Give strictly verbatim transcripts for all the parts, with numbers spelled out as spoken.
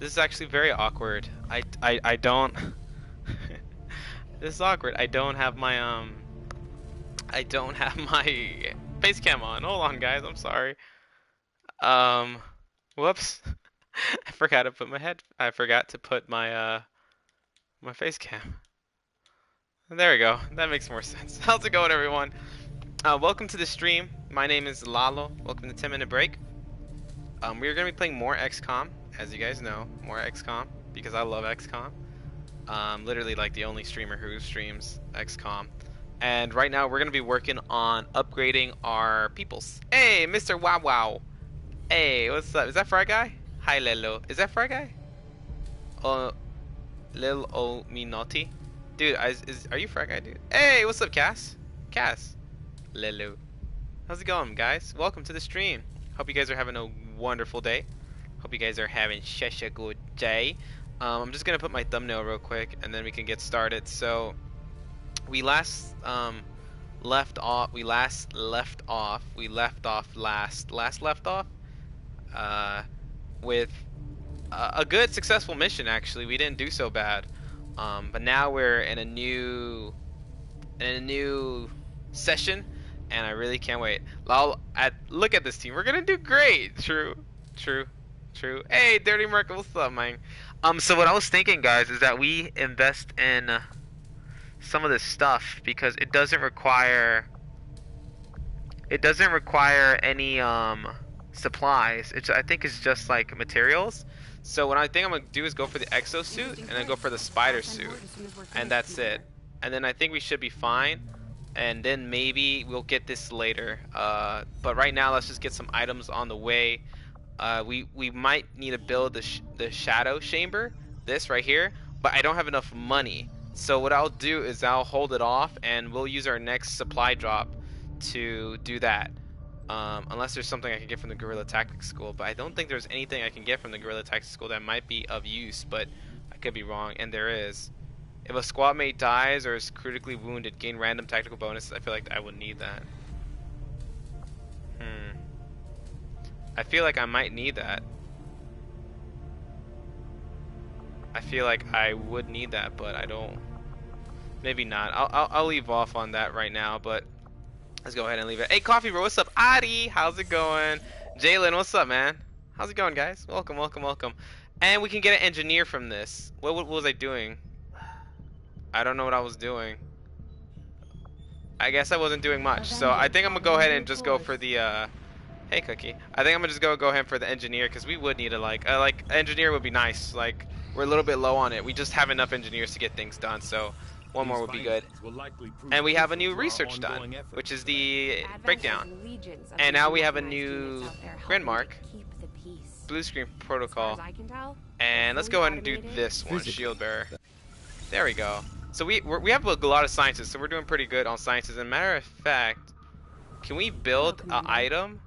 This is actually very awkward. I, I, I don't... This is awkward. I don't have my, um... I don't have my face cam on. Hold on, guys. I'm sorry. Um... Whoops. I forgot to put my head... I forgot to put my, uh... my face cam. There we go. That makes more sense. How's it going, everyone? Uh, welcome to the stream. My name is Lalo. Welcome to Ten Minute Break. Um, we are going to be playing more X COM. As you guys know, more X COM, because I love X COM. Um, literally like the only streamer who streams X COM. And right now we're going to be working on upgrading our peoples. Hey, Mister Wow Wow. Hey, what's up? Is that Fry Guy? Hi, Lelo. Is that Fry Guy? Uh, Lil O Minotti. Dude, is, is, are you Fry Guy, dude? Hey, what's up, Cass? Cass. Lelo. How's it going, guys? Welcome to the stream. Hope you guys are having a wonderful day. Hope you guys are having such a good day. Um, I'm just gonna put my thumbnail real quick, and then we can get started. So, we last um, left off. We last left off. We left off last. Last left off uh, with a, a good, successful mission. Actually, we didn't do so bad. Um, but now we're in a new, in a new session, and I really can't wait. I'll, I, look at this team. We're gonna do great. True. True. True. Hey, Dirty Merc, what's up, man? Um, so what I was thinking, guys, is that we invest in uh, some of this stuff because it doesn't require it doesn't require any um supplies. It's I think it's just like materials. So what I think I'm gonna do is go for the exosuit and then go for the spider suit, and that's it. And then I think we should be fine. And then maybe we'll get this later. Uh, but right now let's just get some items on the way. Uh, we, we might need to build the, sh the shadow chamber, this right here, but I don't have enough money. So what I'll do is I'll hold it off and we'll use our next supply drop to do that. Um, unless there's something I can get from the Guerrilla Tactics School, but I don't think there's anything I can get from the Guerrilla Tactics School that might be of use, but I could be wrong, and there is. If a squad mate dies or is critically wounded, gain random tactical bonuses. I feel like I would need that. Hmm. I feel like I might need that. I feel like I would need that, but I don't. Maybe not. I'll, I'll, I'll leave off on that right now, but let's go ahead and leave it. Hey, Coffee Bro, what's up? Adi, how's it going? Jalen, what's up, man? How's it going, guys? Welcome, welcome, welcome. And we can get an engineer from this. What, what was I doing? I don't know what I was doing. I guess I wasn't doing much, so I think I'm going to go ahead and just go for the... Uh, Hey Cookie, I think I'm gonna just go go ahead for the engineer because we would need a like uh, like engineer would be nice. Like we're a little bit low on it. We just have enough engineers to get things done, so one more would be good. And we have a new research done, which is the breakdown. And now we have a new Grandmark, blue screen protocol. And let's go ahead and do this one, shield bearer. There we go. So we we're, we have a lot of sciences, so we're doing pretty good on sciences. As a matter of fact, can we build an item?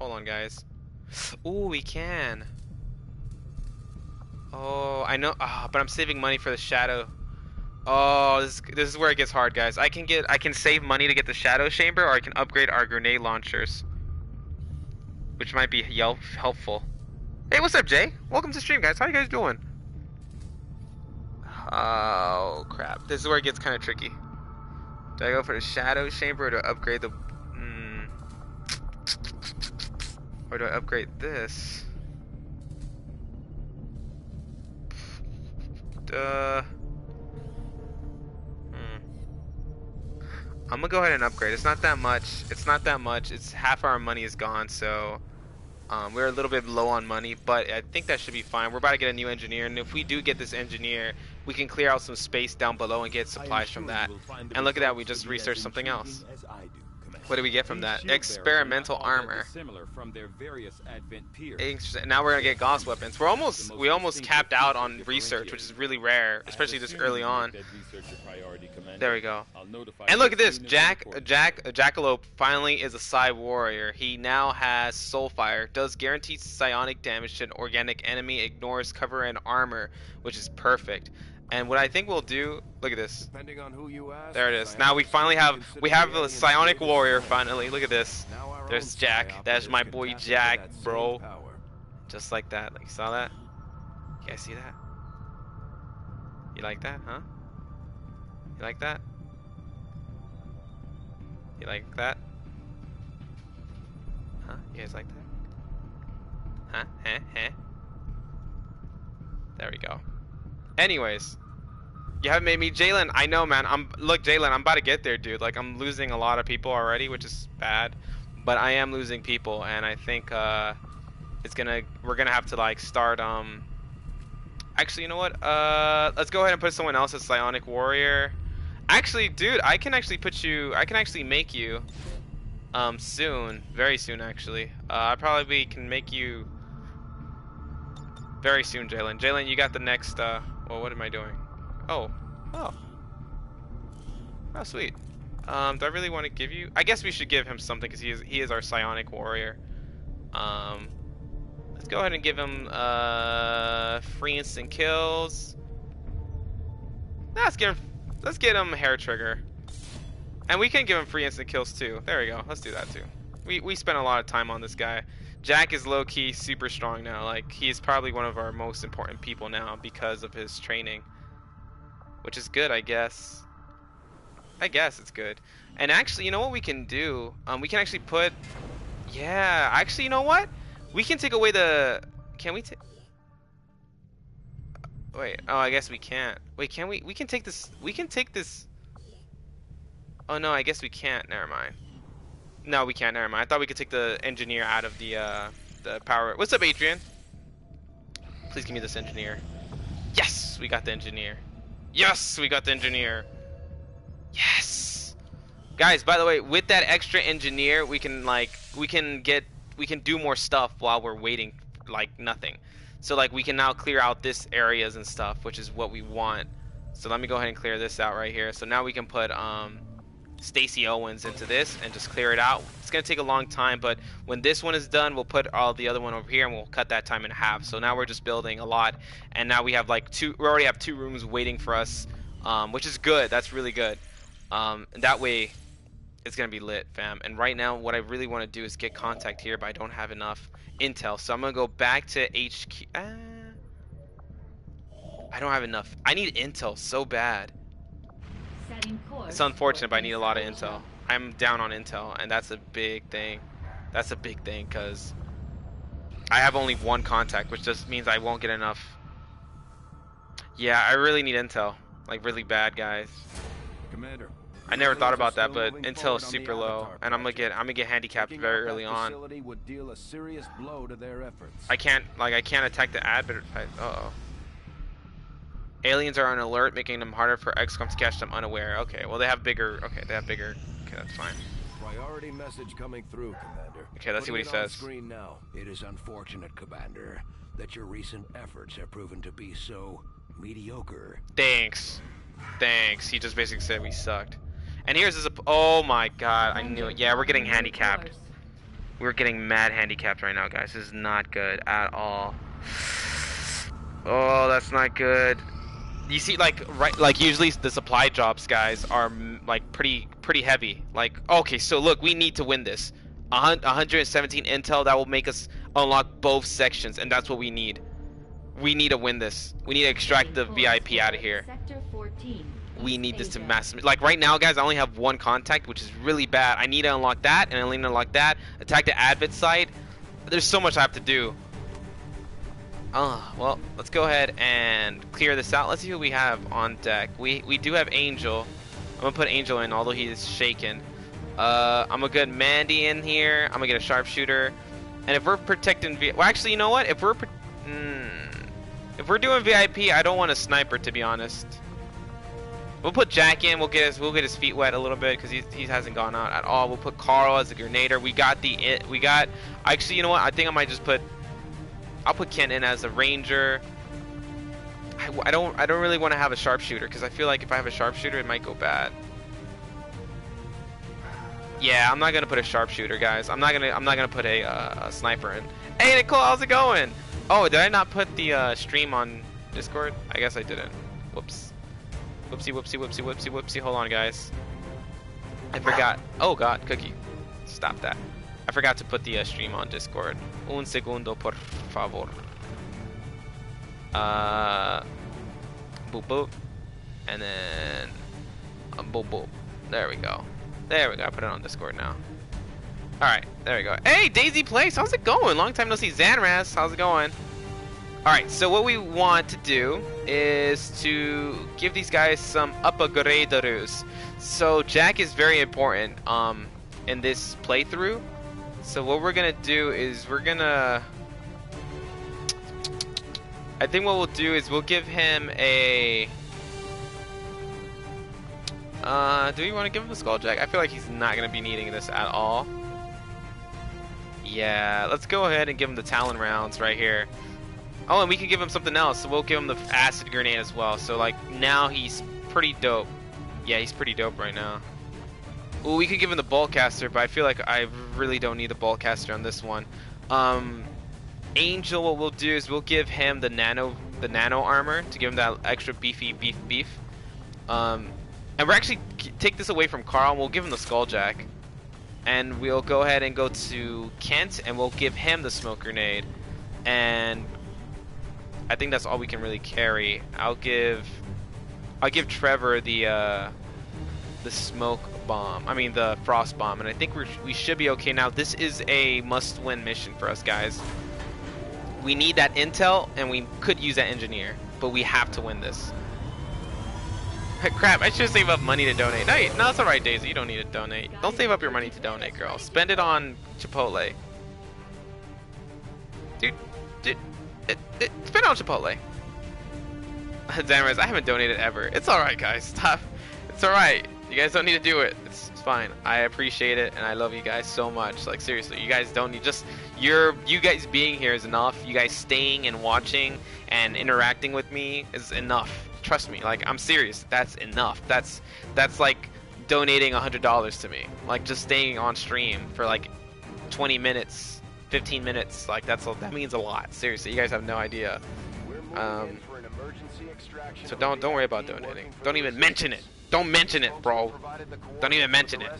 Hold on, guys. Ooh, we can. Oh, I know. Oh, but I'm saving money for the shadow. Oh, this, this is where it gets hard, guys. I can get, I can save money to get the shadow chamber, or I can upgrade our grenade launchers, which might be helpful. Hey, what's up, Jay? Welcome to the stream, guys. How you guys doing? Oh crap, this is where it gets kind of tricky. Do I go for the shadow chamber or to upgrade the? Mm, Or do I upgrade this? Duh. Hmm. I'm gonna go ahead and upgrade. It's not that much. It's not that much. It's half our money is gone, so um, we're a little bit low on money, but I think that should be fine. We're about to get a new engineer, and if we do get this engineer, we can clear out some space down below and get supplies from that. And look at that, we just researched something else. What do we get from that? Experimental armor. Now we're gonna get Gauss weapons. We're almost we almost capped out on research, which is really rare, especially this early on. There we go. And look at this, Jack Jack Jackalope finally is a Psy warrior. He now has Soulfire. Does guaranteed psionic damage to an organic enemy. Ignores cover and armor, which is perfect. And what I think we'll do, look at this. Depending on who you ask, there it is. Now we finally have, we have a psionic warrior finally. Look at this. There's Jack. That's my boy Jack, bro. Just like that. Like, you saw that? You guys see that? You like that, huh? You like that? You like that? Huh? You guys like that? Huh? Huh? Huh? There we go. Anyways, you haven't made me Jalen. I know, man. I'm look, Jalen. I'm about to get there, dude. Like, I'm losing a lot of people already, which is bad. But I am losing people, and I think uh, it's gonna. We're gonna have to like start. Um. Actually, you know what? Uh, let's go ahead and put someone else as Psionic Warrior. Actually, dude, I can actually put you. I can actually make you. Um, soon, very soon, actually. Uh, I probably can make you. Very soon, Jalen. Jalen, you got the next. Uh, well, what am I doing? Oh, oh, oh, sweet. Um, do I really want to give you? I guess we should give him something because he is he is our Psionic Warrior. Um, let's go ahead and give him uh free instant kills. Let's give let's get him hair trigger, and we can give him free instant kills too. There we go. Let's do that too. We we spent a lot of time on this guy. Jack is low key super strong now. Like, he is probably one of our most important people now because of his training, which is good, I guess. I guess it's good. And actually, you know what we can do? Um, we can actually put. Yeah, actually, you know what? We can take away the. Can we take? Wait. Oh, I guess we can't. Wait, can we? We can take this. We can take this. Oh no, I guess we can't. Never mind. No, we can't. Never mind. I thought we could take the engineer out of the uh, the power. What's up, Adrian? Please give me this engineer. Yes, we got the engineer. Yes, we got the engineer. Yes, guys. By the way, with that extra engineer, we can like we can get we can do more stuff while we're waiting, like nothing. So like we can now clear out this areas and stuff, which is what we want. So let me go ahead and clear this out right here. So now we can put um. Stacy Owens into this and just clear it out. It's gonna take a long time, but when this one is done, we'll put all the other one over here and we'll cut that time in half. So now we're just building a lot, and now we have like two. We already have two rooms waiting for us, um, which is good. That's really good. Um, that way, it's gonna be lit, fam. And right now, what I really want to do is get contact here, but I don't have enough intel, so I'm gonna go back to H Q. Uh, I don't have enough. I need intel so bad. It's unfortunate, but I need a lot of intel. I'm down on intel, and that's a big thing. That's a big thing, because I have only one contact, which just means I won't get enough. Yeah, I really need intel. Like, really bad, guys. Commander, I never thought about that, but intel is super low, and I'm gonna get I'm gonna get handicapped very early on. Would deal a serious blow to their efforts. I can't like I can't attack the advert. Uh-oh. Aliens are on alert, making them harder for X COM to catch them unaware. Okay, well they have bigger. Okay, they have bigger. Okay, that's fine. Priority message coming through, Commander. Okay, let's see what he says. Screen now. It is unfortunate, Commander, that your recent efforts have proven to be so mediocre. Thanks, thanks. He just basically said we sucked. And here's his. Oh my God, I knew it. Yeah, we're getting handicapped. We're getting mad handicapped right now, guys. This is not good at all. Oh, that's not good. You see, like, right, like usually the supply drops, guys, are like pretty, pretty heavy. Like, okay, so look, we need to win this. one hundred seventeen intel that will make us unlock both sections, and that's what we need. We need to win this. We need to extract the V I P out of here. We need this to mass. Like right now, guys, I only have one contact, which is really bad. I need to unlock that, and I need to unlock that. Attack the advit site. There's so much I have to do. Oh, well, let's go ahead and clear this out. Let's see who we have on deck. We we do have Angel. I'm going to put Angel in, although he is shaken. Uh, I'm going to get Mandy in here. I'm going to get a Sharpshooter. And if we're protecting V I P... Well, actually, you know what? If we're... Mm, if we're doing V I P, I don't want a Sniper, to be honest. We'll put Jack in. We'll get his, we'll get his feet wet a little bit because he, he hasn't gone out at all. We'll put Carl as a Grenader. We got the... It, we got... Actually, you know what? I think I might just put... I'll put Ken in as a ranger. I, I don't. I don't really want to have a sharpshooter because I feel like if I have a sharpshooter, it might go bad. Yeah, I'm not gonna put a sharpshooter, guys. I'm not gonna. I'm not gonna put a, uh, a sniper in. Hey, Nicole, how's it going? Oh, did I not put the uh, stream on Discord? I guess I didn't. Whoops. Whoopsie, whoopsie, whoopsie, whoopsie, whoopsie. Hold on, guys. I forgot. Oh God, Cookie, stop that. I forgot to put the uh, stream on Discord. Un segundo, por favor. Uh, boop boop, and then uh, boop boop. There we go. There we go. I put it on Discord now. All right, there we go. Hey, Daisy Place, how's it going? Long time no see, Zanras. How's it going? All right, so what we want to do is to give these guys some upgraderus. So Jack is very important um, in this playthrough. So what we're gonna do is we're gonna. I think what we'll do is we'll give him a. Uh, do we want to give him a skull jack? I feel like he's not gonna be needing this at all. Yeah, let's go ahead and give him the Talon rounds right here. Oh, and we can give him something else. So we'll give him the acid grenade as well. So like now he's pretty dope. Yeah, he's pretty dope right now. Ooh, we could give him the bolt caster, but I feel like I really don't need the bolt caster on this one. Um, Angel, what we'll do is we'll give him the nano, the nano armor to give him that extra beefy beef beef. Um, and we're actually take this away from Carl. And we'll give him the skulljack, and we'll go ahead and go to Kent, and we'll give him the smoke grenade. And I think that's all we can really carry. I'll give, I'll give Trevor the uh, the smoke bomb. I mean the frost bomb, and I think we we should be okay now. This is a must-win mission for us, guys. We need that intel, and we could use that engineer, but we have to win this. Crap! I should save up money to donate. No, no, it's all right, Daisy. You don't need to donate. Don't save up your money to donate, girl. Spend it on Chipotle, dude. Dude. It, it, it's been on Chipotle. Zamraz, I haven't donated ever. It's alright, guys. Stop. It's alright. You guys don't need to do it. It's, it's fine. I appreciate it, and I love you guys so much. Like, seriously, you guys don't need... Just your, you guys being here is enough. You guys staying and watching and interacting with me is enough. Trust me. Like, I'm serious. That's enough. That's, that's like, donating one hundred dollars to me. Like, just staying on stream for, like, twenty minutes... fifteen minutes, like that's a, that means a lot. Seriously, you guys have no idea. Um, so don't don't worry about donating. Don't even mention it. Don't mention it, bro. Don't even mention it.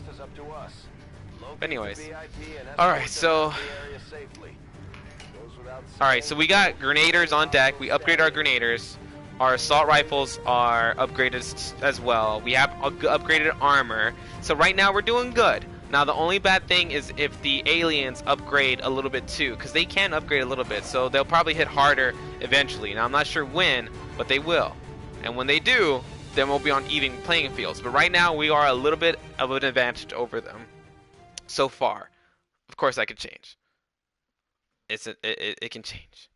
But anyways, all right. So all right. So we got grenaders on deck. We upgrade our grenaders. Our assault rifles are upgraded as well. We have upgraded armor. So right now we're doing good. Now the only bad thing is if the aliens upgrade a little bit too, because they can upgrade a little bit, so they'll probably hit harder eventually. Now I'm not sure when, but they will. And when they do, then we'll be on even playing fields. But right now we are a little bit of an advantage over them so far. Of course that could change. It's a, it, it can change.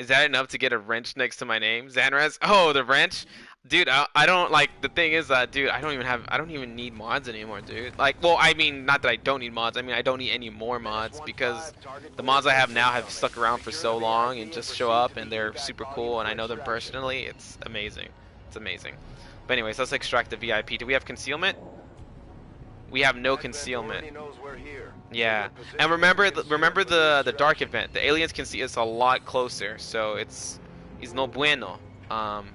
Is that enough to get a wrench next to my name? Zanraz? Oh, the wrench? Dude, I, I don't, like, the thing is that, dude, I don't even have, I don't even need mods anymore, dude. Like, well, I mean, not that I don't need mods. I mean, I don't need any more mods because the mods I have now have stuck around for so long and just show up and they're super cool and I know them personally. It's amazing. It's amazing. But anyways, let's extract the V I P. Do we have concealment? We have no concealment. Yeah, and remember, the, remember the the dark event. The aliens can see us a lot closer, so it's it's no bueno. Um,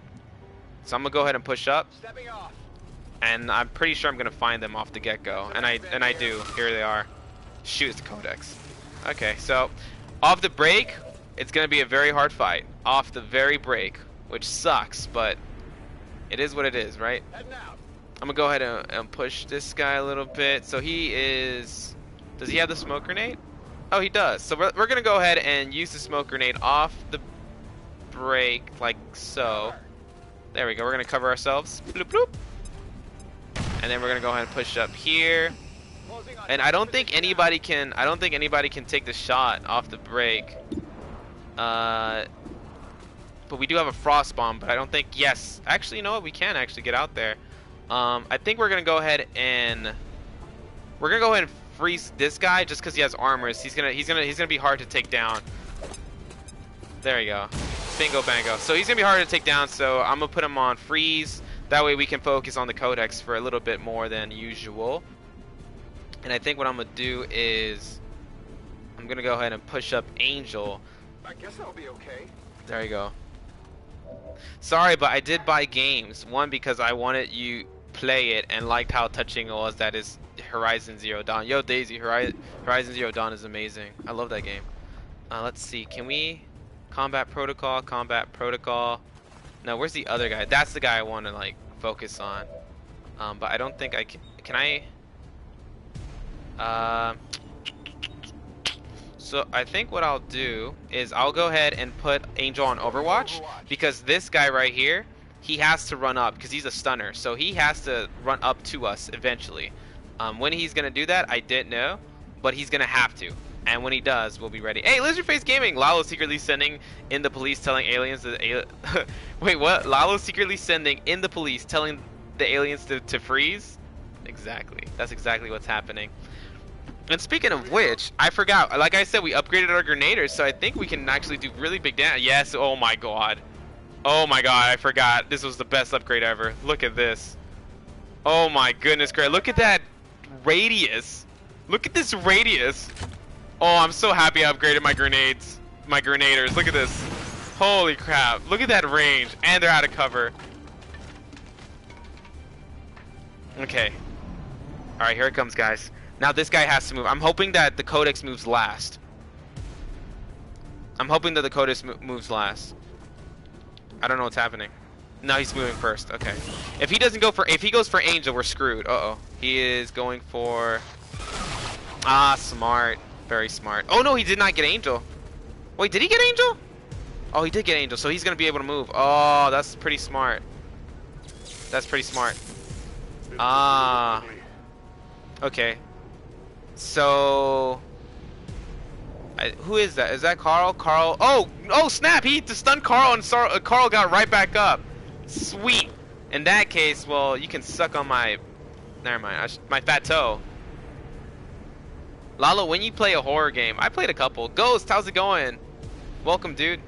so I'm gonna go ahead and push up, and I'm pretty sure I'm gonna find them off the get-go, and I and I do. Here they are. Shoot, it's the Codex. Okay, so off the break, it's gonna be a very hard fight. Off the very break, which sucks, but it is what it is, right? I'm gonna go ahead and, and push this guy a little bit. So he is. Does he have the smoke grenade? Oh, he does. So we're, we're gonna go ahead and use the smoke grenade off the break, like so. There we go. We're gonna cover ourselves. Bloop, bloop. And then we're gonna go ahead and push up here. And I don't think anybody can. I don't think anybody can take the shot off the break. Uh. But we do have a frost bomb. But I don't think. Yes. Actually, you know what? We can actually get out there. Um, I think we're gonna go ahead and we're gonna go ahead and freeze this guy just because he has armors. He's gonna he's gonna he's gonna be hard to take down. There you go, bingo bango. So he's gonna be hard to take down. So I'm gonna put him on freeze. That way we can focus on the Codex for a little bit more than usual. And I think what I'm gonna do is I'm gonna go ahead and push up Angel. I guess that'll be okay. There you go. Sorry, but I did buy games. One because I wanted you. Play it and liked how touching it was. That is Horizon Zero Dawn. Yo, Daisy, Horizon Zero Dawn is amazing. I love that game. Uh, let's see. Can we? Combat Protocol, Combat Protocol. No, where's the other guy? That's the guy I want to like focus on. Um, but I don't think I can. Can I? Uh, so I think what I'll do is I'll go ahead and put Angel on Overwatch, because this guy right here, he has to run up because he's a stunner. So he has to run up to us eventually. Um, when he's gonna do that, I didn't know, but he's gonna have to. And when he does, we'll be ready. Hey, Lizardface Gaming! Lalo secretly sending in the police telling aliens that... Ali Wait, what? Lalo secretly sending in the police telling the aliens to, to freeze? Exactly. That's exactly what's happening. And speaking of which, I forgot. Like I said, we upgraded our grenaders, so I think we can actually do really big damage. Yes, oh my god. Oh my god, I forgot. This was the best upgrade ever. Look at this. Oh my goodness, Greg. Look at that radius. Look at this radius. Oh, I'm so happy I upgraded my grenades, my grenaders. Look at this. Holy crap. Look at that range. And they're out of cover. Okay. All right, here it comes, guys. Now this guy has to move. I'm hoping that the Codex moves last. I'm hoping that the Codex mo moves last. I don't know what's happening. No, he's moving first. Okay. If he doesn't go for, if he goes for Angel, we're screwed. Uh-oh. He is going for, ah, smart. Very smart. Oh no, he did not get Angel. Wait, did he get Angel? Oh, he did get Angel, so he's gonna be able to move. Oh, that's pretty smart. That's pretty smart. Ah. Uh, okay. So, I, who is that? Is that Carl? Carl? Oh, oh snap! He stunned Carl, and Sar uh, Carl got right back up. Sweet. In that case, well, you can suck on my. Never mind. I sh my fat toe. Lalo, when you play a horror game, I played a couple. Ghost, how's it going? Welcome, dude.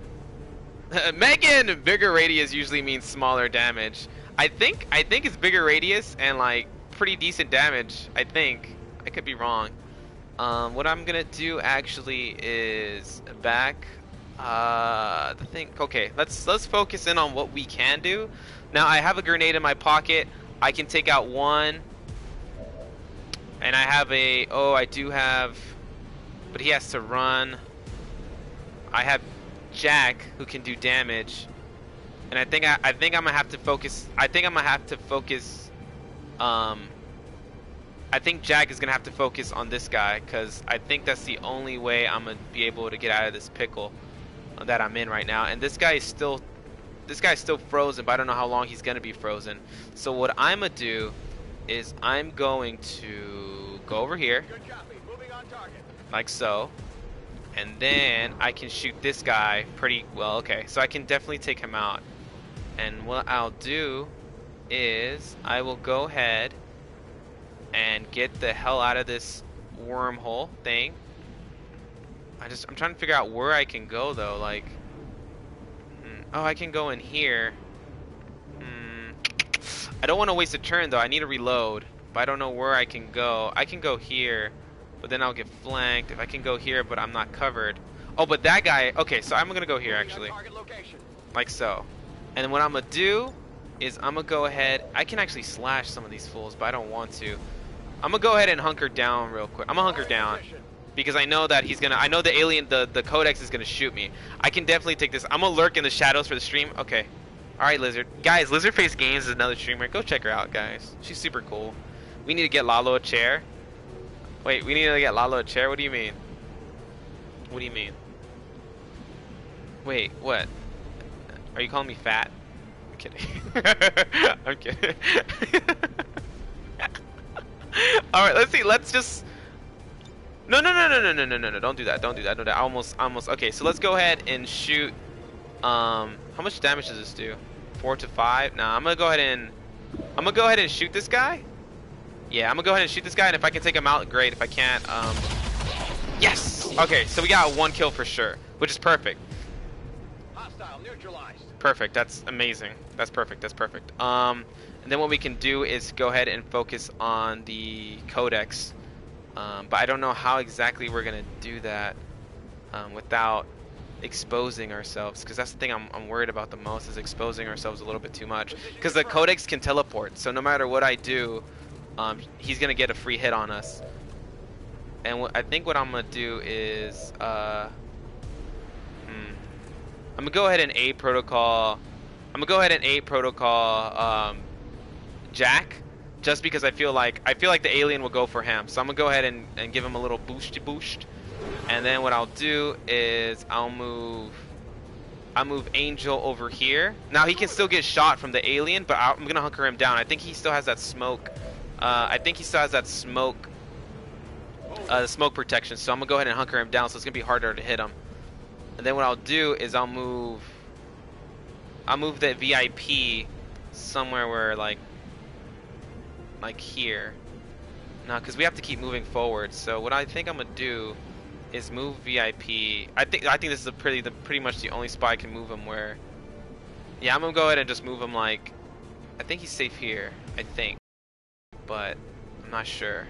Megan, bigger radius usually means smaller damage. I think I think it's bigger radius and like pretty decent damage. I think I could be wrong. Um, what I'm gonna do actually is back uh, the thing. Okay, let's let's focus in on what we can do. Now I have a grenade in my pocket. I can take out one. And I have a, oh, I do have, but he has to run. I have Jack who can do damage, and I think I, I think I'm gonna have to focus. I think I'm gonna have to focus. Um, I think Jack is gonna have to focus on this guy because I think that's the only way I'm gonna be able to get out of this pickle that I'm in right now. And this guy is still, this guy's still frozen, but I don't know how long he's gonna be frozen. So what I'm gonna do is I'm going to go over here like so, and then I can shoot this guy pretty well. Okay, so I can definitely take him out, and what I'll do is I will go ahead and get the hell out of this wormhole thing. I just I'm trying to figure out where I can go though, like hmm. Oh, I can go in here. I don't want to waste a turn though. I need to reload, but I don't know where I can go. I can go here, but then I'll get flanked. If I can go here, but I'm not covered. Oh, but that guy. Okay, so I'm gonna go here actually, like so. And what I'm gonna do is I'm gonna go ahead. I can actually slash some of these fools, but I don't want to. I'm gonna go ahead and hunker down real quick. I'm gonna hunker down because I know that he's gonna. I know the alien, the the Codex is gonna shoot me. I can definitely take this. I'm gonna lurk in the shadows for the stream. Okay. Alright, Lizard. Guys, Lizardface Games is another streamer. Go check her out, guys. She's super cool. We need to get Lalo a chair. Wait, we need to get Lalo a chair? What do you mean? What do you mean? Wait, what? Are you calling me fat? I'm kidding. I'm kidding. Alright, let's see. Let's just... No, no, no, no, no, no, no, no, no. Don't do that. Don't do that. Don't do that. I almost, almost. Okay, so let's go ahead and shoot. Um, how much damage does this do? Four to five. Nah, I'm gonna go ahead and I'm gonna go ahead and shoot this guy. Yeah, I'm gonna go ahead and shoot this guy, and if I can take him out, great. If I can't, um, yes. Okay, so we got one kill for sure, which is perfect. Hostile neutralized. Perfect. That's amazing. That's perfect. That's perfect. Um, and then what we can do is go ahead and focus on the Codex. Um, but I don't know how exactly we're gonna do that um, without exposing ourselves, because that's the thing I'm, I'm worried about the most, is exposing ourselves a little bit too much, because the Codex can teleport, so no matter what I do, um, he's gonna get a free hit on us. And what I think what I'm gonna do is uh, hmm, I'm gonna go ahead and A protocol. I'm gonna go ahead and A protocol um, Jack, just because I feel like I feel like the alien will go for him. So I'm gonna go ahead and, and give him a little boosty boost. And then what I'll do is I'll move. I move Angel over here. Now he can still get shot from the alien, but I'm gonna hunker him down. I think he still has that smoke. Uh, I think he still has that smoke. Uh, smoke protection. So I'm gonna go ahead and hunker him down. So it's gonna be harder to hit him. And then what I'll do is I'll move. I'll move that V I P somewhere where like, like here. Now, because we have to keep moving forward. So what I think I'm gonna do is move V I P. I think I think this is a pretty the pretty much the only spot I can move him where. Yeah, I'm gonna go ahead and just move him like. I think he's safe here. I think, but I'm not sure.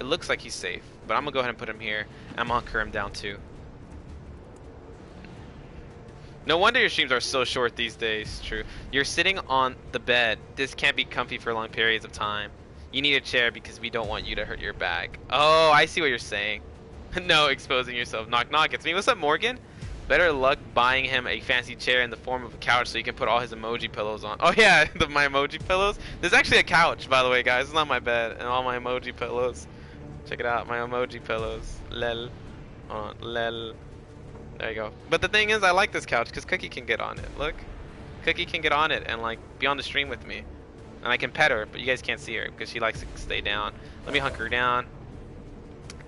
It looks like he's safe, but I'm gonna go ahead and put him here. And I'm gonna hunker him down too. No wonder your streams are so short these days. True. You're sitting on the bed. This can't be comfy for long periods of time. You need a chair because we don't want you to hurt your back. Oh, I see what you're saying. No, exposing yourself. Knock, knock. It's me. What's up, Morgan? Better luck buying him a fancy chair in the form of a couch so you can put all his emoji pillows on. Oh, yeah, the, my emoji pillows. There's actually a couch, by the way, guys. It's not my bed. And all my emoji pillows. Check it out. My emoji pillows. Lel. On. Lel. There you go. But the thing is, I like this couch because Cookie can get on it. Look. Cookie can get on it and, like, be on the stream with me. And I can pet her, but you guys can't see her because she likes to stay down. Let me hunker her down.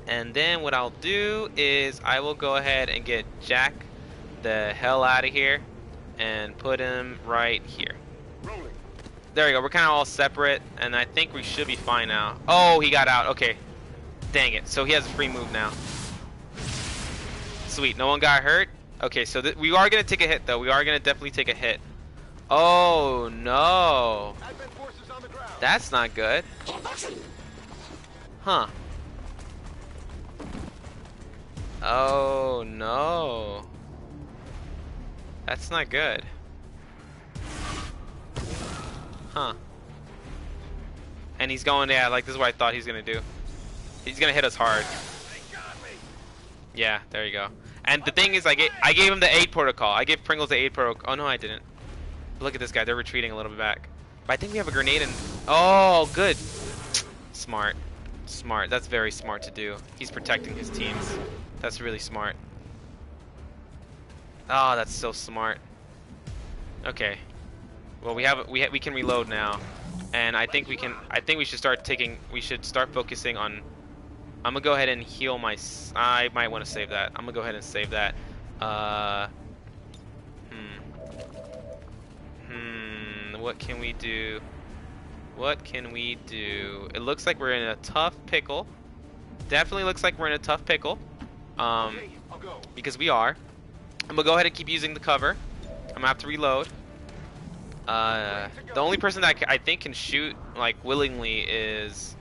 And then what I'll do is I will go ahead and get Jack the hell out of here and put him right here. There we go. We're kind of all separate, and I think we should be fine now. Oh, he got out. Okay. Dang it. So he has a free move now. Sweet. No one got hurt. Okay, so th we are going to take a hit, though. We are going to definitely take a hit. Oh, no. That's not good. Huh. Oh no, that's not good, huh? And he's going, yeah, like this is what I thought he's gonna do. He's gonna hit us hard. Yeah, there you go. And the thing is, I gave I gave him the aid protocol. I gave Pringles the aid protocol. Oh no, I didn't. Look at this guy. They're retreating a little bit back. But I think we have a grenade and oh, good, smart, smart. That's very smart to do. He's protecting his teams. That's really smart. Oh, that's so smart. Okay. Well, we have we ha we can reload now, and I think we can. I think we should start taking. We should start focusing on. I'm gonna go ahead and heal my. I might want to save that. I'm gonna go ahead and save that. Uh. Hmm. Hmm. What can we do? What can we do? It looks like we're in a tough pickle. Definitely looks like we're in a tough pickle. Um, because we are. I'm gonna go ahead and keep using the cover. I'm gonna have to reload. Uh, the only person that I think can shoot like willingly is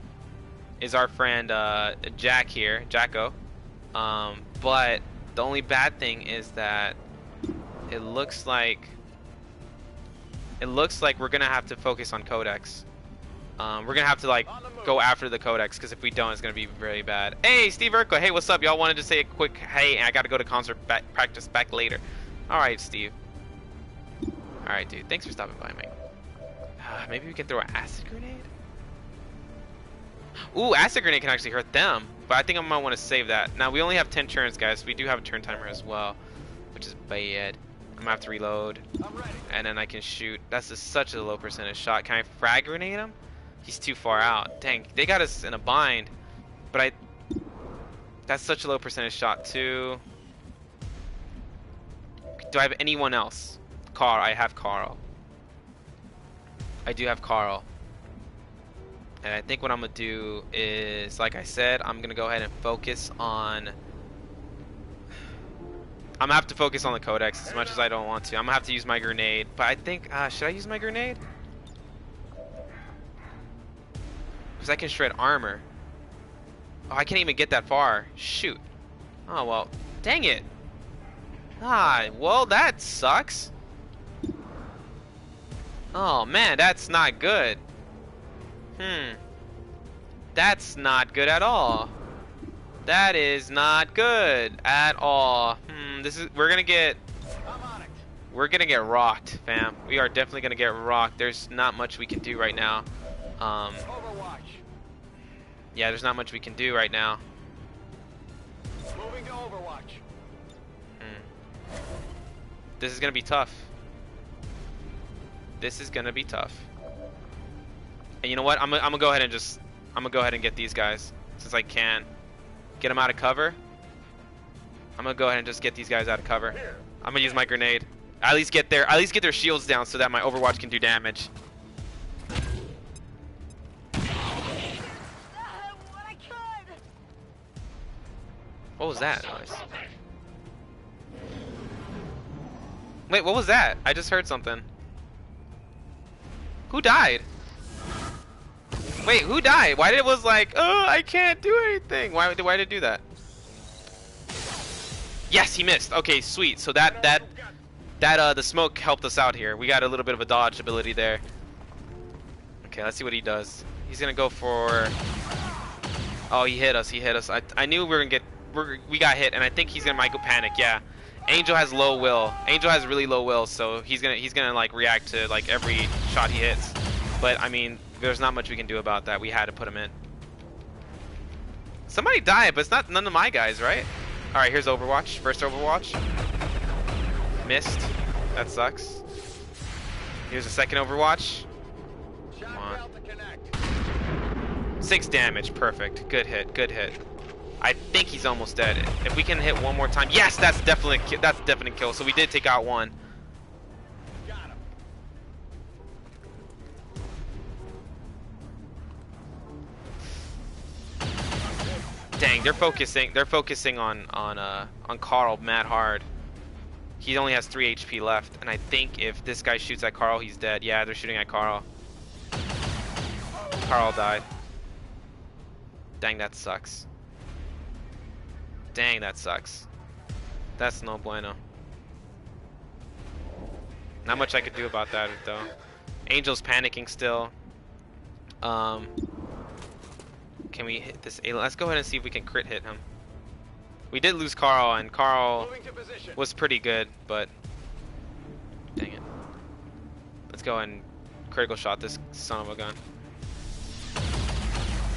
is our friend uh, Jack here, Jacko. Um, but the only bad thing is that it looks like it looks like we're gonna have to focus on Codex. Um, we're gonna have to like go after the Codex because if we don't, it's gonna be really bad. Hey, Steve Urkel. Hey, what's up? Y'all wanted to say a quick hey, and I gotta go to concert back, practice back later. All right, Steve. All right, dude. Thanks for stopping by, mate. Uh, maybe we can throw an acid grenade. Ooh, acid grenade can actually hurt them, but I think I might want to save that. Now we only have ten turns, guys. We do have a turn timer as well, which is bad. I'm gonna have to reload, and then I can shoot. That's just such a low percentage shot. Can I frag grenade him? He's too far out. Dang, they got us in a bind. But I... That's such a low percentage shot, too. Do I have anyone else? Carl. I have Carl. I do have Carl. And I think what I'm going to do is, like I said, I'm going to go ahead and focus on... I'm going to have to focus on the Codex as much as I don't want to. I'm going to have to use my grenade. But I think... Uh, should I use my grenade? Because I can shred armor. Oh, I can't even get that far. Shoot. Oh, well. Dang it. Ah, well, that sucks. Oh, man, that's not good. Hmm. That's not good at all. That is not good at all. Hmm, this is... We're gonna get... we're gonna get rocked, fam. We are definitely gonna get rocked. There's not much we can do right now. Um, Overwatch. Yeah, there's not much we can do right now. Moving to Overwatch. Mm. This is gonna be tough. This is gonna be tough. And you know what? I'm gonna, I'm gonna go ahead and just I'm gonna go ahead and get these guys since I can. Get them out of cover. I'm gonna go ahead and just get these guys out of cover. Here. I'm gonna use my grenade. At least get their, at least get their shields down so that my Overwatch can do damage. What was that noise? Wait, what was that? I just heard something. Who died? Wait, who died? Why did it was like, oh, I can't do anything. Why did why did it do that? Yes, he missed. Okay, sweet. So that that that uh the smoke helped us out here. We got a little bit of a dodge ability there. Okay, let's see what he does. He's gonna go for. Oh, he hit us. He hit us. I I knew we were gonna get we're, we got hit, and I think he's gonna might go panic. Yeah, Angel has low will. Angel has really low will, so he's gonna he's gonna like react to like every shot he hits. But I mean, there's not much we can do about that. We had to put him in. Somebody died, but it's not none of my guys, right? All right, here's Overwatch. First Overwatch. Missed. That sucks. Here's a second Overwatch. Come on. Six damage. Perfect. Good hit. Good hit. I think he's almost dead. If we can hit one more time. Yes, that's definitely that's definite kill. So we did take out one. Dang, they're focusing. They're focusing on on uh, on Carl mad hard. He only has three H P left, and I think if this guy shoots at Carl, he's dead. Yeah, they're shooting at Carl. Carl died. Dang, that sucks. Dang, that sucks. That's no bueno. Not much I could do about that though. Angel's panicking still. Um. Can we hit this alien? Let's go ahead and see if we can crit hit him. We did lose Carl, and Carl was pretty good, but dang it. Let's go ahead and critical shot this son of a gun.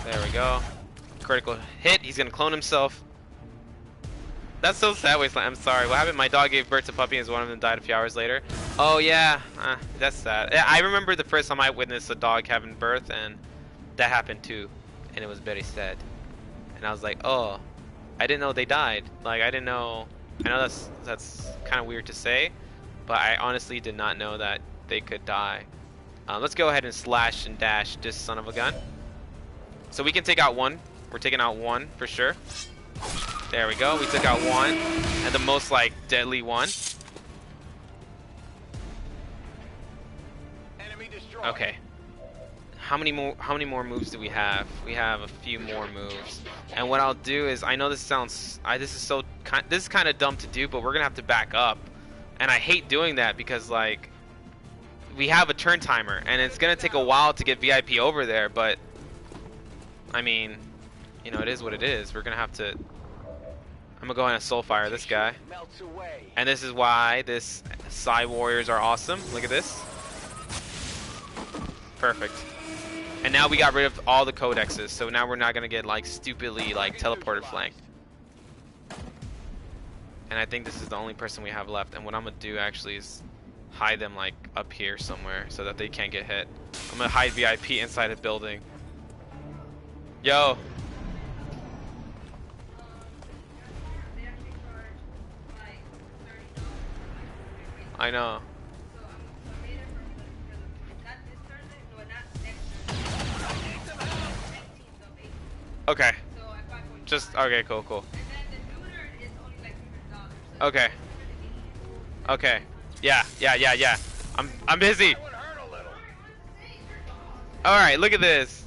There we go. Critical hit. He's gonna clone himself. That's so sad, Wasteland. I'm sorry. What happened? My dog gave birth to a puppy, and one of them died a few hours later. Oh yeah, uh, that's sad. I remember the first time I witnessed a dog having birth, and that happened too. And it was very sad, and I was like, "Oh, I didn't know they died. Like, I didn't know. I know that's that's kind of weird to say, but I honestly did not know that they could die." Um, let's go ahead and slash and dash this son of a gun, so we can take out one. We're taking out one for sure. There we go. We took out one, and the most like deadly one. Enemy destroyed. Okay. How many more how many more moves do we have? We have a few more moves. And what I'll do is, I know this sounds I this is so this is kind of dumb to do, but we're going to have to back up. And I hate doing that because like we have a turn timer and it's going to take a while to get V I P over there, but I mean, you know, it is what it is. We're going to have to I'm going to go ahead and soul fire this guy. And this is why this Psy Warriors are awesome. Look at this. Perfect. And now we got rid of all the codexes, so now we're not gonna get like stupidly like teleported flanked. And I think this is the only person we have left. And what I'm gonna do actually is hide them like up here somewhere so that they can't get hit. I'm gonna hide V I P inside a building. Yo. I know. Okay. Just okay, cool, cool. Okay. Okay. Yeah, yeah, yeah, yeah. I'm I'm busy. All right, look at this.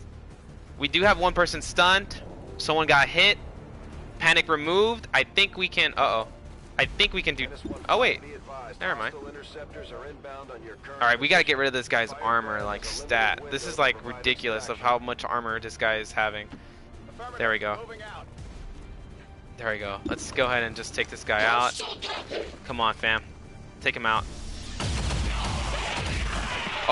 We do have one person stunned. Someone got hit. Panic removed. I think we can. Uh oh. I think we can do. Oh wait. Never mind. All right, we gotta get rid of this guy's armor like stat. This is like ridiculous of how much armor this guy is having. There we go. There we go. Let's go ahead and just take this guy out. Come on, fam. Take him out.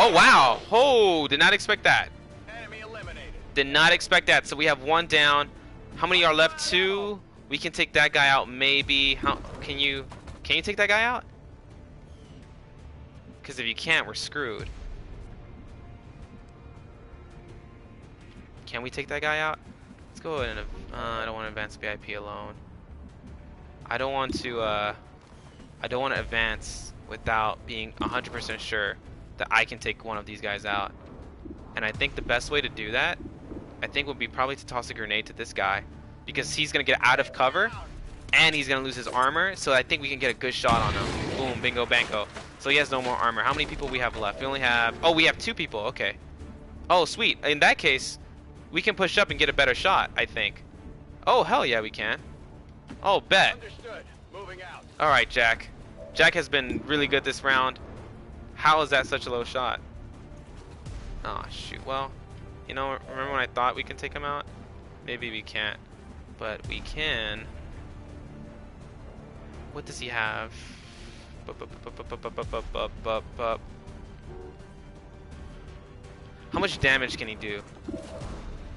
Oh, wow. Oh, did not expect that. Enemy eliminated. Did not expect that. So we have one down. How many are left? Two. We can take that guy out, maybe. How, can you can you take that guy out? Because if you can't, we're screwed. Can we take that guy out? Let's go ahead and... Uh, I don't want to advance V I P alone. I don't want to... Uh, I don't want to advance without being one hundred percent sure that I can take one of these guys out. And I think the best way to do that, I think, would be probably to toss a grenade to this guy. Because he's going to get out of cover, and he's going to lose his armor. So I think we can get a good shot on him. Boom, bingo, bango. So he has no more armor. How many people we have left? We only have... Oh, we have two people. Okay. Oh, sweet. In that case, we can push up and get a better shot, I think. Oh, hell yeah, we can. Oh, bet. Understood. Moving out. All right, Jack. Jack has been really good this round. How is that such a low shot? Oh, shoot. Well, you know, remember when I thought we can take him out? Maybe we can't. But we can. What does he have? How much damage can he do?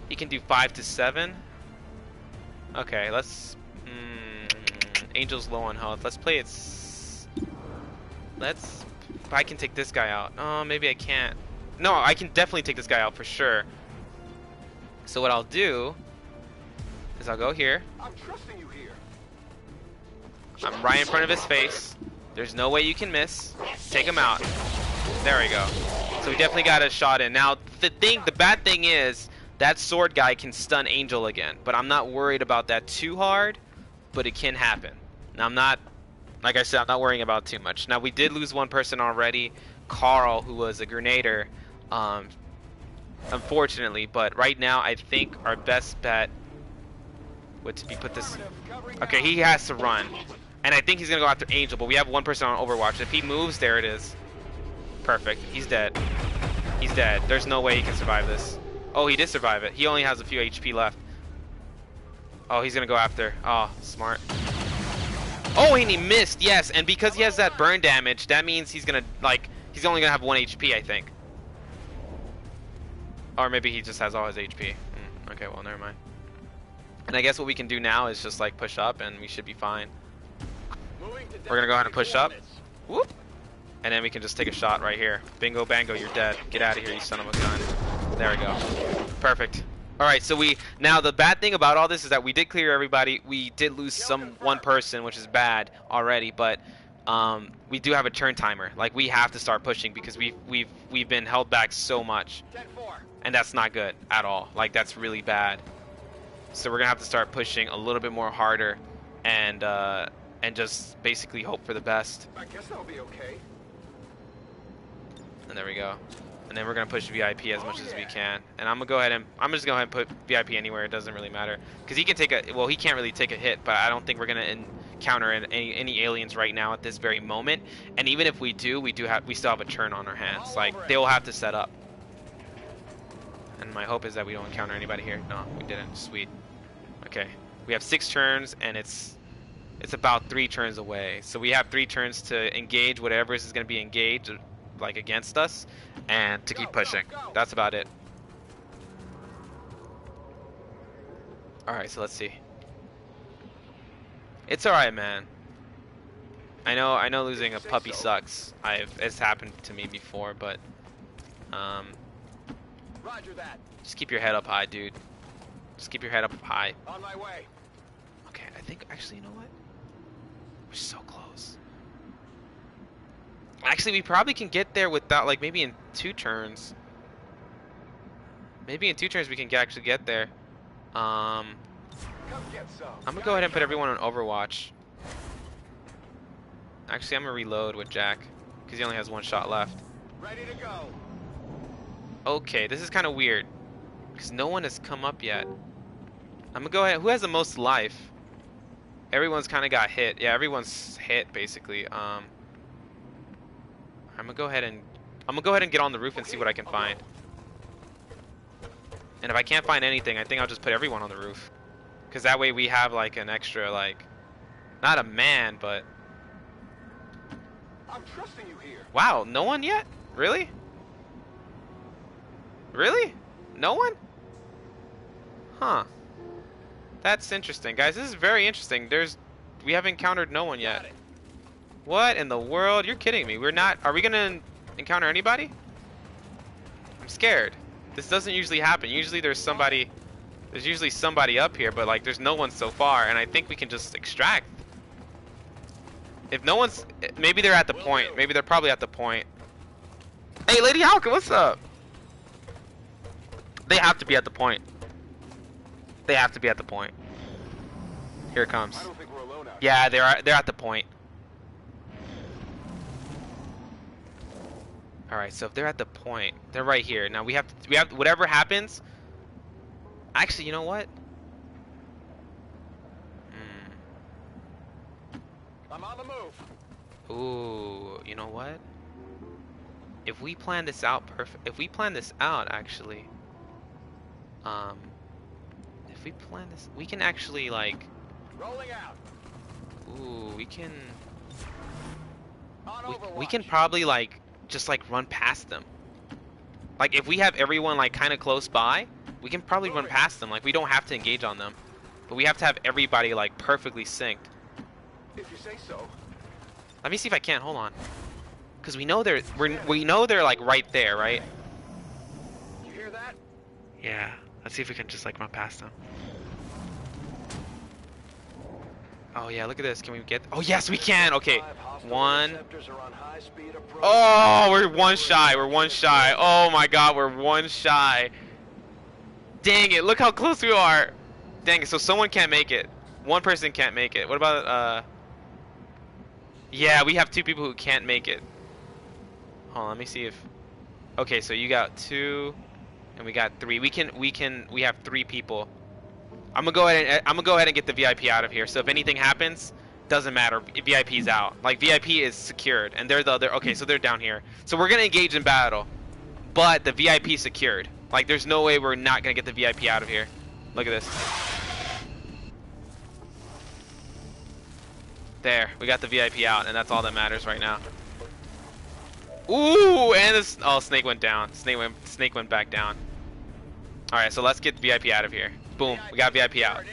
He can do five to seven. Okay, let's. Mm, Angel's low on health. Let's play it. Let's. I can take this guy out. Oh, maybe I can't. No, I can definitely take this guy out for sure. So what I'll do is I'll go here. I'm trusting you here. I'm right in front of his face. There's no way you can miss. Take him out. There we go. So we definitely got a shot in. Now, the thing, the bad thing is that sword guy can stun Angel again, but I'm not worried about that too hard, but it can happen. Now, I'm not, like I said, I'm not worrying about too much. Now, we did lose one person already, Carl, who was a grenader, um, unfortunately, but right now I think our best bet would to be put this... Okay, he has to run. And I think he's gonna go after Angel, but we have one person on Overwatch. If he moves, there it is. Perfect. He's dead. He's dead. There's no way he can survive this. Oh, he did survive it. He only has a few H P left. Oh, he's gonna go after. Oh, smart. Oh, and he missed. Yes, and because he has that burn damage, that means he's gonna, like, he's only gonna have one H P, I think. Or maybe he just has all his H P. Mm, okay, well, never mind. And I guess what we can do now is just, like, push up, and we should be fine. We're gonna go ahead and push up. Whoop. And then we can just take a shot right here. Bingo, bango, you're dead. Get out of here, you son of a gun. There we go. Perfect. Alright, so we... Now, the bad thing about all this is that we did clear everybody. We did lose some one person, which is bad already, but um, we do have a turn timer. Like, we have to start pushing because we've, we've, we've been held back so much. And that's not good at all. Like, that's really bad. So we're gonna have to start pushing a little bit more harder and, uh... and just basically hope for the best. I guess that'll be okay. And there we go. And then we're gonna push V I P as much oh, yeah. as we can. And I'm gonna go ahead and I'm just gonna go ahead and put V I P anywhere. It doesn't really matter because he can take a well, he can't really take a hit, but I don't think we're gonna encounter any, any aliens right now at this very moment. And even if we do, we do have we still have a turn on our hands. Like they will have to set up. And my hope is that we don't encounter anybody here. No, we didn't. Sweet. Okay, we have six turns, and it's. It's about three turns away. So we have three turns to engage whatever is going to be engaged like against us and to keep pushing. That's about it. Alright, so let's see. It's alright, man. I know I know losing a puppy sucks. I've it's happened to me before, but um Roger that. Just keep your head up high, dude. Just keep your head up high. On my way. Okay, I think actually, you know what? We're so close. Actually, we probably can get there without, like, maybe in two turns. Maybe in two turns we can actually get there. Um, I'm gonna go ahead and put everyone on Overwatch. Actually, I'm gonna reload with Jack because he only has one shot left. Ready to go. Okay, this is kind of weird because no one has come up yet. I'm gonna go ahead. Who has the most life? Everyone's kind of got hit. Yeah, everyone's hit basically. Um, I'm gonna go ahead and I'm gonna go ahead and get on the roof and see what I can find. And if I can't find anything, I think I'll just put everyone on the roof, because that way we have like an extra like, not a man, but. I'm trusting you here. Wow, no one yet? Really? Really? No one? Huh. That's interesting, guys. This is very interesting. There's, we haven't encountered no one yet. What in the world? You're kidding me. We're not. Are we gonna encounter anybody? I'm scared. This doesn't usually happen. Usually there's somebody. There's usually somebody up here, but like there's no one so far, and I think we can just extract. If no one's, maybe they're at the point. Maybe they're probably at the point. Hey, Lady Halka, what's up? They have to be at the point. They have to be at the point. Here it comes. I don't think we're alone out. Yeah, they're they're at the point. All right, so if they're at the point, they're right here. Now we have to, we have whatever happens. Actually, you know what? Mm. I'm on the move. Ooh, you know what? If we plan this out perfect, if we plan this out, actually, um, if we plan this, we can actually like. Rolling out. Ooh, we can. On Overwatch. We, we can probably like. Just like run past them. Like if we have everyone like kind of close by, we can probably run past them. Like we don't have to engage on them, but we have to have everybody like perfectly synced. If you say so. Let me see if I can't. Hold on, because we know they're we're, we know they're like right there, right? You hear that? Yeah. Let's see if we can just like run past them. Oh yeah, look at this. Can we get? Oh yes, we can. Okay, one. Oh, we're one shy. We're one shy. Oh my God, we're one shy. Dang it! Look how close we are. Dang it! So someone can't make it. One person can't make it. What about uh? Yeah, we have two people who can't make it. Hold on, let me see if. Okay, so you got two, and we got three. We can. We can. We have three people. I'm gonna go ahead and I'm gonna go ahead and get the V I P out of here. So if anything happens, doesn't matter. V I P's out. Like V I P is secured, and they're the they're okay. So they're down here. So we're gonna engage in battle, but the V I P secured. Like there's no way we're not gonna get the V I P out of here. Look at this. There, we got the V I P out, and that's all that matters right now. Ooh, and this oh Snake went down. Snake went Snake went back down. All right, so let's get the V I P out of here. Boom, we got V I P out.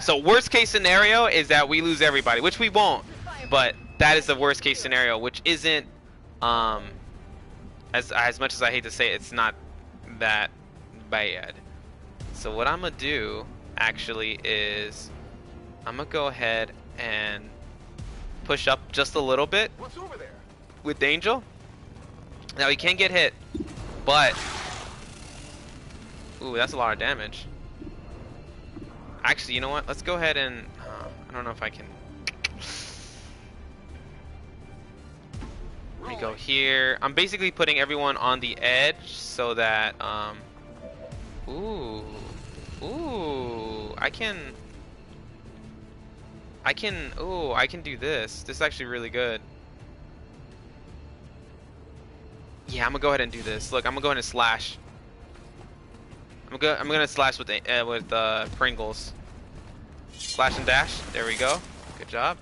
So worst case scenario is that we lose everybody, which we won't, but that is the worst case scenario, which isn't, um, as, as much as I hate to say it, it's not that bad. So what I'm gonna do actually is I'm gonna go ahead and push up just a little bit with Angel. Now he can get hit, but, ooh, that's a lot of damage. Actually, you know what? Let's go ahead and... Uh, I don't know if I can... Let me go here. I'm basically putting everyone on the edge so that... Um, ooh. Ooh. I can... I can... Ooh, I can do this. This is actually really good. Yeah, I'm gonna go ahead and do this. Look, I'm gonna go ahead and slash. I'm gonna, I'm gonna slash with uh, with uh, Pringles. Slash and dash. There we go. Good job.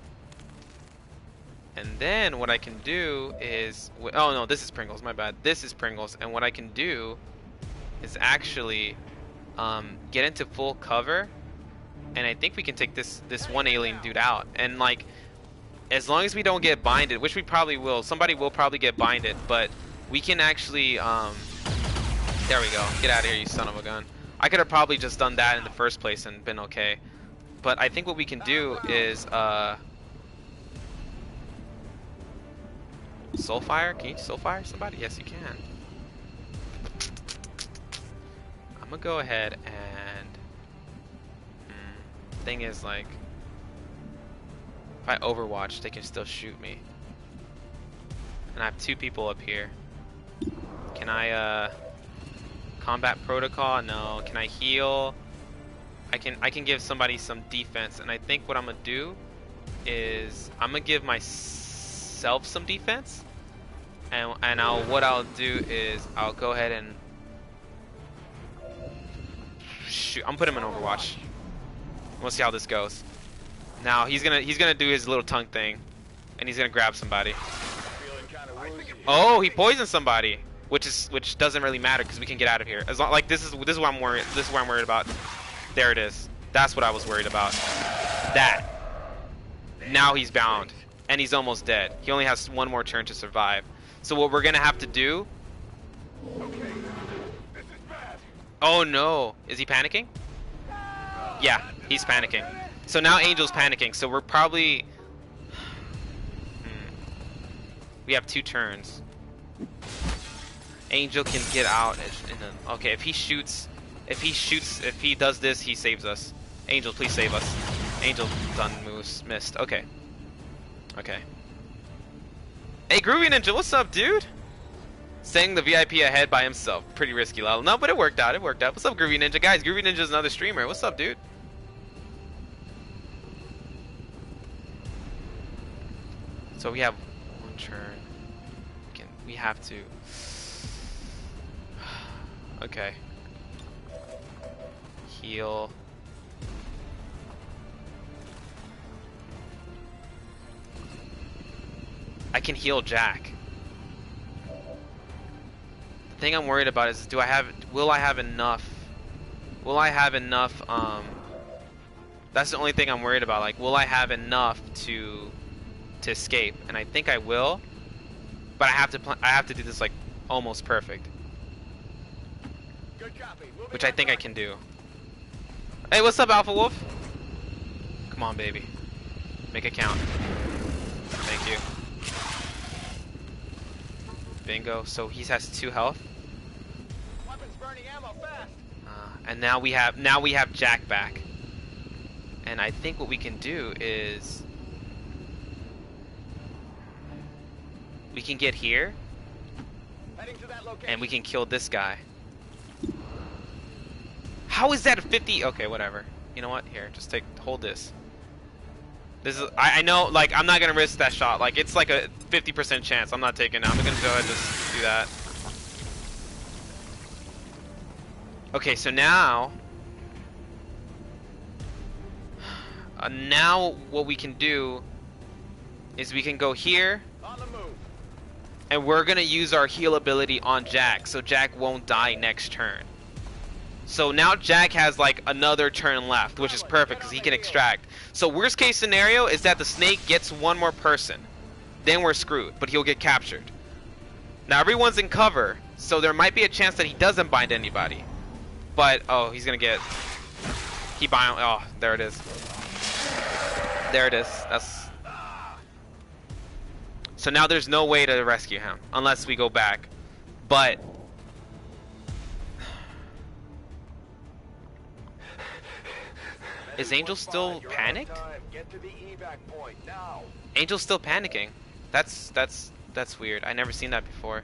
And then what I can do is... Oh, no. This is Pringles. My bad. This is Pringles. And what I can do is actually um, get into full cover. And I think we can take this, this one alien dude out. And, like, as long as we don't get binded, which we probably will. Somebody will probably get binded. But we can actually... Um, There we go. Get out of here, you son of a gun. I could have probably just done that in the first place and been okay. But I think what we can do is, uh... Soulfire? Can you Soulfire somebody? Yes, you can. I'm gonna go ahead and... Mm, thing is, like... If I Overwatch, they can still shoot me. And I have two people up here. Can I, uh... Combat protocol? No. Can I heal? I can I can give somebody some defense, and I think what I'm gonna do is I'm gonna give myself some defense, and and I'll what I'll do is I'll go ahead and shoot. I'm putting him in Overwatch. We'll see how this goes. Now he's gonna he's gonna do his little tongue thing, and he's gonna grab somebody. Oh, he poisoned somebody. which is which doesn't really matter because we can get out of here. As long, like this is this is what I'm worried. This is what I'm worried about. There it is. That's what I was worried about. That. Now he's bound and he's almost dead. He only has one more turn to survive. So what we're gonna have to do? Okay. This is bad. Oh no! Is he panicking? Yeah, he's panicking. So now Angel's panicking. So we're probably. We have two turns. Angel can get out. And, and, uh, okay, if he shoots, if he shoots, if he does this, he saves us. Angel, please save us. Angel done moves missed. Okay. Okay. Hey, Groovy Ninja, what's up, dude? Setting the V I P ahead by himself. Pretty risky, Lalo. No, but it worked out. It worked out. What's up, Groovy Ninja? Guys, Groovy Ninja's another streamer. What's up, dude? So we have one turn. Can we have to? Okay. Heal. I can heal Jack. The thing I'm worried about is do I have will I have enough will I have enough um that's the only thing I'm worried about, like will I have enough to to escape, and I think I will, but I have to pl I have to do this like almost perfect. Good copy. Which I think I can do. Hey, what's up, Alpha Wolf? Come on, baby. Make it count. Thank you. Bingo. So he has two health. Weapons burning ammo fast. Uh, and now we have now we have Jack back. And I think what we can do is we can get here. Heading to that location. And we can kill this guy. How is that a fifty? Okay, whatever. You know what? Here, just take hold this. This is I, I know, like I'm not gonna risk that shot. Like it's like a fifty percent chance. I'm not taking it. I'm gonna go ahead and just do that. Okay, so now, uh, now what we can do is we can go here, and we're gonna use our heal ability on Jack, so Jack won't die next turn. So now Jack has like another turn left, which is perfect because he can extract. So worst case scenario is that the snake gets one more person. Then we're screwed, but he'll get captured. Now everyone's in cover, so there might be a chance that he doesn't bind anybody. But, oh, he's gonna get, he bind, oh, there it is. There it is, that's. So now there's no way to rescue him, unless we go back. But. Is Angel still panicked? Angel's still panicking. That's that's that's weird. I never seen that before.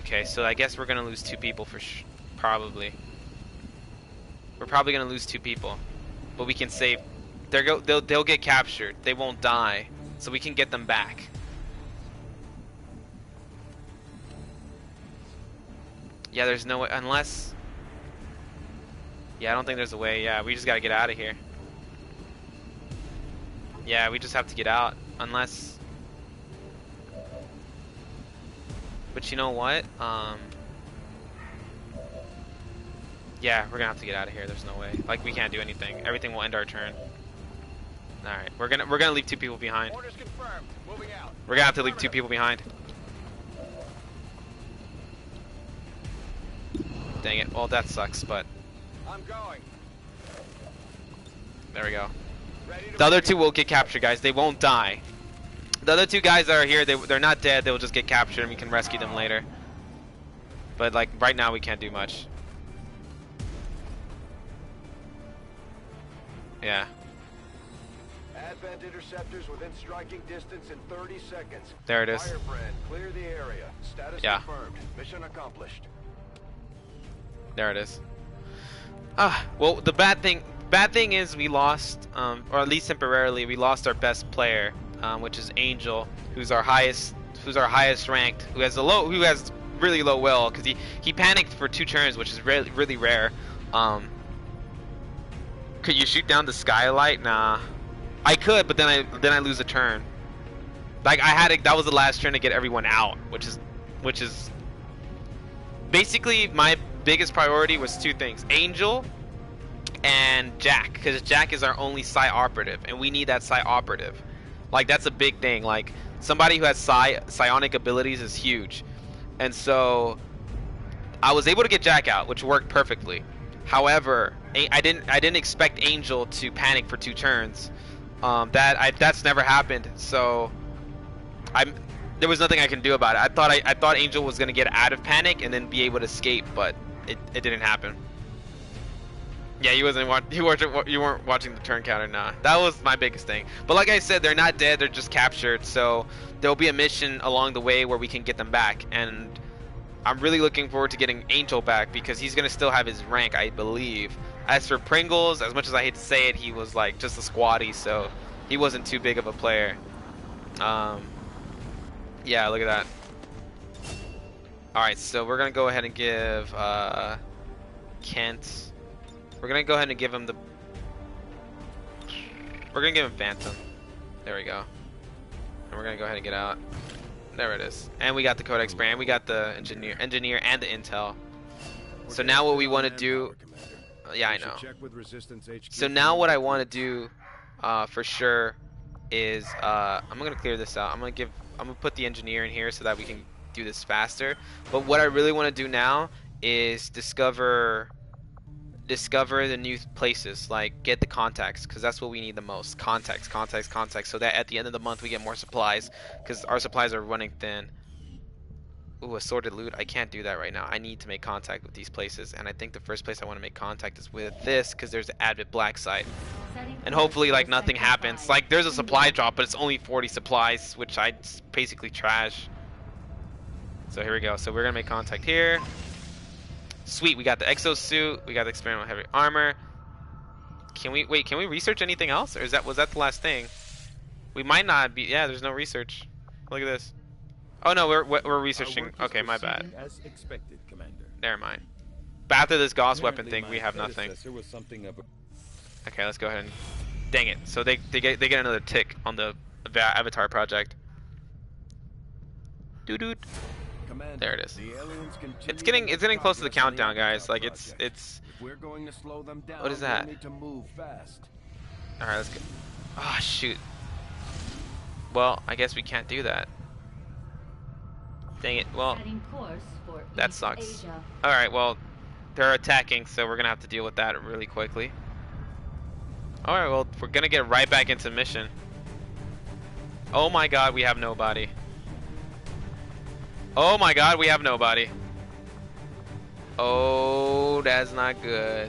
Okay, so I guess we're gonna lose two people for sh probably. We're probably gonna lose two people, but we can save. They're go they'll they'll get captured. They won't die, so we can get them back. Yeah, there's no way, unless, yeah, I don't think there's a way, yeah, we just gotta get out of here. Yeah, we just have to get out, unless, but you know what, um, yeah, we're gonna have to get out of here, there's no way, like, we can't do anything, everything will end our turn. Alright, we're gonna, we're gonna leave two people behind. Orders confirmed. Moving out. We're gonna have to leave two people behind. Dang it. Well, that sucks, but I'm going. There we go. The other two will get captured, guys. They won't die. The other two guys that are here, they, they're not dead. They'll just get captured, and we can rescue them later. But, like, right now we can't do much. Yeah. Advent interceptors within striking distance in thirty seconds. There it is. Firebrand, clear the area. Status confirmed. Mission accomplished. There it is. Ah, well, the bad thing, bad thing is we lost, um, or at least temporarily, we lost our best player, um, which is Angel, who's our highest, who's our highest ranked, who has a low, who has really low will, because he he panicked for two turns, which is really really rare. Um, could you shoot down the skylight? Nah, I could, but then I then I lose a turn. Like I had it. That was the last turn to get everyone out, which is, which is basically my biggest priority was two things: Angel and Jack, because Jack is our only Psy operative, and we need that Psy operative. Like that's a big thing. Like somebody who has Psy psionic abilities is huge, and so I was able to get Jack out, which worked perfectly. However, I didn't I didn't expect Angel to panic for two turns. Um, that I, that's never happened. So I'm there was nothing I can do about it. I thought I, I thought Angel was gonna get out of panic and then be able to escape, but it, it didn't happen. Yeah, you wasn't you weren't you weren't watching the turn counter. Nah, that was my biggest thing. But like I said, they're not dead. They're just captured. So there'll be a mission along the way where we can get them back, and I'm really looking forward to getting Angel back because he's gonna still have his rank, I believe. As for Pringles, as much as I hate to say it, he was like just a squatty, so he wasn't too big of a player. Um, yeah, look at that. All right, so we're gonna go ahead and give uh, Kent. We're gonna go ahead and give him the. We're gonna give him Phantom. There we go. And we're gonna go ahead and get out. There it is. And we got the Codex brand. We got the engineer, engineer, and the intel. So now what we want to do? Uh, yeah, I know. So now what I want to do, uh, for sure, is uh, I'm gonna clear this out. I'm gonna give. I'm gonna put the engineer in here so that we can do this faster. But what I really want to do now is discover, discover the new places. Like get the contacts, because that's what we need the most. Contacts, contacts, contacts. So that at the end of the month we get more supplies, because our supplies are running thin. Ooh, assorted loot. I can't do that right now. I need to make contact with these places, and I think the first place I want to make contact is with this, because there's an Advent Black site, and hopefully like nothing happens. Like there's a supply drop, but it's only forty supplies, which I basically trash. So here we go. So we're gonna make contact here. Sweet, we got the exosuit, we got the experimental heavy armor. Can we wait? Can we research anything else, or is that was that the last thing? We might not be. Yeah, there's no research. Look at this. Oh no, we're we're researching. Okay, my bad. As expected, Commander. Never mind. But after this Gauss weapon thing, we have nothing. Okay, let's go ahead and. Dang it! So they they get they get another tick on the Avatar project. Doo doo. There it is. It's getting it's getting close to the countdown, guys. Like it's it's. What is that? All right, let's go. Ah, shoot. Well, I guess we can't do that. Dang it, well, that sucks. Alright, well, they're attacking, so we're going to have to deal with that really quickly. Alright, well, we're going to get right back into mission. Oh my god, we have nobody. Oh my god, we have nobody. Oh, that's not good.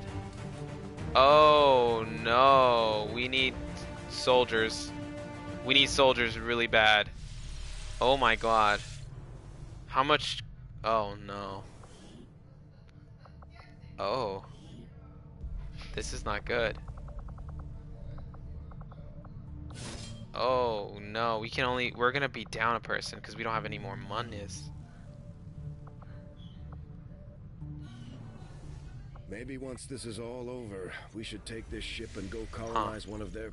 Oh no, we need soldiers. We need soldiers really bad. Oh my god. How much? Oh no. Oh. This is not good. Oh no, we can only, we're gonna be down a person because we don't have any more monies. Maybe once this is all over, we should take this ship and go colonize huh. one of their.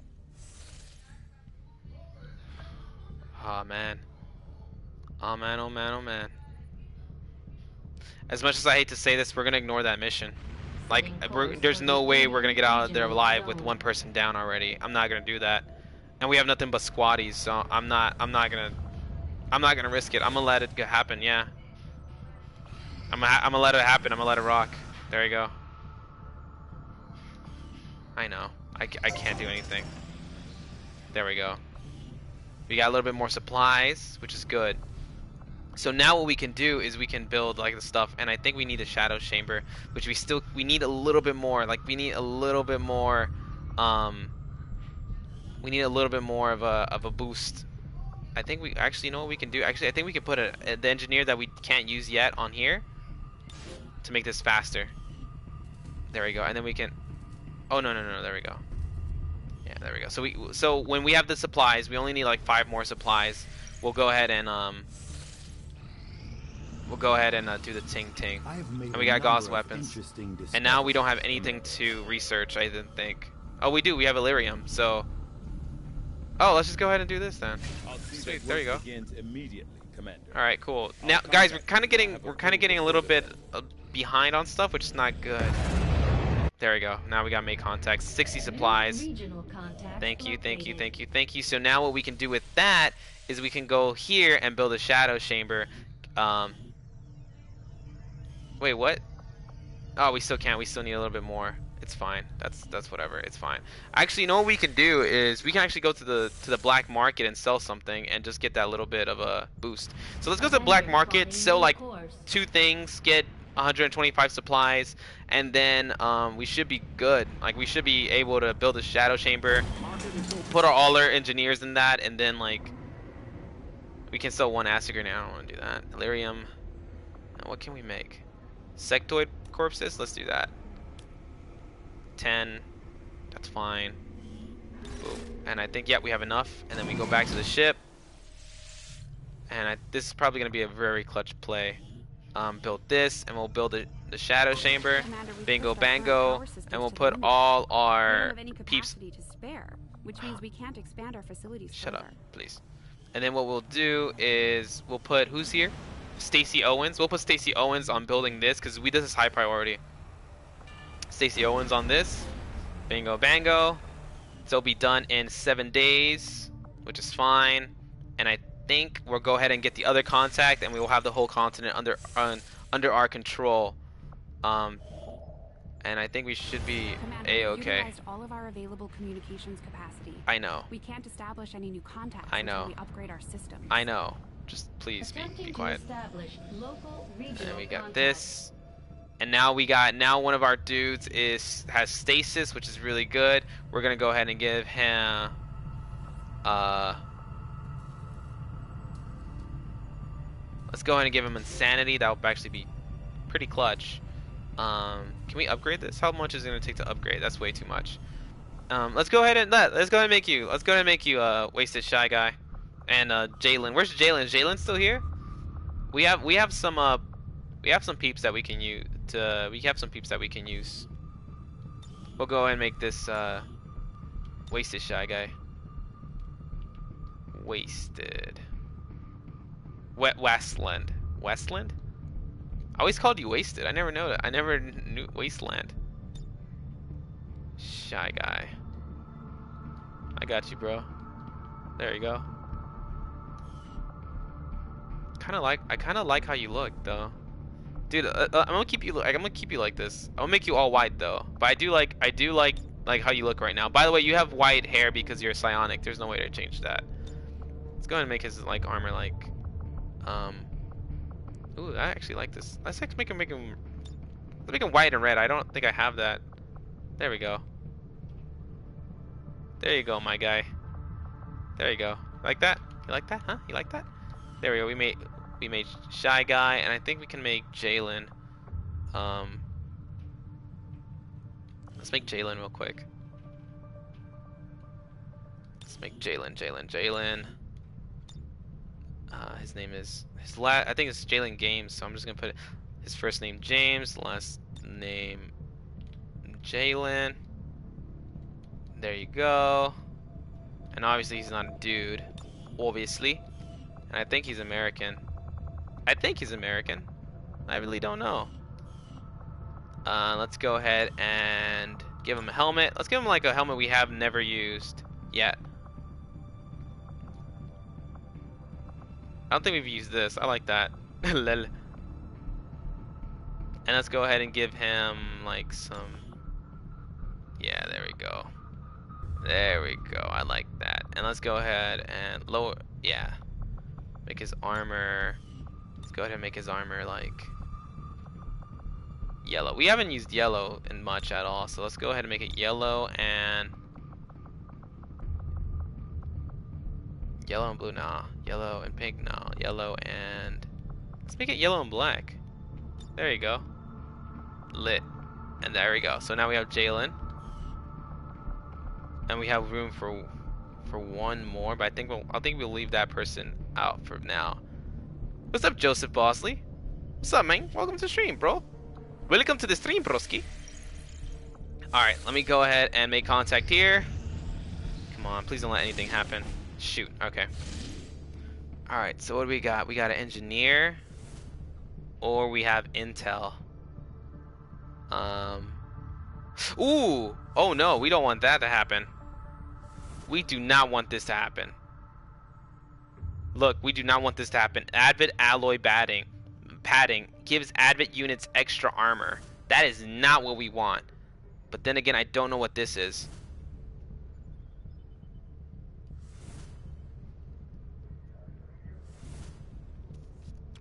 Ah, man. Oh man, oh man, oh man. As much as I hate to say this, we're gonna ignore that mission. Like, we're, there's no way we're gonna get out of there alive with one person down already. I'm not gonna do that. And we have nothing but squatties, so I'm not, I'm not gonna, I'm not gonna risk it. I'm gonna let it happen, yeah. I'm gonna, I'm gonna let it happen, I'm gonna let it rock. There you go. I know, I, I can't do anything. There we go. We got a little bit more supplies, which is good. So now what we can do is we can build like the stuff, and I think we need a shadow chamber, which we still we need a little bit more. Like we need a little bit more, um, we need a little bit more of a of a boost. I think we actually you know what we can do. Actually, I think we can put a, a, the engineer that we can't use yet on here to make this faster. There we go, and then we can. Oh no no no! There we go. Yeah, there we go. So we so when we have the supplies, we only need like five more supplies. We'll go ahead and um. We'll go ahead and uh, do the ting ting, and we got Gauss weapons, and now we don't have anything to research. I didn't think. Oh, we do. We have Illyrium. So, Oh, let's just go ahead and do this then. Sweet, there you go. All right, cool. Now, guys, we're kind of getting we're kind of getting a little bit behind on stuff, which is not good. There we go. Now we gotta make contacts. sixty supplies. Thank you, thank you, thank you, thank you. So now what we can do with that is we can go here and build a shadow chamber. Um, wait, what? Oh, we still can't. We still need a little bit more. It's fine. That's that's whatever. It's fine. Actually, you know what we can do is we can actually go to the to the black market and sell something and just get that little bit of a boost. So let's go to the black market, sell like two things, get one hundred twenty-five supplies, and then um, we should be good. Like, we should be able to build a shadow chamber, put our all our engineers in that, and then like we can sell one acid grenade. I don't want to do that. Illyrium. What can we make? Sectoid corpses. Let's do that. ten. That's fine. Boom. And I think yeah, we have enough. And then we go back to the ship. And I, this is probably gonna be a very clutch play. Um, build this, and we'll build the, the shadow chamber. Bingo, bango, and we'll put all our peeps. Which means we can't expand our facilities. Shut up, please. And then what we'll do is we'll put who's here? Stacy Owens. We'll put Stacy Owens on building this because we this is high priority. Stacy Owens on this. Bingo, bango. So it'll be done in seven days, which is fine. And I. think we'll go ahead and get the other contact, and we will have the whole continent under uh, under our control. Um, and I think we should be a-okay. Utilized all of our available communications capacity. I know. We can't establish any new contacts. I know. Until we upgrade our system. I know. Just please be, be quiet. Local, and then we got contacts. This, and now we got now one of our dudes is has stasis, which is really good. We're gonna go ahead and give him. Uh. Let's go ahead and give him insanity. That would actually be pretty clutch. Um, can we upgrade this? How much is it going to take to upgrade? That's way too much. Um, let's go ahead and let, let's go ahead and make you. Let's go ahead and make you uh, wasted shy guy. And uh, Jalen, where's Jalen? Is Jalen still here? We have we have some uh we have some peeps that we can use. To, we have some peeps that we can use. We'll go ahead and make this uh, wasted shy guy. Wasted. Westland. Westland? I always called you Wasted. I never know that. I never knew Wasteland. Shy guy. I got you, bro. There you go. Kind of like. I kind of like how you look, though. Dude, uh, I'm gonna keep you. Like, I'm gonna keep you like this. I'm gonna make you all white, though. But I do like. I do like like how you look right now. By the way, you have white hair because you're psionic. There's no way to change that. Let's go ahead and make his like armor like. Um. Ooh, I actually like this. Let's actually make him make him. Let's make him white and red. I don't think I have that. There we go. There you go, my guy. There you go. Like that? You like that? Huh? You like that? There we go. We made we made Shy Guy, and I think we can make Jalen. Um. Let's make Jalen real quick. Let's make Jalen, Jalen, Jalen. Uh, his name is his last. I think it's Jalen Games, so I'm just gonna put it, his first name James, last name Jalen. There you go. And obviously he's not a dude, obviously. And I think he's American. I think he's American. I really don't know. Uh, let's go ahead and give him a helmet. Let's give him like a helmet we have never used yet. I don't think we've used this. I like that. And let's go ahead and give him like some. Yeah, there we go. There we go. I like that. And let's go ahead and lower. Yeah. Make his armor. Let's go ahead and make his armor like yellow. We haven't used yellow in much at all, so let's go ahead and make it yellow and. Yellow and blue, nah. Yellow and pink, nah. Yellow and... Let's make it yellow and black. There you go. Lit. And there we go. So now we have Jalen. And we have room for for one more, but I think we'll, I think we'll leave that person out for now. What's up, Joseph Bosley? What's up, man? Welcome to the stream, bro. Welcome to the stream, broski. Alright, let me go ahead and make contact here. Come on, please don't let anything happen. Shoot, okay. Alright, so what do we got? We got an engineer, or we have intel. Um. Ooh! Oh no, we don't want that to happen. We do not want this to happen. Look, we do not want this to happen. Advent alloy batting, padding gives Advent units extra armor. That is not what we want. But then again, I don't know what this is.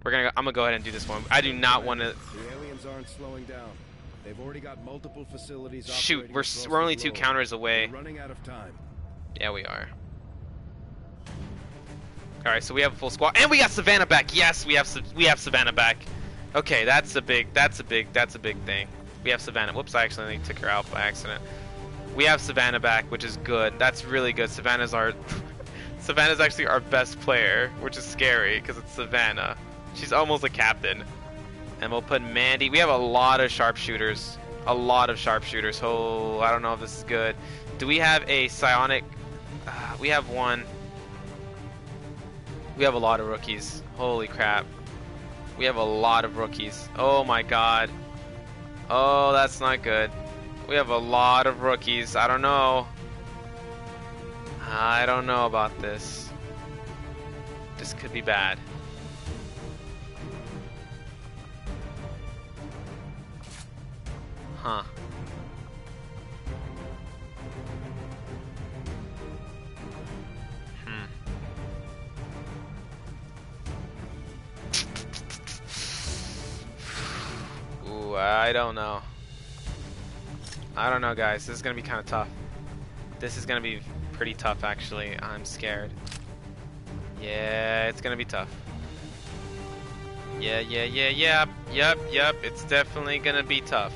We're gonna. Go, I'm gonna go ahead and do this one. I do not want to. The aliens aren't slowing down. They've already got multiple facilities. Shoot, we're we're only two counters away. We're running out of time. Yeah, we are. All right, so we have a full squad, and we got Savannah back. Yes, we have we have Savannah back. Okay, that's a big. That's a big. That's a big thing. We have Savannah. Whoops, I actually took her out by accident. We have Savannah back, which is good. That's really good. Savannah's our. Savannah's actually our best player, which is scary because it's Savannah. She's almost a captain. And we'll put Mandy. We have a lot of sharpshooters. A lot of sharpshooters. Oh, I don't know if this is good. Do we have a psionic? Uh, we have one. We have a lot of rookies. Holy crap. We have a lot of rookies. Oh my god. Oh, that's not good. We have a lot of rookies. I don't know. I don't know about this. This could be bad. Huh. Hmm. Ooh, I don't know. I don't know, guys. This is gonna be kind of tough. This is gonna be pretty tough, actually. I'm scared. Yeah, it's gonna be tough. Yeah, yeah, yeah, yeah. Yep, yep. It's definitely gonna be tough.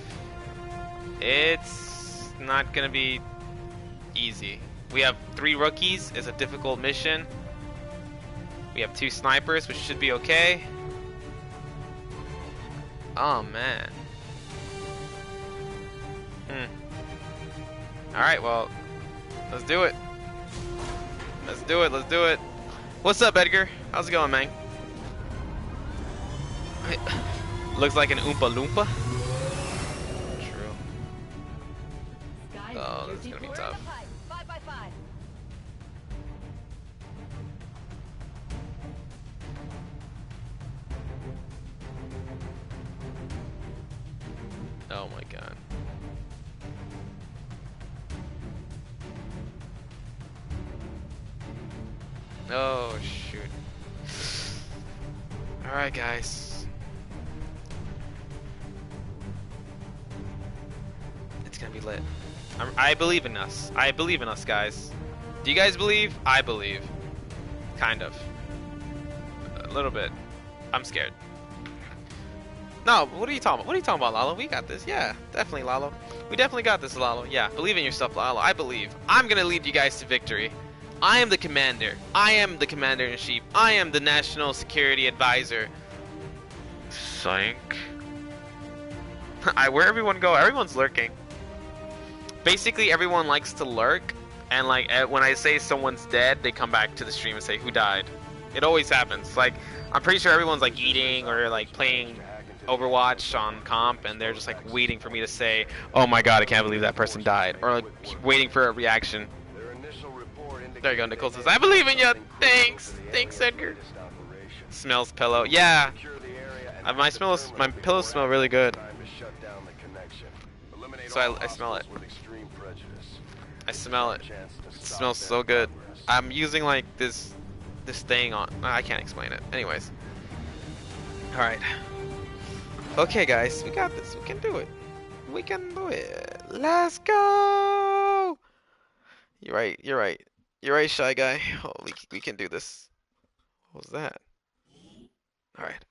It's not gonna be easy. We have three rookies. It's a difficult mission. We have two snipers, which should be okay. Oh man. Hmm. All right, well, let's do it. Let's do it. Let's do it. What's up, Edgar? How's it going, man? Looks like an Oompa Loompa. Oh, this is gonna be tough. Five by five. Oh my god. Oh shoot. Alright guys. It's gonna be lit. I believe in us. I believe in us, guys. Do you guys believe? I believe. Kind of. A little bit. I'm scared. No, what are you talking about? What are you talking about, Lalo? We got this. Yeah, definitely, Lalo. We definitely got this, Lalo. Yeah, believe in yourself, Lalo. I believe. I'm going to lead you guys to victory. I am the commander. I am the commander-in-chief. I am the national security advisor. Psych. Where everyone go? Everyone's lurking. Basically, everyone likes to lurk, and like when I say someone's dead, they come back to the stream and say, who died? It always happens. Like, I'm pretty sure everyone's like eating or like playing Overwatch on comp, and they're just like waiting for me to say, oh my god, I can't believe that person died, or like waiting for a reaction. There you go, Nicole says, I believe in you! Thanks! Thanks, Edgar! Smells pillow. Yeah! My, smell, my pillows smell really good. So I, I smell it. I smell it. It smells so good. I'm using like this this thing on. I can't explain it. Anyways. Alright. Okay guys, we got this. We can do it. We can do it. Let's go. You're right. You're right. You're right, Shy Guy. Oh, we, we can do this. What was that? Alright.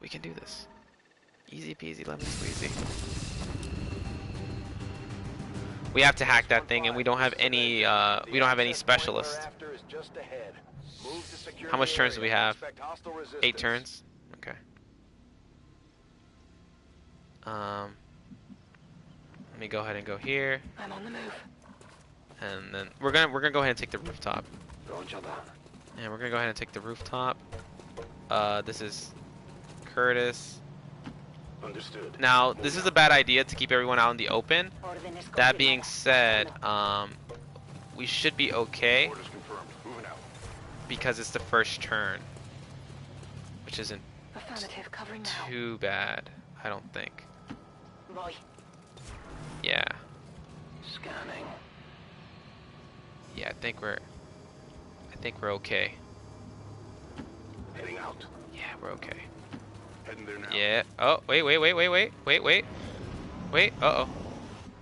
We can do this. Easy peasy lemon squeezy. We have to hack that thing, and we don't have any. Uh, we don't have any specialists. How much turns do we have? Eight turns. Okay. Um. Let me go ahead and go here. I'm on the move. and then we're gonna we're gonna go ahead and take the rooftop. And we're gonna go ahead and take the rooftop. Uh, this is Curtis. Understood. Now, this is a bad idea to keep everyone out in the open. That being said, um, we should be okay because it's the first turn, which isn't too bad, I don't think. Yeah. Scanning. Yeah, I think we're. I think we're okay. Heading out. Yeah, we're okay. Heading there now. Yeah. Oh, wait, wait, wait, wait, wait, wait, wait, wait. Uh oh.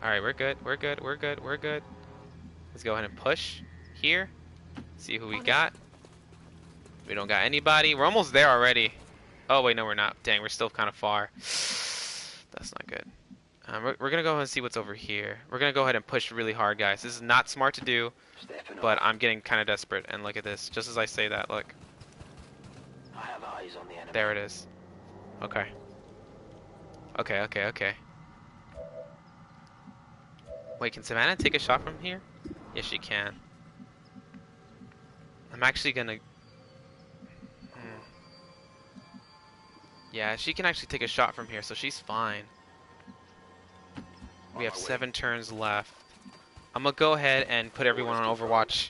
All right, we're good. We're good. We're good. We're good. Let's go ahead and push here. See who we got. We don't got anybody. We're almost there already. Oh wait, no, we're not. Dang, we're still kind of far. That's not good. Um, we're, we're gonna go ahead and see what's over here. We're gonna go ahead and push really hard, guys. This is not smart to do, but I'm getting kind of desperate. And look at this. Just as I say that, look. I have eyes on the enemy. There it is. Okay. Okay. Okay. Okay. Wait, can Savannah take a shot from here? Yes, she can. I'm actually gonna. Hmm. Yeah, she can actually take a shot from here, so she's fine. We have seven turns left. I'm gonna go ahead and put everyone on Overwatch.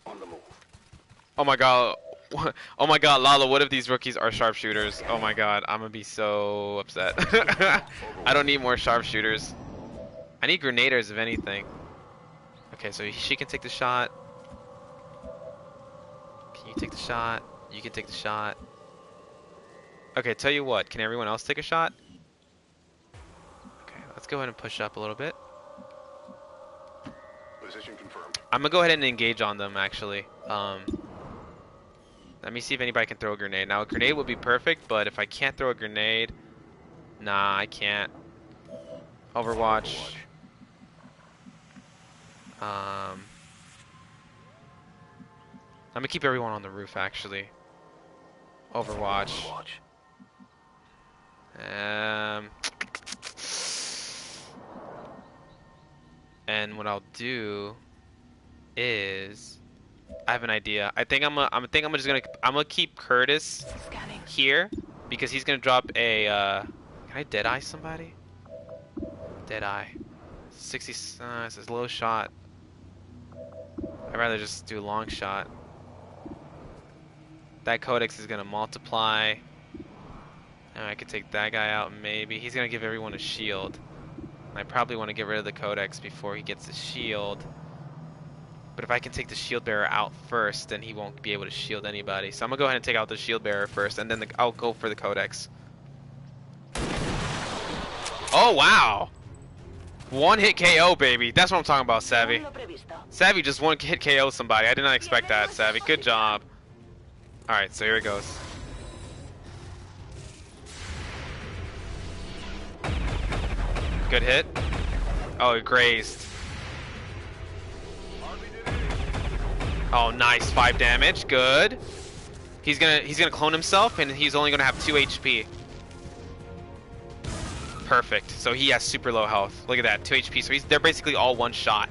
Oh my god. Oh my god, Lalo, what if these rookies are sharpshooters? Oh my god, I'm gonna be so upset. I don't need more sharpshooters. I need grenaders, if anything. Okay, so she can take the shot. Can you take the shot? You can take the shot. Okay, tell you what, can everyone else take a shot? Okay, let's go ahead and push up a little bit. Position confirmed. I'm gonna go ahead and engage on them, actually. Um, let me see if anybody can throw a grenade. Now, a grenade would be perfect, but if I can't throw a grenade, nah, I can't. Overwatch. Um, I'm gonna keep everyone on the roof, actually. Overwatch. Um. And what I'll do is, I have an idea. I think I'm. A, I'm think I'm just gonna. I'm gonna keep Curtis Scanning. here because he's gonna drop a. Uh, can I dead eye somebody? Dead eye. sixty. Uh, this is low shot. I'd rather just do a long shot. That codex is gonna multiply. And I could take that guy out. Maybe he's gonna give everyone a shield. I probably want to get rid of the codex before he gets the shield. But if I can take the shield bearer out first, then he won't be able to shield anybody. So I'm gonna go ahead and take out the shield bearer first, and then the, I'll go for the codex. Oh wow! One hit K O, baby. That's what I'm talking about, Savvy. Savvy just one hit K O somebody. I did not expect that, Savvy. Good job. All right, so here it goes. Good hit. Oh, it grazed. Oh, nice. Five damage. Good. He's gonna he's gonna clone himself, and he's only gonna have two H P. Perfect. So he has super low health. Look at that, two H P. So he's they're basically all one shot.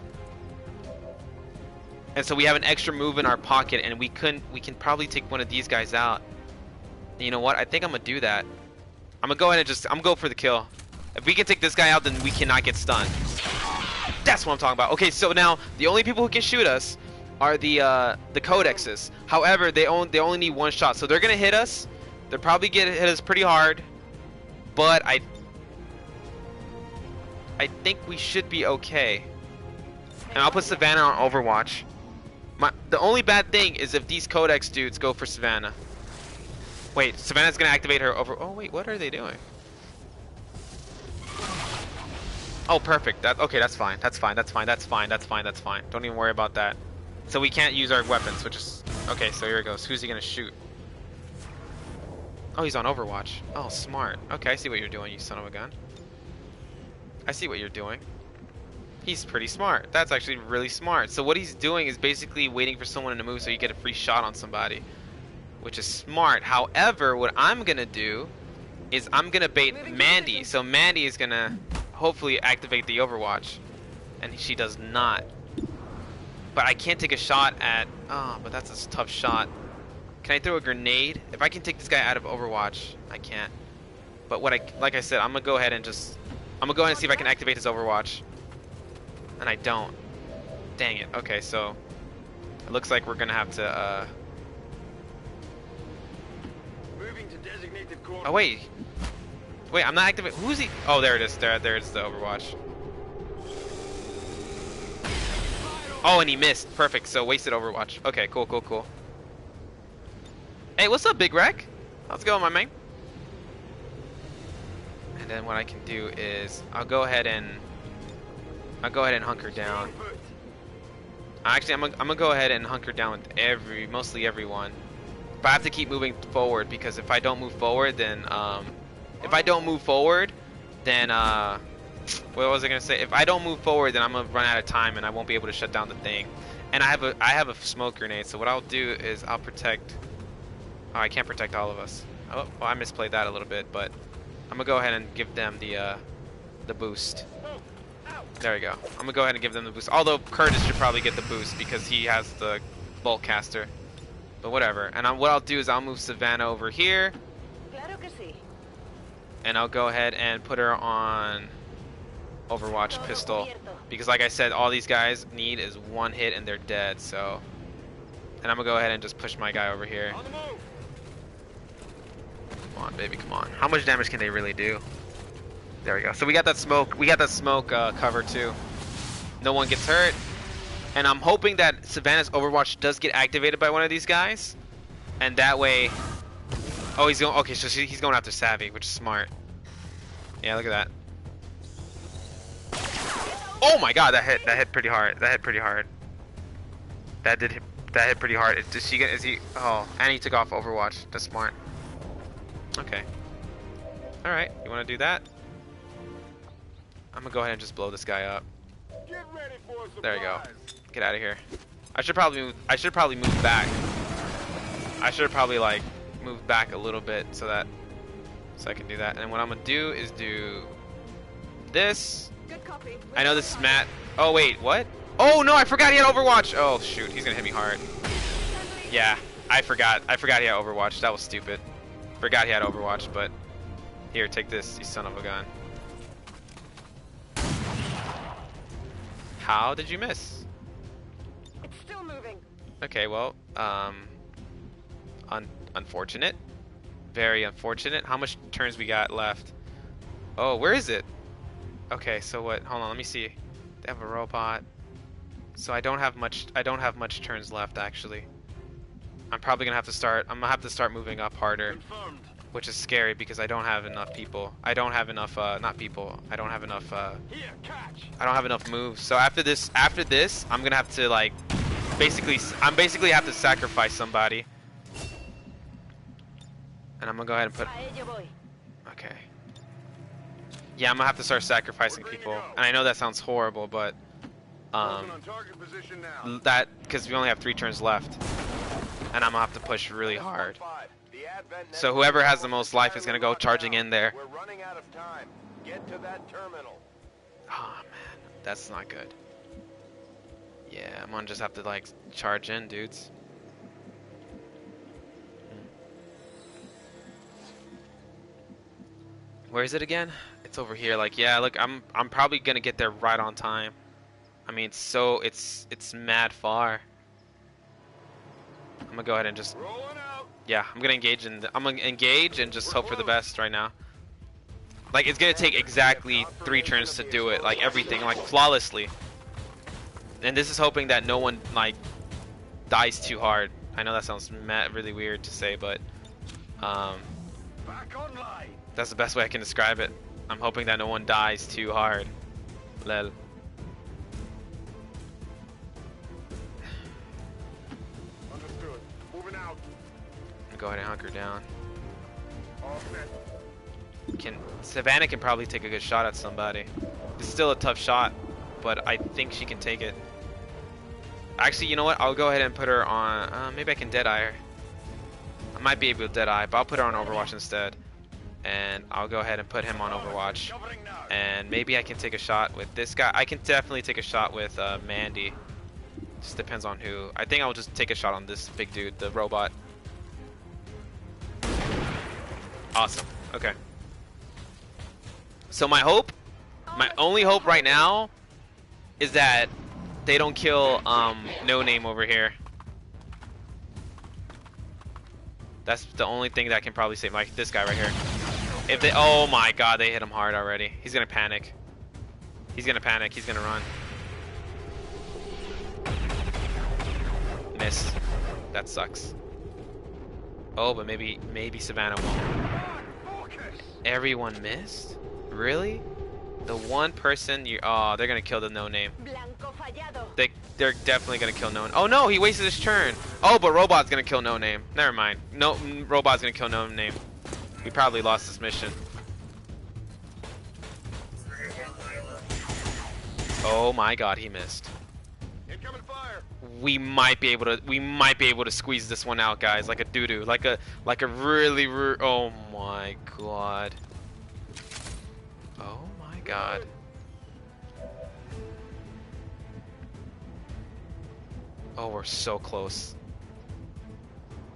And so we have an extra move in our pocket, and we couldn't we can probably take one of these guys out. And you know what? I think I'm gonna do that. I'm gonna go ahead and just I'm gonna go for the kill. If we can take this guy out, then we cannot get stunned. That's what I'm talking about. Okay, so now the only people who can shoot us are the uh, the codexes. However, they only they only need one shot, so they're gonna hit us. They're probably gonna hit us pretty hard, but I I think we should be okay. And I'll put Savannah on Overwatch. My the only bad thing is if these codex dudes go for Savannah. Wait, Savannah's gonna activate her over. Oh wait, what are they doing? Oh, perfect. That, okay, that's fine. That's fine. That's fine. That's fine. That's fine. That's fine. Don't even worry about that. So we can't use our weapons, which is... Okay, so here it goes. Who's he going to shoot? Oh, he's on Overwatch. Oh, smart. Okay, I see what you're doing, you son of a gun. I see what you're doing. He's pretty smart. That's actually really smart. So what he's doing is basically waiting for someone to move so you get a free shot on somebody, which is smart. However, what I'm going to do is I'm going to bait Mandy. So Mandy is going to... hopefully activate the Overwatch, and she does not. but I can't take a shot at... Oh, but that's a tough shot. Can I throw a grenade? If I can take this guy out of Overwatch, I can't. But what I... Like I said, I'm gonna go ahead and just... I'm gonna go ahead and see if I can activate his Overwatch. And I don't. Dang it. Okay, so... It looks like we're gonna have to, uh... Moving to designated corner. Oh, wait. Wait, I'm not activating... Who's he... Oh, there it is. There, there it is, the Overwatch. Oh, and he missed. Perfect. So, wasted Overwatch. Okay, cool, cool, cool. Hey, what's up, Big Wreck? How's it going, my man? And then what I can do is... I'll go ahead and... I'll go ahead and hunker down. Actually, I'm gonna, I'm gonna go ahead and hunker down with every... Mostly everyone. But I have to keep moving forward, because if I don't move forward, then... Um, if I don't move forward, then... Uh, what was I gonna say? If I don't move forward, then I'm gonna run out of time and I won't be able to shut down the thing. And I have a I have a smoke grenade, so what I'll do is I'll protect. Oh, I can't protect all of us. Oh, well, I misplayed that a little bit, but I'm gonna go ahead and give them the uh, the boost. There we go. I'm gonna go ahead and give them the boost. Although Curtis should probably get the boost because he has the bolt caster. But whatever. And I'm, what I'll do is I'll move Savannah over here. And I'll go ahead and put her on Overwatch pistol, because like I said, all these guys need is one hit and they're dead. So, and I'm gonna go ahead and just push my guy over here. Come on, baby, come on. How much damage can they really do? There we go. So we got that smoke. We got that smoke uh, cover too. No one gets hurt, and I'm hoping that Savannah's Overwatch does get activated by one of these guys, and that way. Oh, he's going. Okay, so she, he's going after Savvy, which is smart. Yeah, look at that. Oh my god, that hit that hit pretty hard. That hit pretty hard. That did hit, that hit pretty hard. Does she get is he oh, and he took off Overwatch. That's smart. Okay. Alright, you wanna do that? I'm gonna go ahead and just blow this guy up. Get ready for a surprise. There we go. Get out of here. I should probably move I should probably move back. I should probably like move back a little bit so that so I can do that. And what I'm gonna do is do this. I know this is Matt. Oh wait, what? Oh no, I forgot he had Overwatch. Oh shoot, he's gonna hit me hard. Yeah, I forgot. I forgot he had Overwatch. That was stupid. Forgot he had Overwatch, but here, take this, you son of a gun. How did you miss? It's still moving. Okay, well, um, un unfortunate. Very unfortunate. How much turns we got left? Oh, where is it? Okay, so what? Hold on, let me see. They have a robot. So I don't have much. I don't have much turns left, actually. I'm probably gonna have to start. I'm gonna have to start moving up harder, confirmed. Which is scary because I don't have enough people. I don't have enough. Uh, not people. I don't have enough. Uh, Here, catch. I don't have enough moves. So after this, after this, I'm gonna have to like, basically, I'm basically have to sacrifice somebody. And I'm gonna go ahead and put. Okay. Yeah, I'm gonna have to start sacrificing people, and I know that sounds horrible, but um, that because we only have three turns left, and I'm gonna have to push really hard. So whoever has the most life is gonna go charging in there. Oh man, that's not good. Yeah, I'm gonna just have to like charge in, dudes. Where is it again? It's over here. Like, yeah, look, I'm I'm probably gonna get there right on time. I mean, it's so it's it's mad far. I'm gonna go ahead and just yeah, I'm gonna engage in the, I'm gonna engage and just hope for the best right now. Like, it's gonna take exactly three turns to do it, like everything, like flawlessly. And this is hoping that no one like dies too hard. I know that sounds mad, really weird to say, but um, that's the best way I can describe it. I'm hoping that no one dies too hard. Lel. Understood. Moving out. Go ahead and hunker down. Can Savannah can probably take a good shot at somebody. It's still a tough shot, but I think she can take it. Actually, you know what? I'll go ahead and put her on. Uh, maybe I can deadeye her. I might be able to deadeye, but I'll put her on Overwatch instead. And I'll go ahead and put him on Overwatch, and maybe I can take a shot with this guy. I can definitely take a shot with uh, Mandy, Just depends on who. I think I'll just take a shot on this big dude, the robot. Awesome. Okay. So my hope, my only hope right now is that they don't kill um, No Name over here. That's the only thing that can probably save my, this guy right here. If they, oh my god, they hit him hard already. He's gonna panic. He's gonna panic, he's gonna run. Miss. That sucks. Oh, but maybe, maybe Savannah won't. Everyone missed? Really? The one person you, oh, they're gonna kill the No Name. They, they're definitely gonna kill No Name. Oh no, he wasted his turn. Oh, but Robot's gonna kill No Name. Never mind. No, Robot's gonna kill No Name. We probably lost this mission. Oh my god, he missed. Incoming fire. We might be able to, we might be able to squeeze this one out, guys, like a doo-doo, like a, like a really, re oh my god. Oh my god. Oh, we're so close.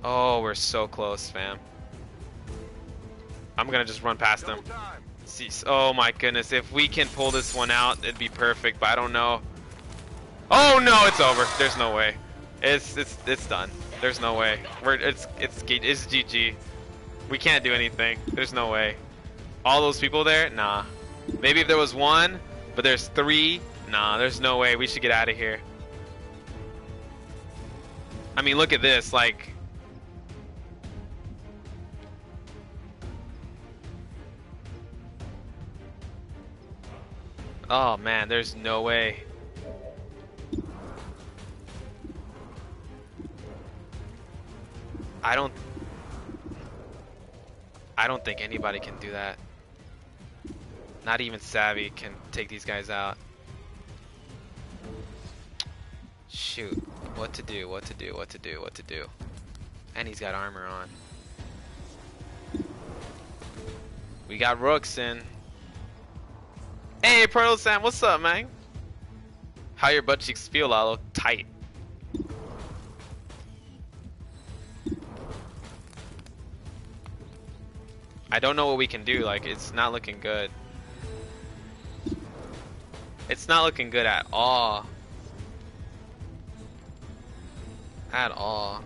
Oh, we're so close, fam. I'm gonna just run past them. Oh my goodness, if we can pull this one out, it'd be perfect, but I don't know. Oh no, it's over. There's no way. It's it's it's done. There's no way. We're it's it's it's G G. We can't do anything. There's no way. All those people there? Nah. Maybe if there was one, but there's three. Nah, there's no way. We should get out of here. I mean, look at this. Like, oh man, there's no way. I don't I don't think anybody can do that. Not even Savvy can take these guys out. Shoot. What to do, what to do, what to do, what to do. And he's got armor on. We got Rooks in. Hey, Pearl Sam, what's up, man? How your butt cheeks feel, Lalo? Tight. I don't know what we can do. Like, it's not looking good. It's not looking good at all. At all.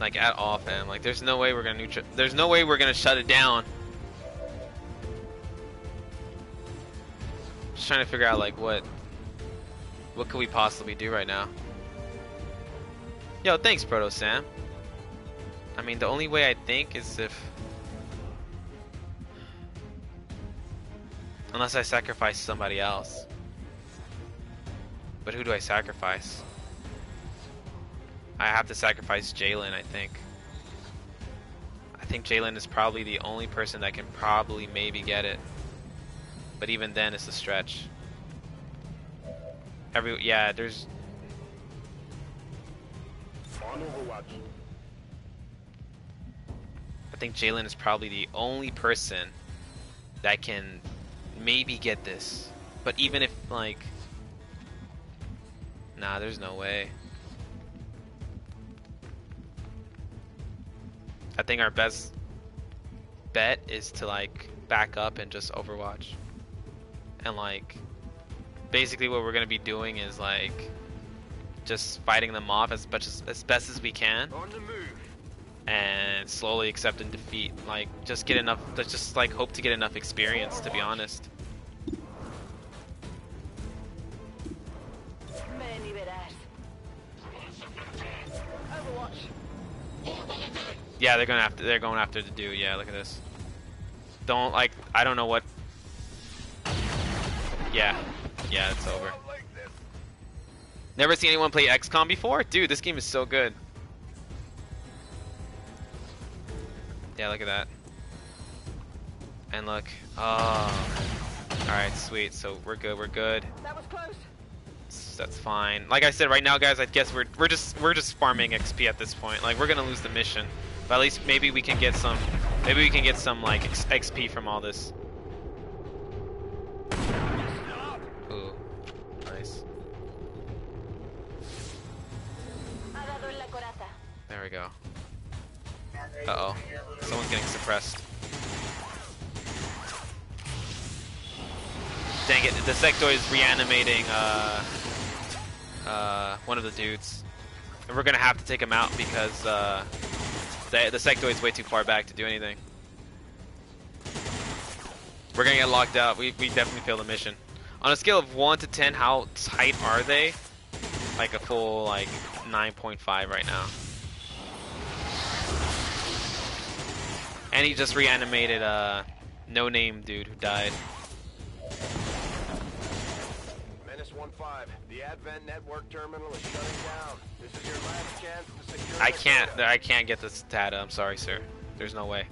Like, at all, fam. Like, there's no way we're gonna neutral. There's no way we're gonna shut it down. Just trying to figure out, like, what. What could we possibly do right now? Yo, thanks, Proto Sam. I mean, the only way I think is if, unless I sacrifice somebody else. But who do I sacrifice? I have to sacrifice Jaylen, I think. I think Jaylen is probably the only person that can probably maybe get it. But even then, it's a stretch. Every, yeah, there's. On Overwatch. I think Jaylen is probably the only person that can maybe get this. But even if, like. Nah, there's no way. I think our best bet is to, like, back up and just Overwatch. And, like. Basically what we're going to be doing is like just fighting them off as much as, as best as we can and slowly accepting defeat. Like just get enough, let's just like hope to get enough experience, to be honest. Yeah, they're going to have to, they're going after the dude. Yeah, look at this. Don't like, I don't know what. Yeah. Yeah, it's over. Never seen anyone play X COM before? Dude, this game is so good. Yeah, look at that. And look. Oh. Alright, sweet. So we're good, we're good. That was close. That's fine. Like I said, right now guys, I guess we're we're just we're just farming X P at this point. Like we're gonna lose the mission. But at least maybe we can get some Maybe we can get some like X P from all this. Ooh, nice. There we go. Uh oh, someone's getting suppressed. Dang it, the sector is reanimating uh, uh, one of the dudes. And we're gonna have to take him out because uh, the, the sectoid's way too far back to do anything. We're gonna get locked out. We, we definitely failed the mission. On a scale of one to ten, how tight are they? Like a full like nine point five right now. And he just reanimated a no-name dude who died. The Advent network terminal is shutting down. This is your last chance to secure. I can't data. I can't get this data, I'm sorry sir. There's no way.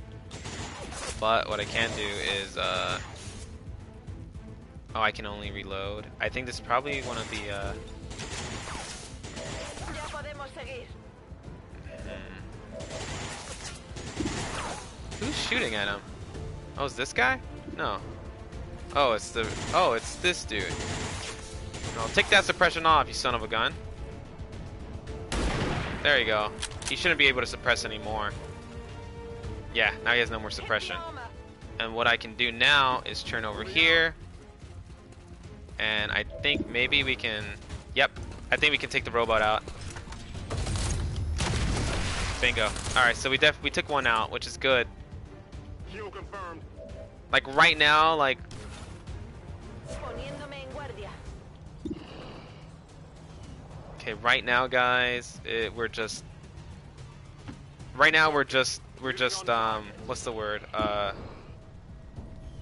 But what I can do is uh oh, I can only reload. I think this is probably one of the uh mm. Who's shooting at him? Oh, is this guy? No. Oh, it's the oh, it's this dude. I'll take that suppression off, you son of a gun. There you go. He shouldn't be able to suppress anymore. Yeah, now he has no more suppression. And what I can do now is turn over here. And I think maybe we can... Yep, I think we can take the robot out. Bingo. Alright, so we def we took one out, which is good. Like right now, like... Okay, right now, guys, it, we're just. Right now, we're just, we're just, um, what's the word? Uh,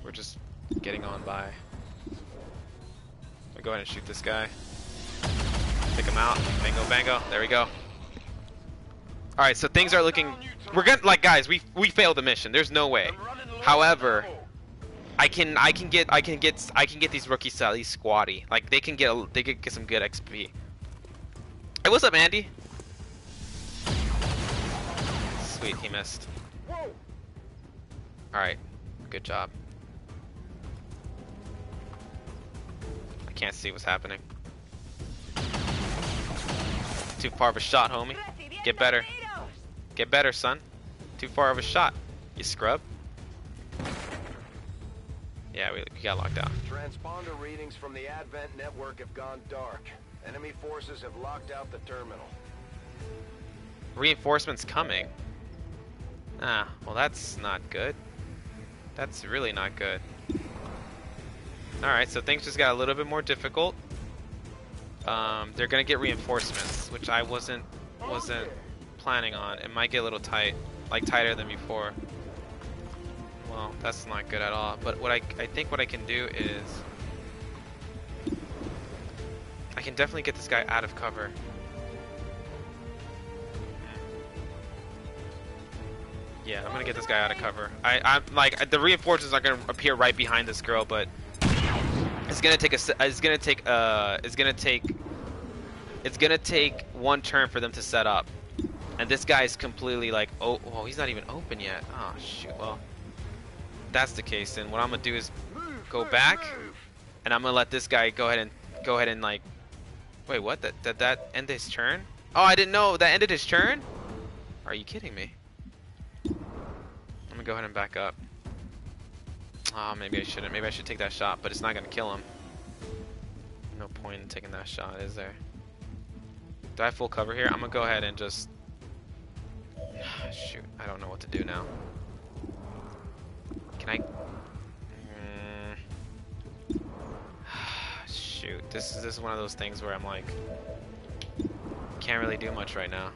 we're just getting on by. I'll go ahead and shoot this guy. Pick him out. Bango, bango. There we go. All right, so things are looking. We're gonna, like, guys, we we failed the mission. There's no way. However, I can, I can get, I can get, I can get these rookies to at least squatty. Like they can get, a, they could get some good X P. Hey, what's up, Andy? Sweet, he missed. Alright, good job. I can't see what's happening. Too far of a shot, homie. Get better. Get better, son. Too far of a shot, you scrub. Yeah, we, we got locked out. Transponder readings from the Advent network have gone dark. Enemy forces have locked out the terminal. Reinforcements coming. Ah, well that's not good. That's really not good. Alright, so things just got a little bit more difficult. Um, they're gonna get reinforcements, which I wasn't wasn't planning on. It might get a little tight, like tighter than before. Well, that's not good at all. But what I, I think what I can do is I can definitely get this guy out of cover. Yeah, I'm gonna get this guy out of cover. I, I'm like the reinforcements are gonna appear right behind this girl, but it's gonna take a, it's gonna take uh, it's gonna take, it's gonna take one turn for them to set up, and this guy is completely like, oh, oh, he's not even open yet. Oh shoot. Well, if that's the case, then what I'm gonna do is go back, and I'm gonna let this guy go ahead and go ahead and like. Wait, what? That, that that end his turn? Oh, I didn't know that ended his turn? Are you kidding me? I'm gonna go ahead and back up. Oh, maybe I shouldn't. Maybe I should take that shot, but it's not gonna kill him. No point in taking that shot, is there? Do I have full cover here? I'm gonna go ahead and just... Shoot, I don't know what to do now. Can I... Shoot, this is this is one of those things where I'm like, can't really do much right now.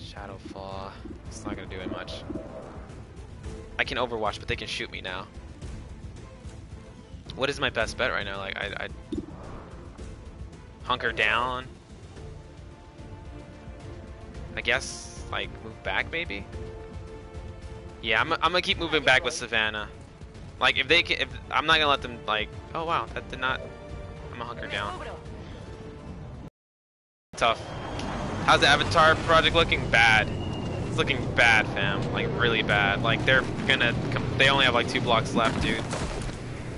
Shadowfall, it's not gonna do it much. I can Overwatch, but they can shoot me now. What is my best bet right now? Like, I, I hunker down. I guess like move back maybe. Yeah, I'm I'm gonna keep moving back with Savannah. Like if they can, if, I'm not gonna let them like, oh wow, that did not, I'm gonna hunker down. Tough. How's the Avatar project looking? Bad. looking bad, fam. Like, really bad. Like, they're gonna... Come, they only have, like, two blocks left, dude.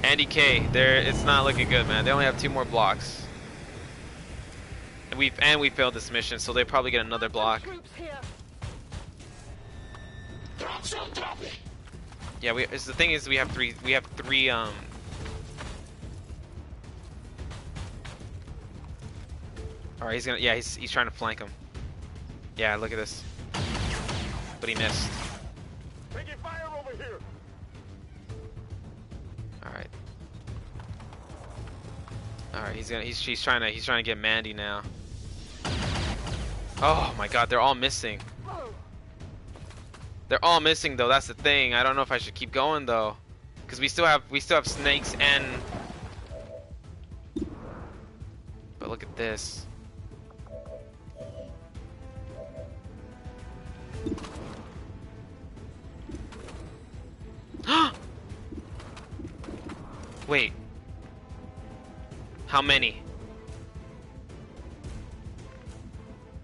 Andy K, they're, it's not looking good, man. They only have two more blocks. And we and we failed this mission, so they probably get another block. Yeah, we. It's, the thing is, we have three. We have three. Um. All right, he's gonna. Yeah, he's he's trying to flank him. Yeah, look at this. But he missed. Taking fire over here. All right. All right, he's gonna. He's she's trying to. He's trying to get Mandy now. Oh my God, they're all missing. They're all missing though. That's the thing. I don't know if I should keep going though, because we still have we still have snakes and. But look at this. Wait. How many?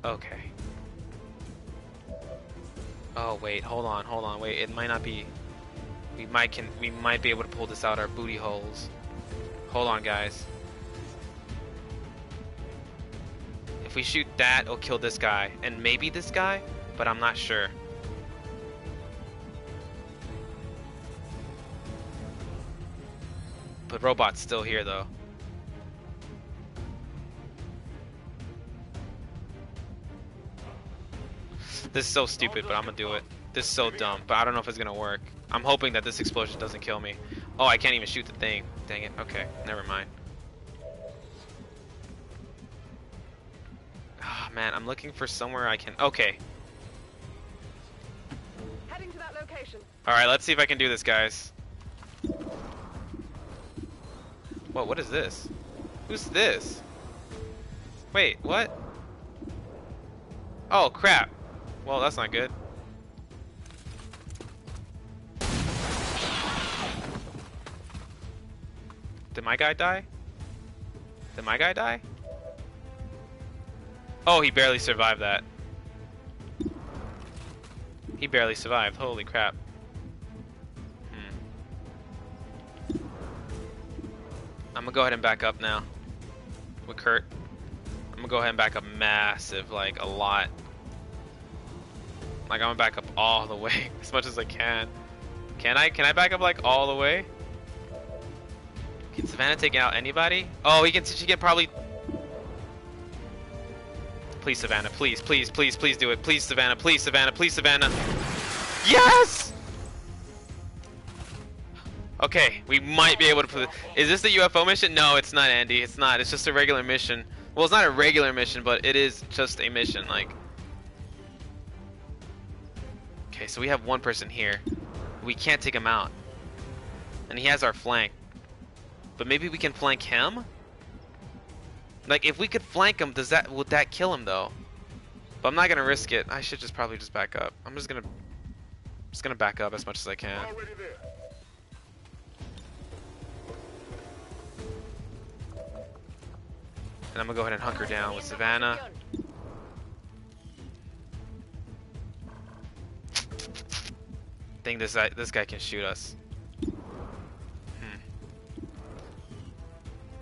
Okay. Oh wait, hold on, hold on, wait. It might not be. We might can we might be able to pull this out our booty holes. Hold on, guys. If we shoot that, it'll kill this guy and maybe this guy, but I'm not sure. But Robot's still here though. This is so stupid, but I'm gonna do it. This is so dumb, but I don't know if it's gonna work. I'm hoping that this explosion doesn't kill me. Oh, I can't even shoot the thing. Dang it. Okay, never mind. Ah, oh, man, I'm looking for somewhere I can. Okay. Heading to that location. All right, let's see if I can do this, guys. Whoa, what is this? Who's this? Wait, what? Oh, crap. Well, that's not good. Did my guy die? Did my guy die? Oh, he barely survived that. He barely survived. Holy crap. Hmm. I'm gonna go ahead and back up now. With Kurt. I'm gonna go ahead and back up massive, like a lot. Like I'm gonna back up all the way as much as I can. Can I? Can I back up like all the way? Can Savannah take out anybody? Oh, he can. She can probably. Please, Savannah. Please, please, please, please do it. Please, Savannah. Please, Savannah. Please, Savannah. Yes. Okay, we might be able to. Put... Is this the U F O mission? No, it's not, Andy. It's not. It's just a regular mission. Well, it's not a regular mission, but it is just a mission, like. Okay, so we have one person here. We can't take him out. And he has our flank. But maybe we can flank him? Like, if we could flank him, does that, would that kill him, though? But I'm not gonna risk it. I should just probably just back up. I'm just gonna, just gonna back up as much as I can. And I'm gonna go ahead and hunker down with Savannah. I think this guy, this guy can shoot us. Hmm. I'm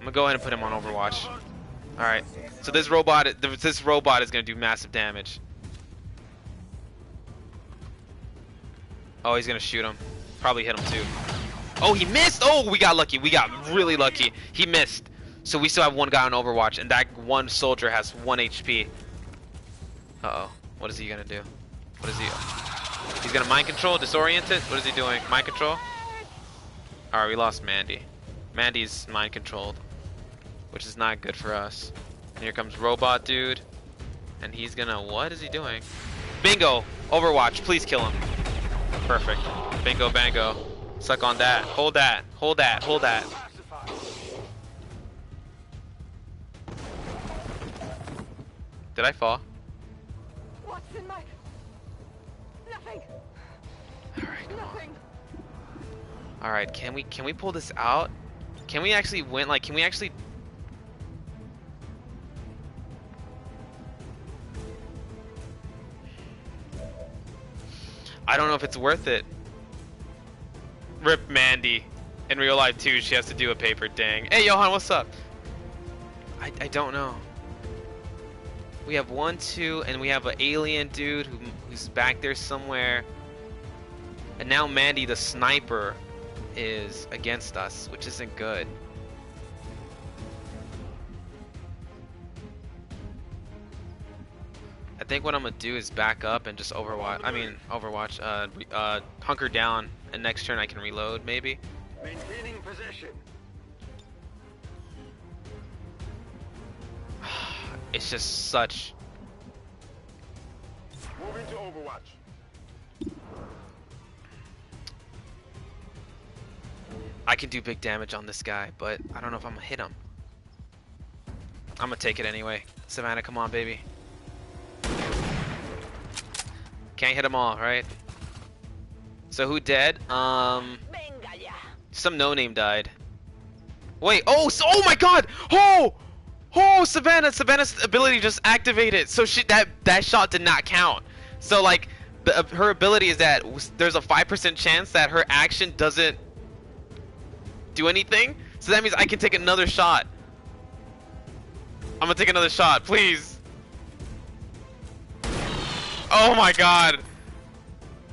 gonna go ahead and put him on Overwatch. All right. So this robot, this robot is gonna do massive damage. Oh, he's gonna shoot him. Probably hit him too. Oh, he missed. Oh, we got lucky. We got really lucky. He missed. So we still have one guy on Overwatch, and that one soldier has one H P. Uh-oh. What is he gonna do? What is he? He's gonna mind control, disorient it? What is he doing? Mind control? Alright, we lost Mandy. Mandy's mind controlled, which is not good for us. And here comes Robot Dude. And he's gonna, what is he doing? Bingo! Overwatch, please kill him. Perfect. Bingo, bango. Suck on that. Hold that. Hold that. Hold that. Did I fall? What's in my... Nothing. All right, come Nothing. On. All right, can we can we pull this out? Can we actually win? Like, can we actually? I don't know if it's worth it. Rip Mandy. In real life too, she has to do a paper. Dang. Hey, Johan, what's up? I, I don't know. We have one, two, and we have an alien dude who, who's back there somewhere. And now Mandy the sniper is against us, which isn't good. I think what I'm gonna do is back up and just overwatch. I mean, overwatch. Uh, uh, hunker down, and next turn I can reload, maybe. Maintaining possession. It's just such. Moving to Overwatch. I can do big damage on this guy, but I don't know if I'm gonna hit him. I'm gonna take it anyway. Savannah, come on, baby. Can't hit them all, right? So who dead? Um. Some no-name died. Wait, oh, so, oh my god! Oh! Oh, Savannah, Savannah's ability just activated. So she, that, that shot did not count. So like, the, her ability is that there's a five percent chance that her action doesn't do anything. So that means I can take another shot. I'm gonna take another shot, please. Oh my god.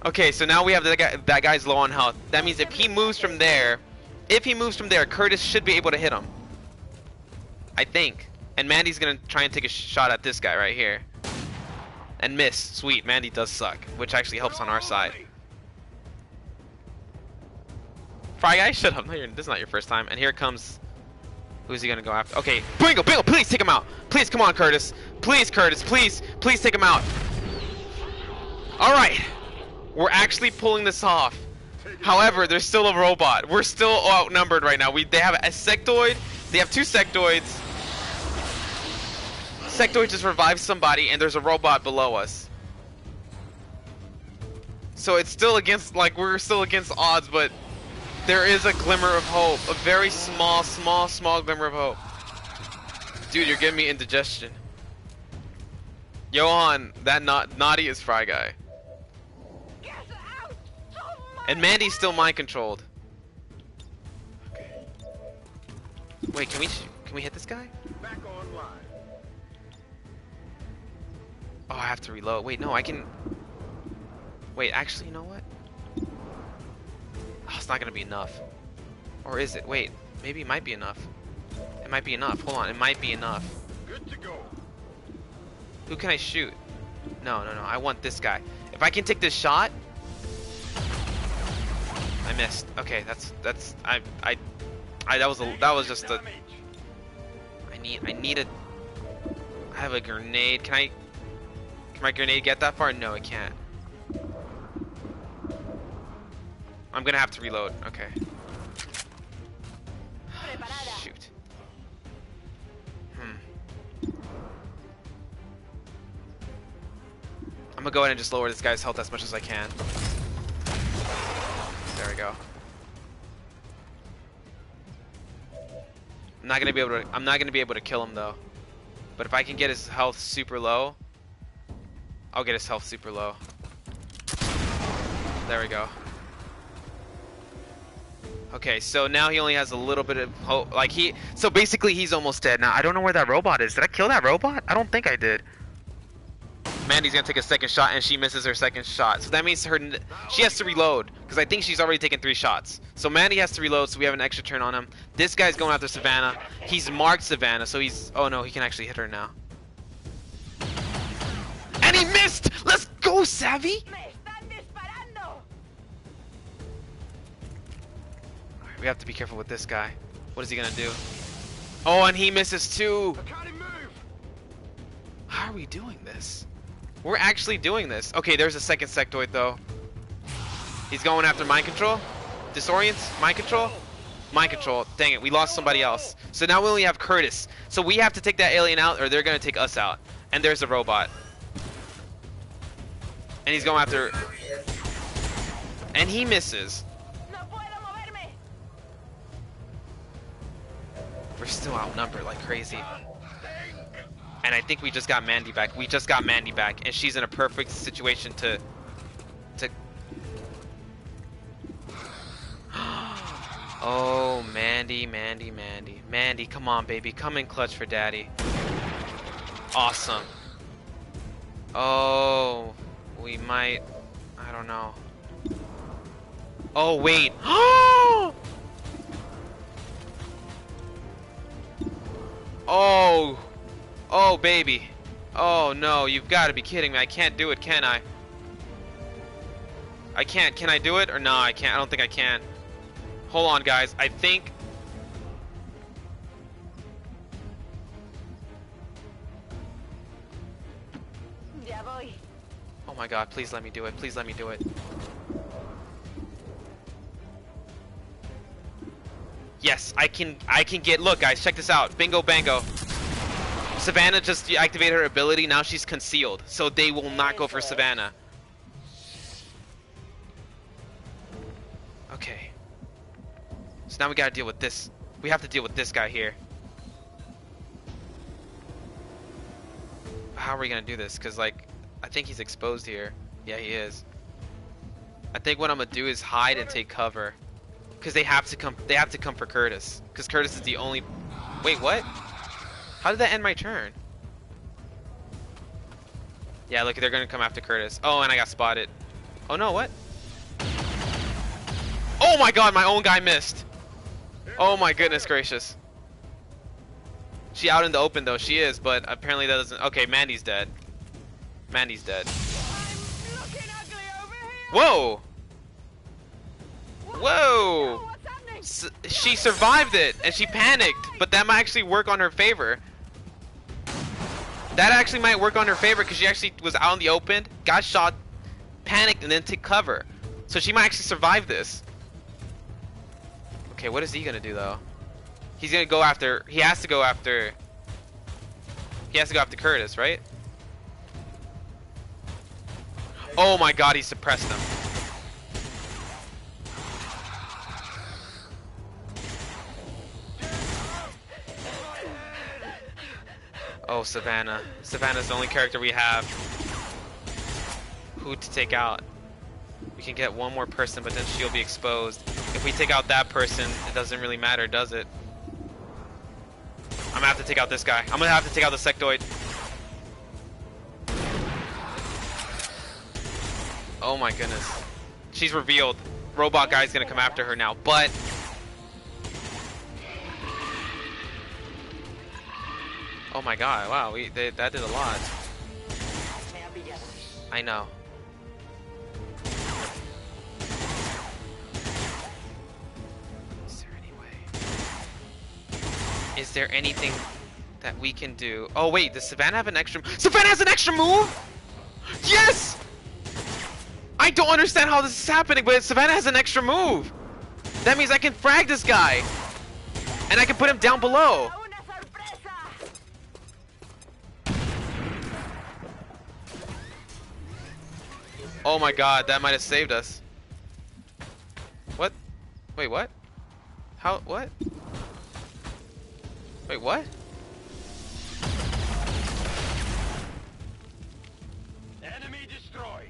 Okay, so now we have that guy, that guy's low on health. That means if he moves from there, if he moves from there, Curtis should be able to hit him. I think. And Mandy's gonna try and take a shot at this guy right here. And miss. Sweet, Mandy does suck, which actually helps on our side. Fry guy, shut up. No, you're, this is not your first time. And here comes... Who's he gonna go after? Okay, Bingo, Bingo, please take him out. Please, come on, Curtis. Please, Curtis, please, please take him out. All right. We're actually pulling this off. However, there's still a robot. We're still outnumbered right now. We they have a sectoid. They have two sectoids. Sectoid just revives somebody, and there's a robot below us. So it's still against, like, we're still against odds, but there is a glimmer of hope. A very small, small, small glimmer of hope. Dude, you're giving me indigestion. Johan, that not naughty is Fry Guy. And Mandy's still mind controlled. Okay. Wait, can we can we hit this guy? Back online. Oh, I have to reload. Wait, no, I can. Wait, actually, you know what? Oh, it's not gonna be enough. Or is it? Wait, maybe it might be enough. It might be enough. Hold on, it might be enough. Good to go. Who can I shoot? No, no, no. I want this guy. If I can take this shot. I missed. Okay, that's that's I I I that was a that was just a I need I need a I have a grenade. Can I can my grenade get that far? No, it can't. I'm gonna have to reload. Okay. Shoot. Hmm. I'm gonna go ahead and just lower this guy's health as much as I can. There we go. I'm not gonna be able to. I'm not gonna be able to kill him though. But if I can get his health super low, I'll get his health super low. There we go. Okay, so now he only has a little bit of hope. Like he. So basically, he's almost dead now. I don't know where that robot is. Did I kill that robot? I don't think I did. Mandy's gonna take a second shot and she misses her second shot, so that means her she has to reload because I think she's already taken three shots. So Mandy has to reload, so we have an extra turn on him. This guy's going after Savannah. He's marked Savannah, so he's oh no, he can actually hit her now. And he missed! Let's go, Savvy! Alright, we have to be careful with this guy. What is he gonna do? Oh, and he misses too! How are we doing this? We're actually doing this. Okay, there's a second sectoid though. He's going after mind control. Disorients, mind control, mind control. Dang it, we lost somebody else. So now we only have Curtis. So we have to take that alien out, or they're gonna take us out. And there's the robot. And he's going after. And he misses. We're still outnumbered like crazy. And I think we just got Mandy back. We just got Mandy back, and she's in a perfect situation to, to Oh, Mandy, Mandy, Mandy. Mandy, come on, baby. Come in clutch for daddy. Awesome. Oh, we might... I don't know. Oh, wait. Oh. Oh, baby. Oh, no. You've got to be kidding me. I can't do it, can I? I can't. Can I do it? Or no, I can't. I don't think I can. Hold on, guys. I think... Oh my god, please let me do it. Please let me do it. Yes, I can I can get... Look, guys, check this out. Bingo bango. Savannah just activated her ability. Now she's concealed. So they will not go for Savannah. Okay. So now we gotta deal with this. We have to deal with this guy here. How are we gonna do this? Because, like, I think he's exposed here. Yeah, he is. I think what I'm gonna do is hide and take cover, because they have to come. They have to come for Curtis, because Curtis is the only. Wait, what? How did that end my turn? Yeah, look, they're gonna come after Curtis. Oh, and I got spotted. Oh no, what? Oh my god, my own guy missed. Oh my goodness gracious. She out in the open though. She is, but apparently that doesn't. Okay, Mandy's dead. Mandy's dead. I'm looking ugly over here. Whoa! Whoa! S she survived it, and she panicked, but that might actually work on her favor. That actually might work on her favor because she actually was out in the open, got shot, panicked, and then took cover. So she might actually survive this. Okay, what is he gonna do though? He's gonna go after. He has to go after. He has to go after Curtis, right? Oh my god, he suppressed them. Oh, Savannah. Savannah's the only character we have. Who to take out? We can get one more person, but then she'll be exposed. If we take out that person, it doesn't really matter, does it? I'm gonna have to take out this guy. I'm gonna have to take out the sectoid. Oh my goodness. She's revealed. Robot guy's gonna come after her now, but... Oh my god, wow, we, they, that did a lot. I know. Is there any way? Is there anything that we can do? Oh wait, does Savannah have an extra... Savannah has an extra move?! Yes! I don't understand how this is happening, but Savannah has an extra move. That means I can frag this guy. And I can put him down below. Oh my god, that might have saved us. What? Wait, what? How? What? Wait, what? Enemy destroyed.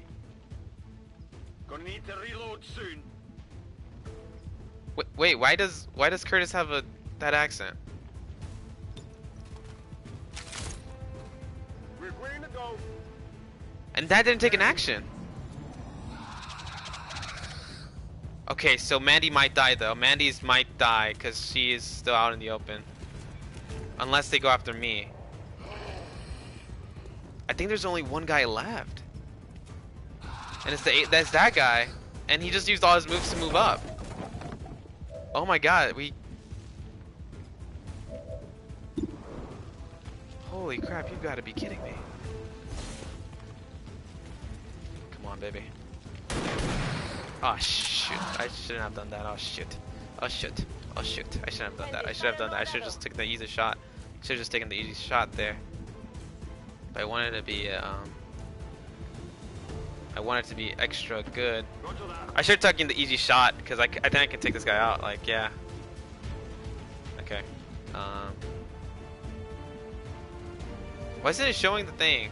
Gonna need to reload soon. Wait, wait, why does why does Curtis have a that accent? We're going to go. And that didn't take an action. Okay, so Mandy might die though. Mandy's might die because she is still out in the open. Unless they go after me. I think there's only one guy left. And it's the eight, that's that guy, and he just used all his moves to move up. Oh my god, we... Holy crap, you've got to be kidding me. Come on, baby. Oh shoot, I shouldn't have done that, oh shoot. Oh shoot, oh shoot, I shouldn't have done that, I should have done that, I should have just taken the easy shot. Should have just taken the easy shot there. But I wanted to be, um... I want it to be extra good. I should have taken the easy shot because I, I think I can take this guy out. Like, yeah. Okay. Um. Why isn't it showing the thing?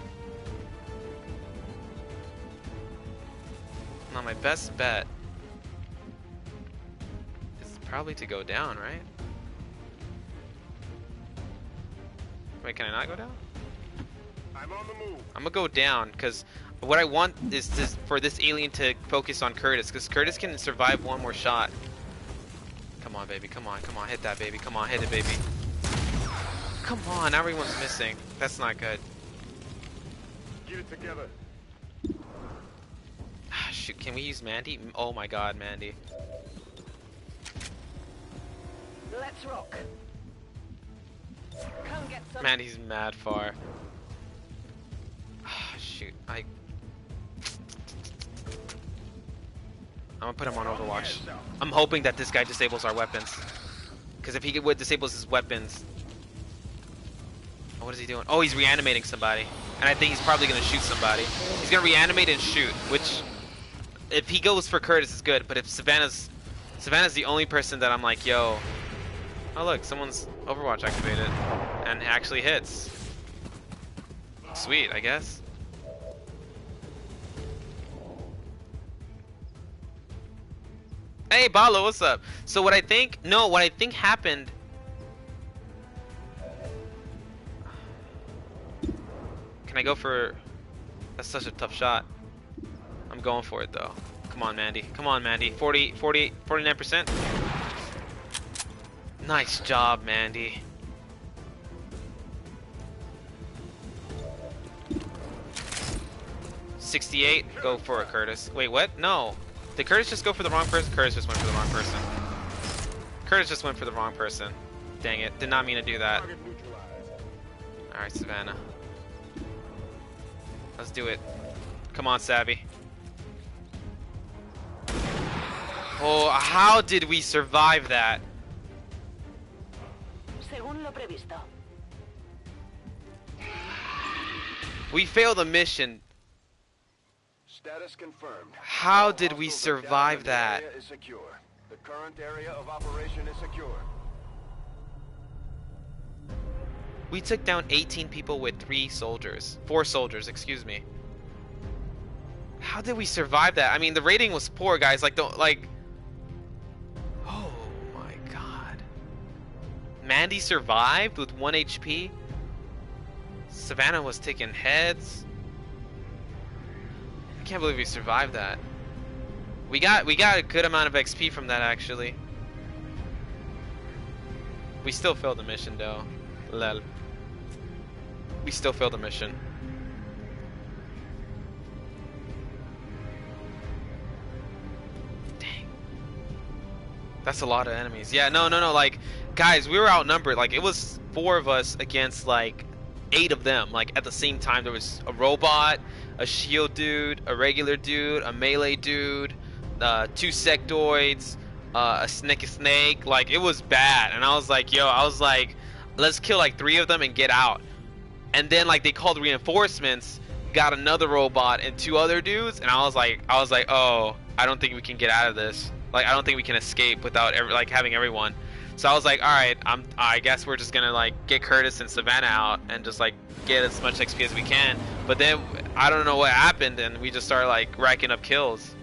Now my best bet is probably to go down, right? Wait, can I not go down? I'm on the move. I'm gonna go down, because what I want is to, for this alien to focus on Curtis, because Curtis can survive one more shot. Come on, baby. Come on. Come on. Hit that, baby. Come on. Hit it, baby. Come on. Everyone's missing. That's not good. Get it together. Ah, shoot. Can we use Mandy? Oh, my God, Mandy. Let's rock. Come get some. Mandy's mad far. Ah, shoot. I... I'm gonna put him on Overwatch. I'm hoping that this guy disables our weapons. Because if he would disables his weapons... Oh, what is he doing? Oh, he's reanimating somebody. And I think he's probably gonna shoot somebody. He's gonna reanimate and shoot, which... If he goes for Curtis, it's good. But if Savannah's... Savannah's the only person that I'm like, yo... Oh, look, someone's Overwatch activated. And actually hits. Sweet, I guess. Hey, Balo, what's up? So what I think, no, what I think happened. Can I go for, that's such a tough shot. I'm going for it though. Come on, Mandy. Come on, Mandy. forty, forty, forty-nine percent. Nice job, Mandy. sixty-eight, go for it, Curtis. Wait, what? No. Did Curtis just go for the wrong person? Curtis just went for the wrong person. Curtis just went for the wrong person. Dang it. Did not mean to do that. Alright, Savannah. Let's do it. Come on, Savvy. Oh, how did we survive that? We failed a mission. Status confirmed. How did we survive that? Area is secure. The current area of operation is secure. We took down eighteen people with three soldiers. Four soldiers, excuse me. How did we survive that? I mean, the rating was poor, guys. Like, don't, like... Oh, my God. Mandy survived with one H P. Savannah was taking heads. I can't believe we survived that. We got we got a good amount of X P from that, actually. We still failed the mission though. Lel. We still failed the mission. Dang. That's a lot of enemies. Yeah, no, no, no, like guys, we were outnumbered. Like it was four of us against like eight of them, like at the same time. There was a robot, a shield dude, a regular dude, a melee dude, uh, two sectoids, uh, a snake, a snake. Like it was bad, and I was like, yo, I was like, let's kill like three of them and get out. And then like they called reinforcements, got another robot and two other dudes, and I was like, I was like, oh, I don't think we can get out of this. Like I don't think we can escape without every, like having everyone. So I was like, all right, I'm, I guess we're just gonna like get Curtis and Savannah out and just like get as much X P as we can. But then I don't know what happened, and we just started like racking up kills.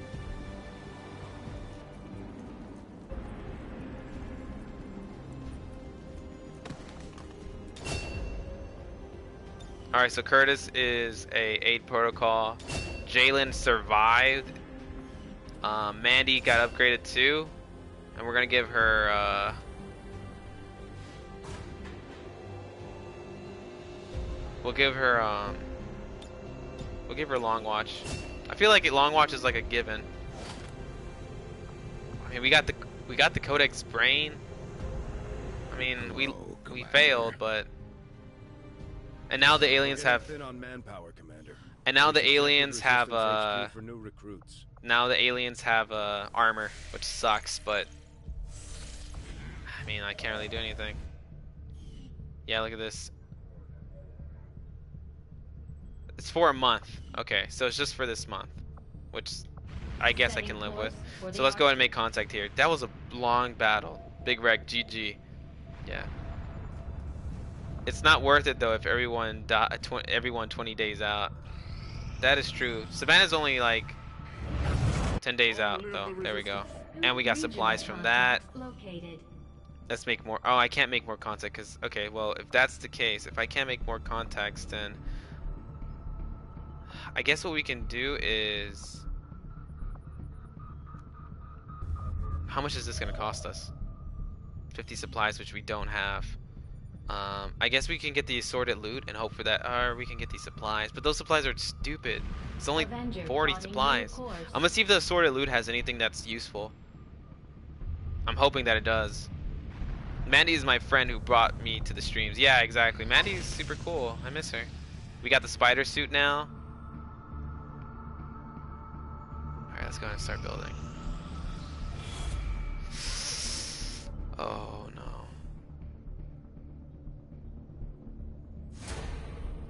All right, so Curtis is a aid protocol. Jalen survived. Uh, Mandy got upgraded too, and we're gonna give her. Uh, We'll give her, um, we'll give her long watch. I feel like long watch is like a given. I mean, we got the, we got the Codex Brain. I mean, we, we failed, but, and now the aliens have, and now the aliens have, uh, now the aliens have, uh, armor, which sucks, but, I mean, I can't really do anything. Yeah, look at this. It's for a month. Okay, so it's just for this month, which I guess I can live with. So let's go ahead and make contact here. That was a long battle. Big wreck, G G. Yeah. It's not worth it though if everyone die, everyone twenty days out. That is true. Savannah's only like ten days out though. There we go. And we got supplies from that. Let's make more. Oh, I can't make more contact because, okay, well, if that's the case, if I can't make more contacts, then I guess what we can do is, how much is this going to cost us? fifty supplies, which we don't have. Um, I guess we can get the assorted loot and hope for that. Or we can get these supplies, but those supplies are stupid. It's only forty supplies. I'm gonna see if the assorted loot has anything that's useful. I'm hoping that it does. Mandy is my friend who brought me to the streams. Yeah, exactly. Mandy's super cool. I miss her. We got the spider suit now. All right, let's go ahead and start building. Oh no.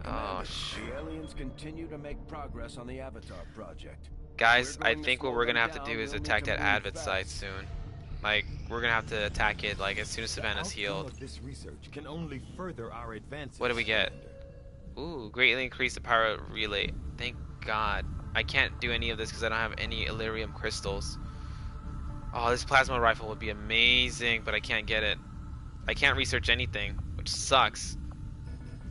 Oh shoot. The aliens continue to make progress on the Avatar project. Guys, I think what we're gonna have to do is attack that Advid site soon. Like, we're gonna have to attack it like as soon as Savannah's healed. This research can only further our advances. What do we get? Ooh, greatly increase the power relay. Thank God. I can't do any of this because I don't have any Illyrium crystals. Oh, this plasma rifle would be amazing, but I can't get it. I can't research anything, which sucks.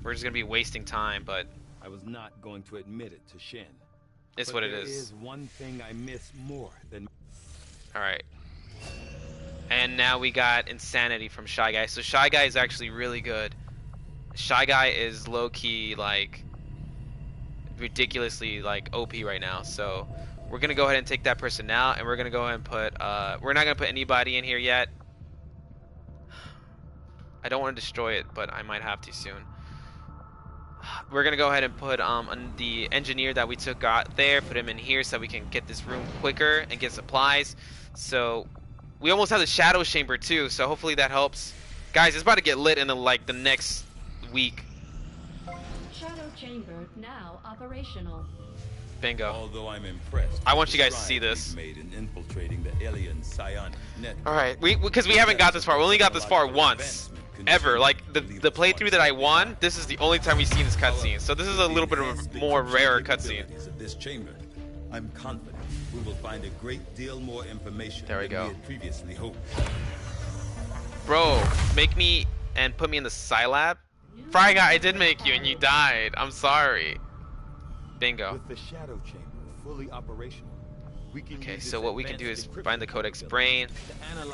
We're just gonna be wasting time, but I was not going to admit it to Shin. It's what it is. There is one thing I miss more than. All right. And now we got Insanity from Shy Guy. So Shy Guy is actually really good. Shy Guy is low-key, like, ridiculously, like, O P right now. So we're going to go ahead and take that person out. And we're going to go ahead and put, uh, we're not going to put anybody in here yet. I don't want to destroy it, but I might have to soon. We're going to go ahead and put um, the engineer that we took out there, put him in here so we can get this room quicker and get supplies. So we almost have the shadow chamber too, so hopefully that helps. Guys, it's about to get lit in the like the next week. Shadow chamber now operational. Bingo. Although I'm impressed, I want you guys to see this. Made in infiltrating the alien psionic network. All right, we because we, we haven't got this far. We only got this far once, ever. Like the the playthrough that I won, this is the only time we've seen this cutscene. So this is a little bit of a more rare cutscene. This chamber, I'm confident we will find a great deal more information there we than go. we had previously hoped. Bro, make me and put me in the Scilab? Fry Guy, I did make you and you died. I'm sorry. Bingo. With the shadow chamber fully operational, we can okay, so what we can do is find the Codex Brain.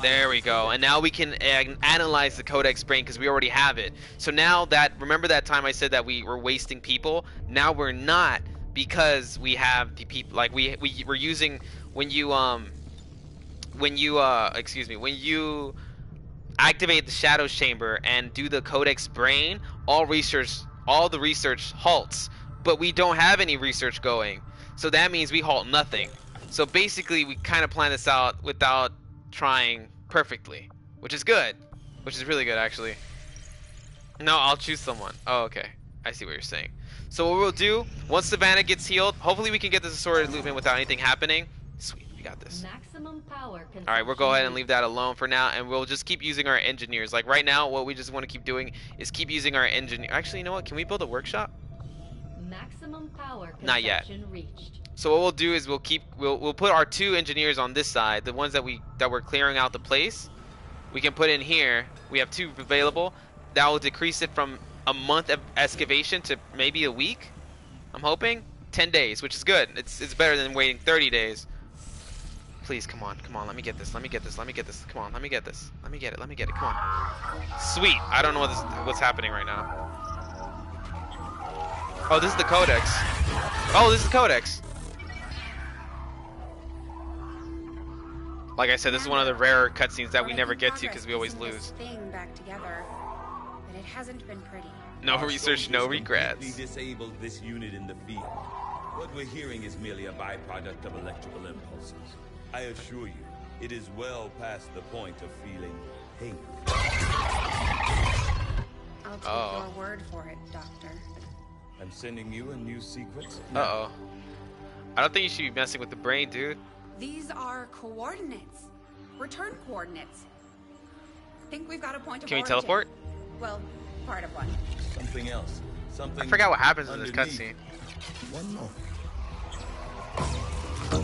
There we go. And now we can an analyze the Codex Brain because we already have it. So now that, remember that time I said that we were wasting people? Now we're not. Because we have the people, like we we we're using when you um when you uh excuse me when you activate the shadow chamber and do the Codex Brain, all research all the research halts, but we don't have any research going, so that means we halt nothing. So basically, we kind of plan this out without trying perfectly, which is good, which is really good actually. No, I'll choose someone. Oh, okay, I see what you're saying. So what we'll do, once Savannah gets healed, hopefully we can get this assorted loot in without anything happening. Sweet, we got this. Maximum power. All right, we'll go ahead and leave that alone for now, and we'll just keep using our engineers. Like right now, what we just want to keep doing is keep using our engineer. Actually, you know what? Can we build a workshop? Maximum power. Not yet. Reached. So what we'll do is we'll keep we'll we'll put our two engineers on this side, the ones that we that we're clearing out the place. We can put in here. We have two available. That will decrease it from a month of excavation to maybe a week. I'm hoping ten days, which is good. It's it's better than waiting thirty days. Please, come on, come on. Let me get this. Let me get this. Let me get this. Come on, let me get this. Let me get it. Let me get it. Come on. Sweet. I don't know what this, what's happening right now. Oh, this is the Codex. Oh, this is the Codex. Like I said, this is one of the rarer cutscenes that we never get to because we always lose. It hasn't been pretty. No research, no regrets. Disabled this unit in the field. What we're hearing is merely a byproduct of electrical impulses. I assure you, it is well past the point of feeling hate. I'll take oh. your word for it, Doctor. I'm sending you a new sequence. Uh-oh. I don't think you should be messing with the brain, dude. These are coordinates. Return coordinates. I think we've got a point of Can origin. we teleport? Well, part of one. Something else. Something. I forgot what happens underneath. in this cutscene.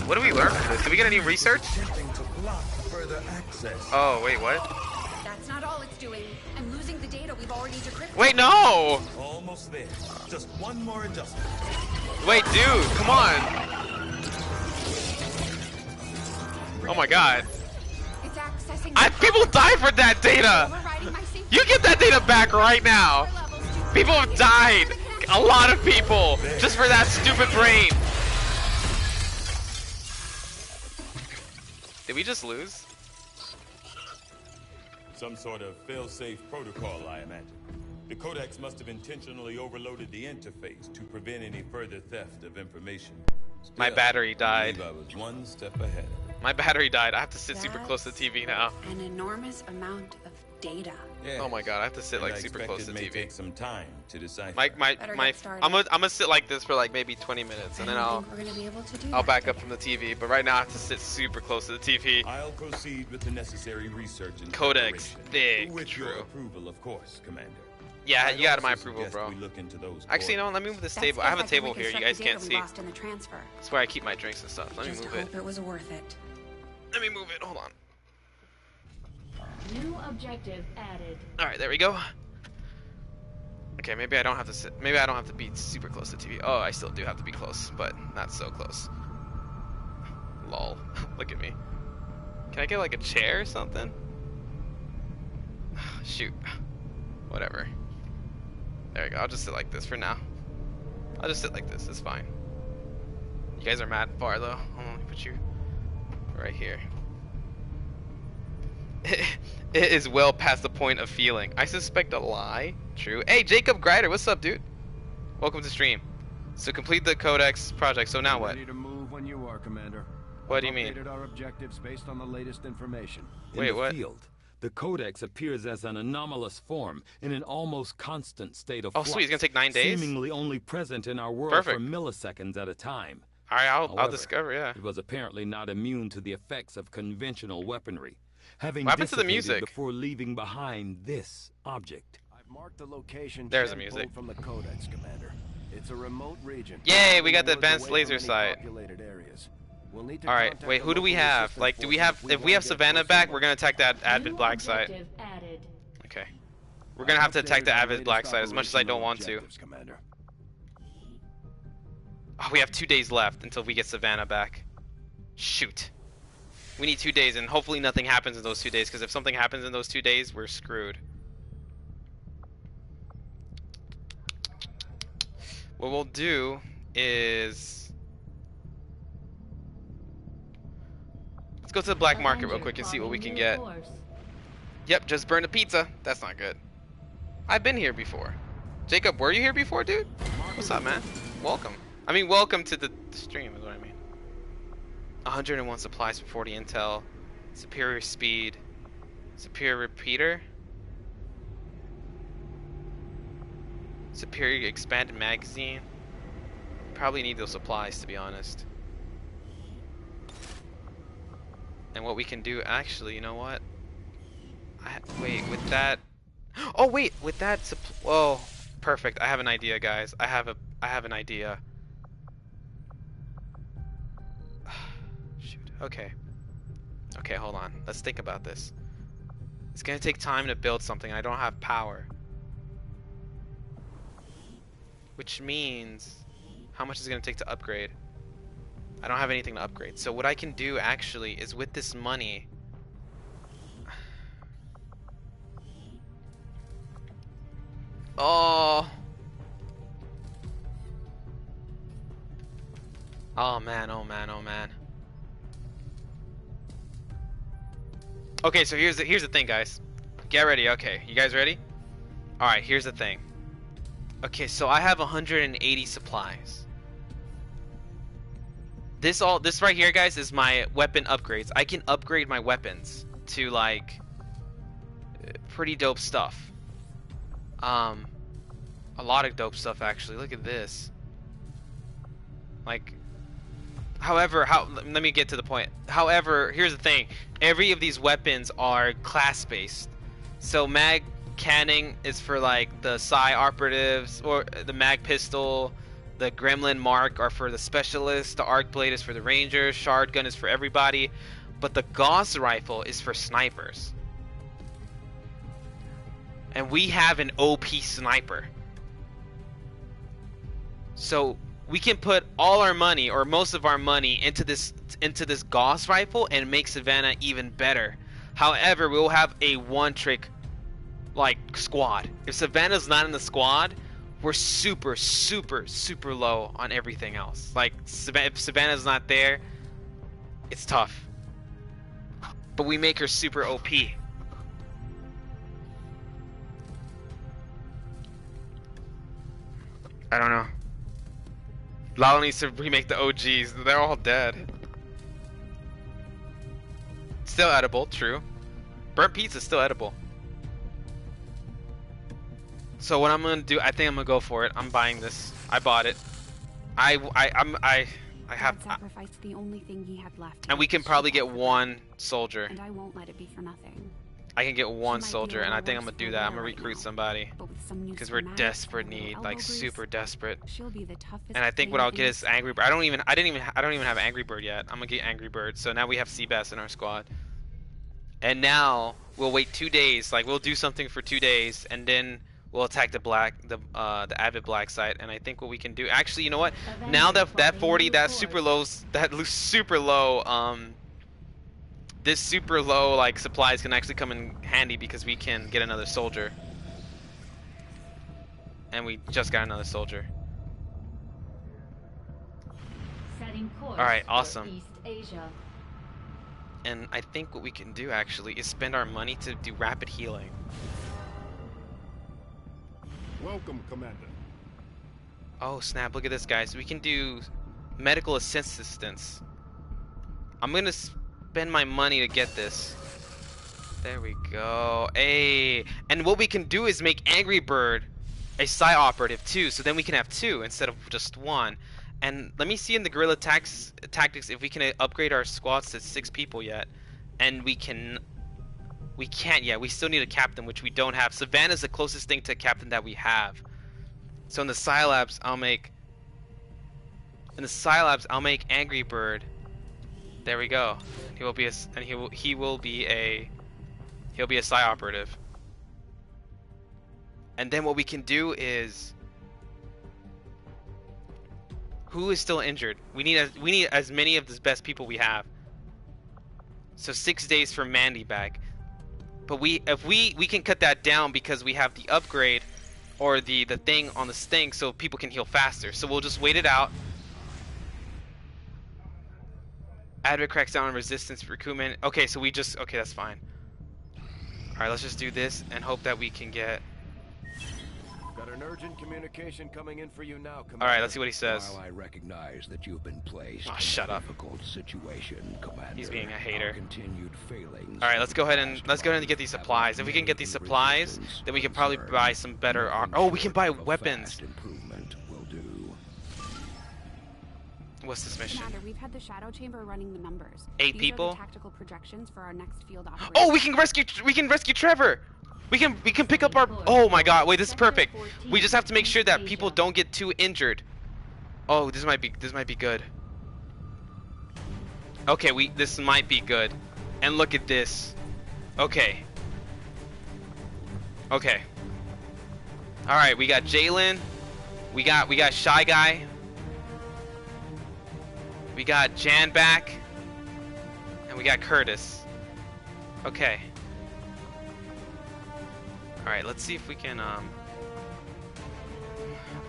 What do we learn from this? Do we get any research? Block further access. Oh, wait, what? That's not all it's doing. I'm losing the data we've already decrypted. Wait, no! Almost there. Just one more adjustment. Wait, dude, come on. Oh my god. It's accessing. I people die for that data! You get that data back right now! People have died! A lot of people! Just for that stupid brain! Did we just lose? Some sort of fail-safe protocol, I imagine. The codex must have intentionally overloaded the interface to prevent any further theft of information. Still, my battery died. I I was one step ahead. My battery died. I have to sit That's super close to the T V now. An enormous amount of data. Yes. Oh my god, I have to sit like super close to the T V. Take some time to decipher. My my my. I'm gonna I'm gonna sit like this for like maybe twenty minutes, and then I'll I'll back up from the T V. But right now I have to sit super close to the T V. I'll proceed with the necessary research and codex thick. With your approval, of course, Commander. Yeah, you got my approval, bro. Actually, no, let me move this table. I have a table here. You guys can't see. That's where I keep my drinks and stuff. Let me move it. It was worth it. Let me move it. Hold on. New objective added. All right, there we go. Okay, maybe I don't have to sit. Maybe I don't have to be super close to the T V. Oh, I still do have to be close, but not so close. Lol. Look at me. Can I get like a chair or something? Shoot. Whatever. There we go. I'll just sit like this for now. I'll just sit like this. It's fine. You guys are mad far though. Hold on, let me put you right here. It is well past the point of feeling. I suspect a lie. True. Hey, Jacob Grider, what's up, dude? Welcome to stream. So complete the Codex project. So now what? Ready to move when you are, Commander. What do you mean? Updated our objectives based on the latest information. Wait, what? The Codex appears as an anomalous form in an almost constant state of flux. Oh, sweet, it's gonna take nine days? Seemingly only present in our world Perfect. for milliseconds at a time. All right, I'll, However, I'll discover, yeah. It was apparently not immune to the effects of conventional weaponry. Having what happened to the music? Before leaving behind this object. I've marked the location There's the music. From the Codex, Commander. It's a remote region. Yay, we got the advanced laser sight. We'll need to All right, wait. Who do we have? Like, do we have? If we have Savannah back, we're gonna attack that avid black site. Okay. We're gonna have to attack the avid black site as much as I don't want to. Oh, we have two days left until we get Savannah back. Shoot. We need two days, and hopefully nothing happens in those two days. Because if something happens in those two days, we're screwed. What we'll do is. Let's go to the black market real quick and see what we can get. Yep, just burned a pizza. That's not good. I've been here before. Jacob, were you here before, dude? What's up, man? Welcome. I mean, welcome to the stream is what I mean. one hundred one supplies for forty intel. Superior speed. Superior repeater. Superior expanded magazine. Probably need those supplies, to be honest. And what we can do, actually, you know what? I, wait, with that. Oh wait, with that. Whoa, perfect. I have an idea, guys. I have a. I have an idea. Shoot. Okay. Okay, hold on. Let's think about this. It's gonna take time to build something. I don't have power. Which means, how much is it gonna take to upgrade? I don't have anything to upgrade. So what I can do actually is with this money. Oh. Oh man, oh man, oh man. Okay, so here's the here's the thing, guys. Get ready. Okay, you guys ready? All right, here's the thing. Okay, so I have one hundred eighty supplies. This all this right here, guys, is my weapon upgrades. I can upgrade my weapons to like pretty dope stuff. Um, a lot of dope stuff actually. Look at this. Like, however, how let me get to the point. However, here's the thing: every of these weapons are class-based. So mag cannon is for like the psi operatives or the mag pistol. The Gremlin Mark are for the Specialist, the Arc Blade is for the Ranger, Shard Gun is for everybody. but the Gauss rifle is for snipers. And we have an O P sniper. So we can put all our money, or most of our money, into this into this Gauss rifle and make Savannah even better. However, we will have a one-trick like squad. If Savannah's not in the squad, we're super, super, super low on everything else. Like, if Savannah's not there, it's tough. But we make her super O P. I don't know. Lalo needs to remake the O Gs. They're all dead. Still edible, true. Burnt pizza's still edible. So what I'm gonna do, I think I'm gonna go for it. I'm buying this. I bought it. I, I, I'm, I, I have. Sacrificed the only thing he had left. And we can probably get one soldier. And I won't let it be for nothing. I can get one soldier, and I think I'm gonna do that. I'm gonna recruit somebody because we're desperate need, like super desperate. And I think what I'll get is Angry Bird. I don't even, I didn't even, I don't even have Angry Bird yet. I'm gonna get Angry Bird. So now we have Seabass in our squad. And now we'll wait two days. Like we'll do something for two days, and then we'll attack the black, the uh, the avid black site. And I think what we can do, actually, you know what? Now that that forty, that super low, that super low, um. This super low like supplies can actually come in handy because we can get another soldier. And we just got another soldier. Alright, awesome. And I think what we can do actually is spend our money to do rapid healing. Welcome, Commander. Oh snap, look at this guys. We can do medical assistance. I'm gonna spend my money to get this. There we go. Hey, and what we can do is make Angry Bird a psi operative too, so then we can have two instead of just one. And let me see in the guerrilla tax tactics if we can upgrade our squads to six people yet. And we can we can't yet. We still need a captain, which we don't have. Savannah's the closest thing to a captain that we have. So in the psi labs I'll make in the psi labs I'll make Angry Bird. There we go. He will be a, and he will he will be a he'll be a psi operative. And then what we can do is, who is still injured? We need as we need as many of the best people we have. So six days for Mandy back, but we if we we can cut that down because we have the upgrade, or the the thing on the sting, so people can heal faster. So we'll just wait it out. Advocate cracks down on resistance recruitment. Okay, so we just okay, that's fine. All right, let's just do this and hope that we can get. Got an urgent communication coming in for you now, Commander. All right, let's see what he says. While I recognize that you've been placed oh, shut in a difficult up. situation, Commander. He's being a hater. All right, let's go ahead and let's go ahead and get these supplies. If we can get these supplies, then we can probably buy some better armor. Oh, we can buy weapons. What's this mission? Commander, we've had the shadow chamber running the numbers. Eight These people. Are the tactical projections for our next field operation. Oh, we can rescue. We can rescue Trevor. We can. We can pick up our. Oh my God! Wait, this is perfect. We just have to make sure that people don't get too injured. Oh, this might be. This might be good. Okay, we. This might be good. And look at this. Okay. Okay. All right, we got Jalen. We got. We got Shy Guy. We got Jan back, and we got Curtis. Okay. All right, let's see if we can. Um,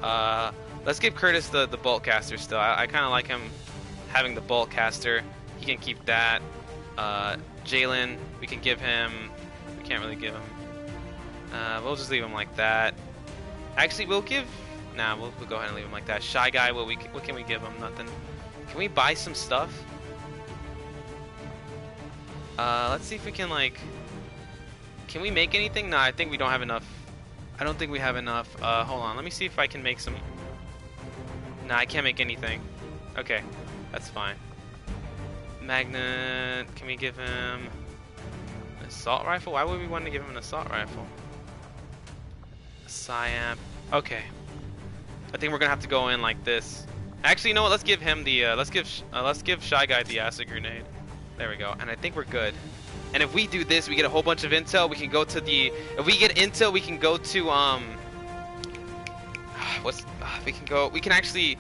uh, let's give Curtis the the bolt caster still. I, I kind of like him having the bolt caster. He can keep that. Uh, Jalen, we can give him. We can't really give him. Uh, we'll just leave him like that. Actually, we'll give. Nah, we'll, we'll go ahead and leave him like that. Shy Guy, what we what can we give him? Nothing. Can we buy some stuff? Uh, let's see if we can like... Can we make anything? Nah, I think we don't have enough. I don't think we have enough. Uh, hold on, let me see if I can make some... Nah, I can't make anything. Okay, that's fine. Magnet, can we give him... an assault rifle? Why would we want to give him an assault rifle? A Psyamp. Okay. I think we're gonna have to go in like this. Actually, you know what? Let's give him the. Uh, let's give. Uh, let's give Shy Guy the acid grenade. There we go. And I think we're good. And if we do this, we get a whole bunch of intel. We can go to the... If we get intel, we can go to, um... What's... We can go... We can actually...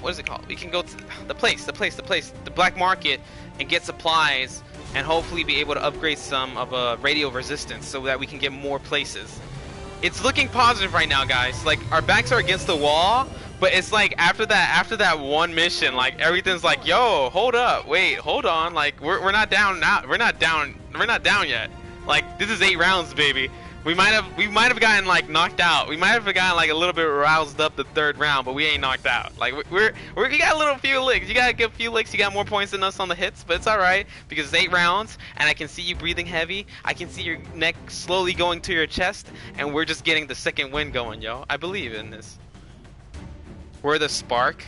What is it called? We can go to the place, the place, the place, the black market, and get supplies, and hopefully be able to upgrade some of uh, radio resistance so that we can get more places. It's looking positive right now, guys. Like, our backs are against the wall, but it's like after that, after that one mission, like everything's like, yo, hold up, wait, hold on, like we're we're not down now, we're not down, we're not down yet. Like this is eight rounds, baby. We might have we might have gotten like knocked out. We might have gotten like a little bit roused up the third round, but we ain't knocked out. Like we're, we're we got a little few licks. You got a good few licks. You got more points than us on the hits, but it's all right because it's eight rounds, and I can see you breathing heavy. I can see your neck slowly going to your chest, and we're just getting the second wind going, yo. I believe in this. We're the spark.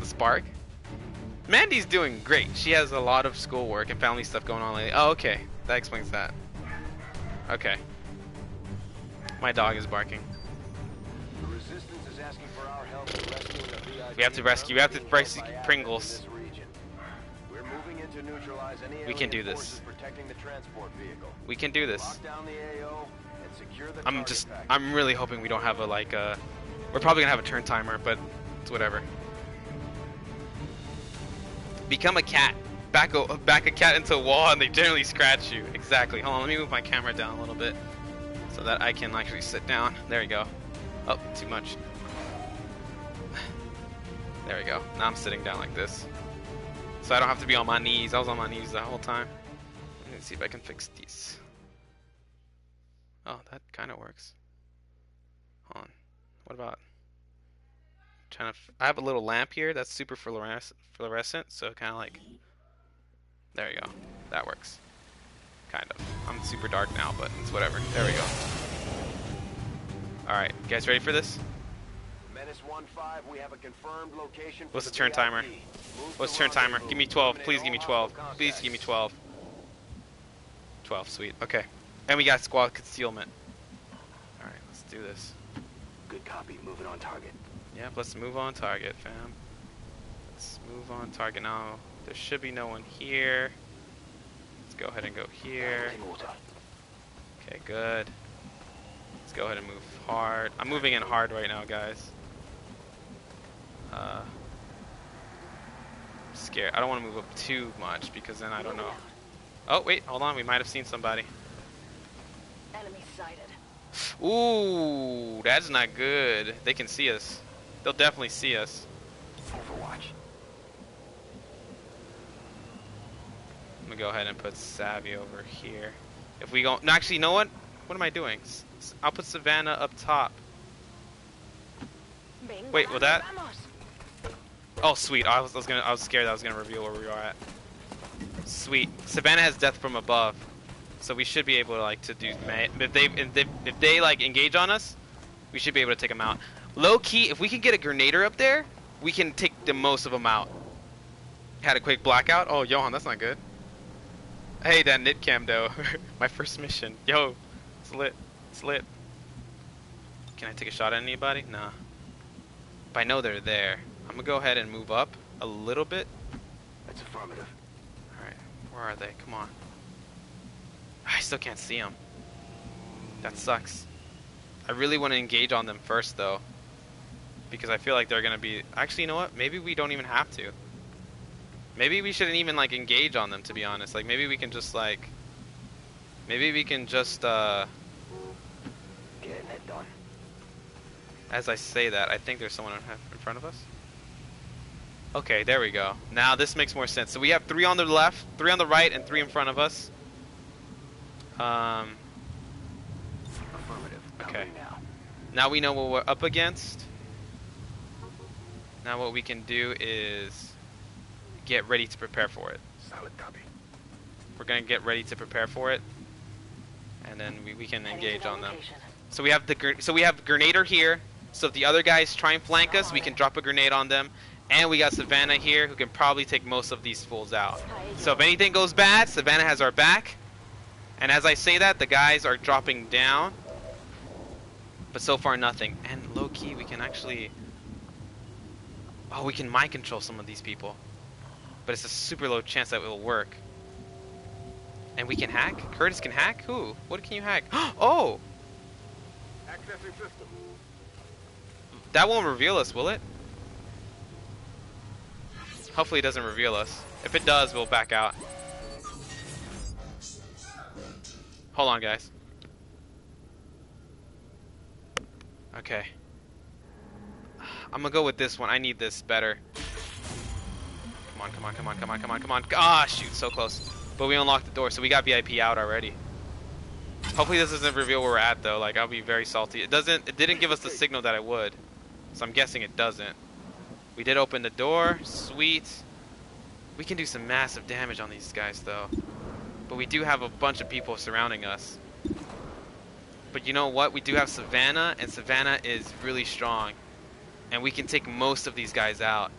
The spark. Mandy's doing great. She has a lot of schoolwork and family stuff going on lately. Oh, okay, that explains that. Okay. My dog is barking. The resistance is asking for our help in rescuing the V I P. We have to rescue. We have to rescue Pringles. We're moving in to neutralize any alien. We can do this. Protecting the transport vehicle. We can do this. Lock down the A O and secure the I'm just. Package. I'm really hoping we don't have a like a. We're probably gonna have a turn timer, but it's whatever. Become a cat. Back a back a cat into a wall, and they generally scratch you. Exactly. Hold on. Let me move my camera down a little bit. So that I can actually sit down. There you go. Oh, too much. There we go. Now I'm sitting down like this. So I don't have to be on my knees. I was on my knees the whole time. Let's see if I can fix these. Oh, that kind of works. Hold on. What about... I'm trying to f I have a little lamp here that's super fluorescent. So kind of like... There you go. That works. Kind of. I'm super dark now, but it's whatever. There we go. Alright, you guys ready for this? Menace one five, we have a confirmed location. What's the turn timer? What's the turn timer? Give me twelve. Please give me twelve. Please give me twelve. twelve, sweet. Okay. And we got squad concealment. Alright, let's do this. Good copy. Moving on target. Yep, let's move on target, fam. Let's move on target now. There should be no one here. Go ahead and go here. Okay, good. Let's go ahead and move hard. I'm moving in hard right now, guys. Uh, I'm scared. I don't want to move up too much because then I don't know. Oh, wait. Hold on. We might have seen somebody. Enemy sighted. Ooh, that's not good. They can see us. They'll definitely see us. Overwatch. I'm gonna go ahead and put Savvy over here. If we go, no, actually, you know what? What am I doing? I'll put Savannah up top. Wait, will that? Oh, sweet. I was, I was gonna. I was scared that I was gonna reveal where we are at. Sweet. Savannah has death from above, so we should be able to like to do. If they, if they, if they like engage on us, we should be able to take them out. Low key, if we can get a Grenader up there, we can take the most of them out. Had a quick blackout. Oh, Johan, that's not good. Hey, that nit cam though. My first mission. Yo, it's lit. It's lit. Can I take a shot at anybody? Nah. But I know they're there. I'm gonna go ahead and move up a little bit. That's affirmative. Alright, where are they? Come on. I still can't see them. That sucks. I really want to engage on them first though. Because I feel like they're gonna be... Actually, you know what? Maybe we don't even have to. Maybe we shouldn't even like engage on them, to be honest. Like maybe we can just like maybe we can just uh getting it done. As I say that, I think there's someone in front of us. Okay, there we go. Now this makes more sense. So we have three on the left, three on the right, and three in front of us. Um Affirmative. Okay. Now. now we know what we're up against. Now what we can do is get ready to prepare for it. Solid copy. We're gonna get ready to prepare for it, and then we, we can engage on them. So we have the so we have Grenader here. So if the other guys try and flank us, we can drop a grenade on them, and we got Savannah here who can probably take most of these fools out. So if anything goes bad, Savannah has our back. And as I say that, the guys are dropping down, but so far nothing. And low key, we can actually oh we can mind control some of these people. but it's a super low chance that it will work. And we can hack? Curtis can hack? Who? What can you hack? Oh! Accessing system. That won't reveal us, will it? Hopefully it doesn't reveal us. If it does, we'll back out. Hold on, guys. Okay. I'm gonna go with this one. I need this better. Come on, come on, come on, come on, come on, come on. Ah, shoot, so close. But we unlocked the door, so we got V I P out already. Hopefully this doesn't reveal where we're at, though. Like, I'll be very salty. It doesn't. It didn't give us the signal that it would. So I'm guessing it doesn't. We did open the door. Sweet. We can do some massive damage on these guys, though. But we do have a bunch of people surrounding us. But you know what? We do have Savannah, and Savannah is really strong. And we can take most of these guys out.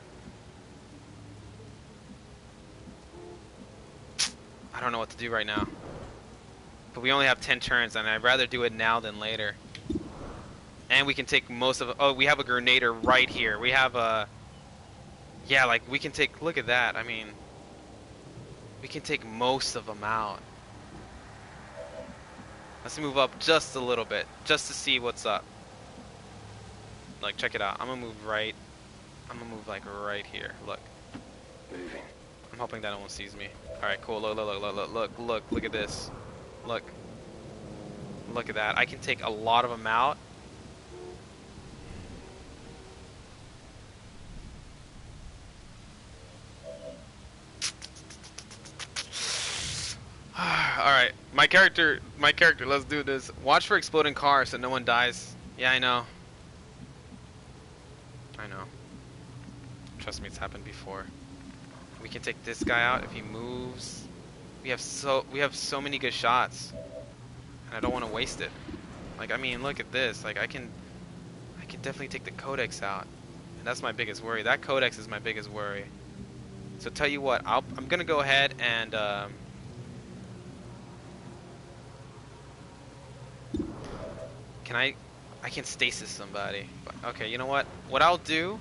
I don't know what to do right now. But we only have ten turns, and I'd rather do it now than later. And we can take most of... Oh, we have a Grenader right here. We have a... Yeah, like, we can take... Look at that. I mean... We can take most of them out. Let's move up just a little bit, just to see what's up. Like, check it out. I'm gonna move right. I'm gonna move, like, right here. Look. Moving. I'm hoping that no one sees me. Alright, cool. Look, look, look, look, look, look, look at this. Look. Look at that. I can take a lot of them out. Alright, my character, my character, let's do this. Watch for exploding cars so no one dies. Yeah, I know. I know. Trust me, it's happened before. We can take this guy out if he moves. We have so we have so many good shots, and I don't want to waste it. Like, I mean, look at this. Like, I can, I can definitely take the Codex out, and that's my biggest worry. That Codex is my biggest worry. So tell you what, I'll, I'm gonna go ahead and. Um, Can I, I can stasis somebody. Okay, you know what? What I'll do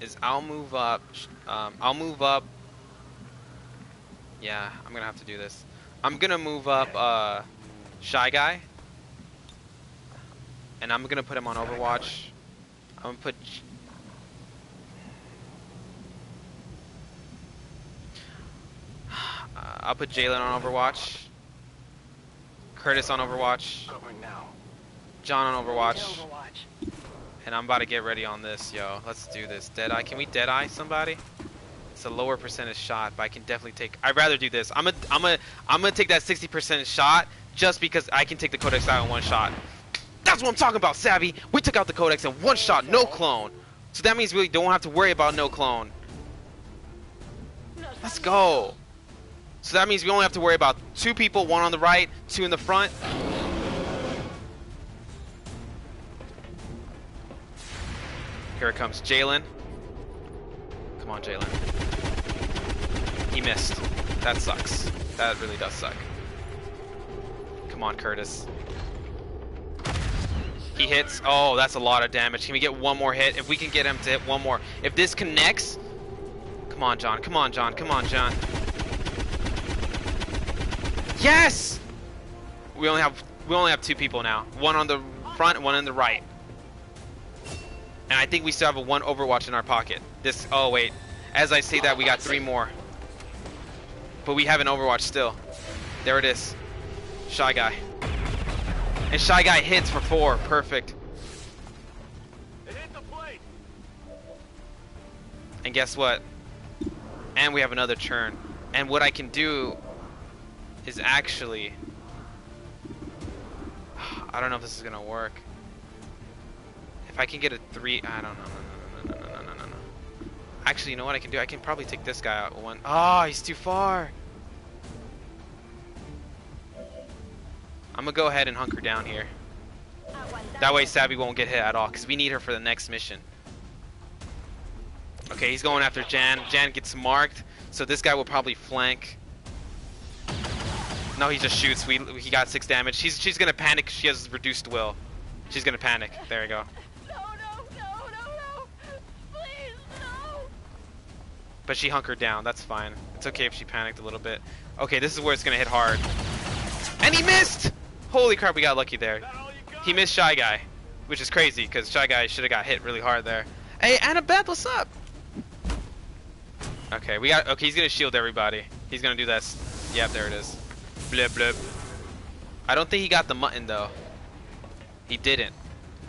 is I'll move up. Um, I'll move up. Yeah, I'm gonna have to do this. I'm gonna move up uh, Shy Guy, and I'm gonna put him on Overwatch. I'm gonna put. Uh, I'll put Jalen on Overwatch. Curtis on Overwatch. John on Overwatch. And I'm about to get ready on this, yo. Let's do this. Deadeye. Can we deadeye somebody? It's a lower percentage shot, but I can definitely take... I'd rather do this. I'm going I'm to I'm gonna take that sixty percent shot just because I can take the Codex out in one shot. That's what I'm talking about, Savvy. We took out the Codex in one shot, no clone. So that means we don't have to worry about no clone. Let's go. So that means we only have to worry about two people, one on the right, two in the front. Here it comes, Jalen. Come on, Jalen. He missed. That sucks. That really does suck. Come on, Curtis. He hits. Oh, that's a lot of damage. Can we get one more hit? If we can get him to hit one more. If this connects... Come on, John. Come on, John. Come on, John. Yes! We only have we only have two people now. One on the front, one on the right. And I think we still have a one Overwatch in our pocket. This oh wait. As I say that, we got three more. But we have an Overwatch still. There it is. Shy Guy. And Shy Guy hits for four. Perfect. It hit the plate. And guess what? And we have another turn. And what I can do is actually... I don't know if this is gonna work. If I can get a three... I don't know. No, no, no, no, no, no, no. Actually, you know what I can do? I can probably take this guy out one... Oh, he's too far! I'm gonna go ahead and hunker down here. That way Savvy won't get hit at all, because we need her for the next mission. Okay, he's going after Jan. Jan gets marked, so this guy will probably flank. No, he just shoots. We he got six damage. She's she's gonna panic. She has reduced will. She's gonna panic. There you go. No, no, no, no, no! Please, no! But she hunkered down. That's fine. It's okay if she panicked a little bit. Okay, this is where it's going to hit hard. And he missed! Holy crap, we got lucky there. He missed Shy Guy, which is crazy because Shy Guy should have got hit really hard there. Hey, Annabeth, what's up? Okay, we got. Okay, he's going to shield everybody. He's going to do this. Yep, there it is. Blip, blip. I don't think he got the mutton, though. He didn't.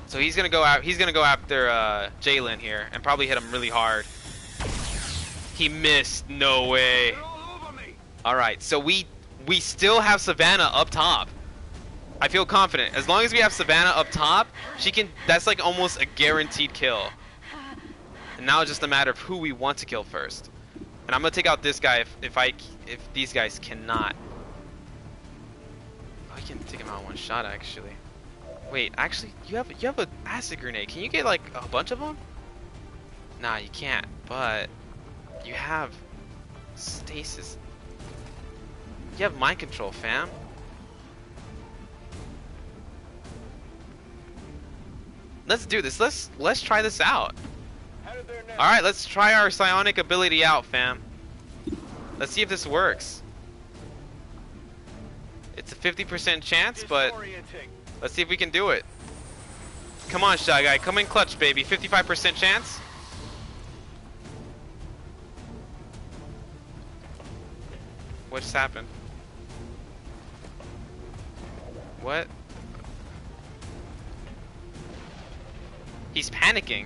So he's gonna go out. He's gonna go after uh, Jaylen here and probably hit him really hard. He missed. No way. All right. So we we still have Savannah up top. I feel confident. As long as we have Savannah up top, she can. That's like almost a guaranteed kill. And now it's just a matter of who we want to kill first. And I'm gonna take out this guy if if I if these guys cannot. I can take him out one shot actually. Wait, actually, you have you have an acid grenade. Can you get like a bunch of them? Nah, you can't. But you have stasis. You have mind control, fam. Let's do this. Let's let's try this out. All right, let's try our psionic ability out, fam. Let's see if this works. It's a fifty percent chance, but. Let's see if we can do it. Come on, Shy Guy. Come in clutch, baby. fifty-five percent chance. What just happened? What? He's panicking.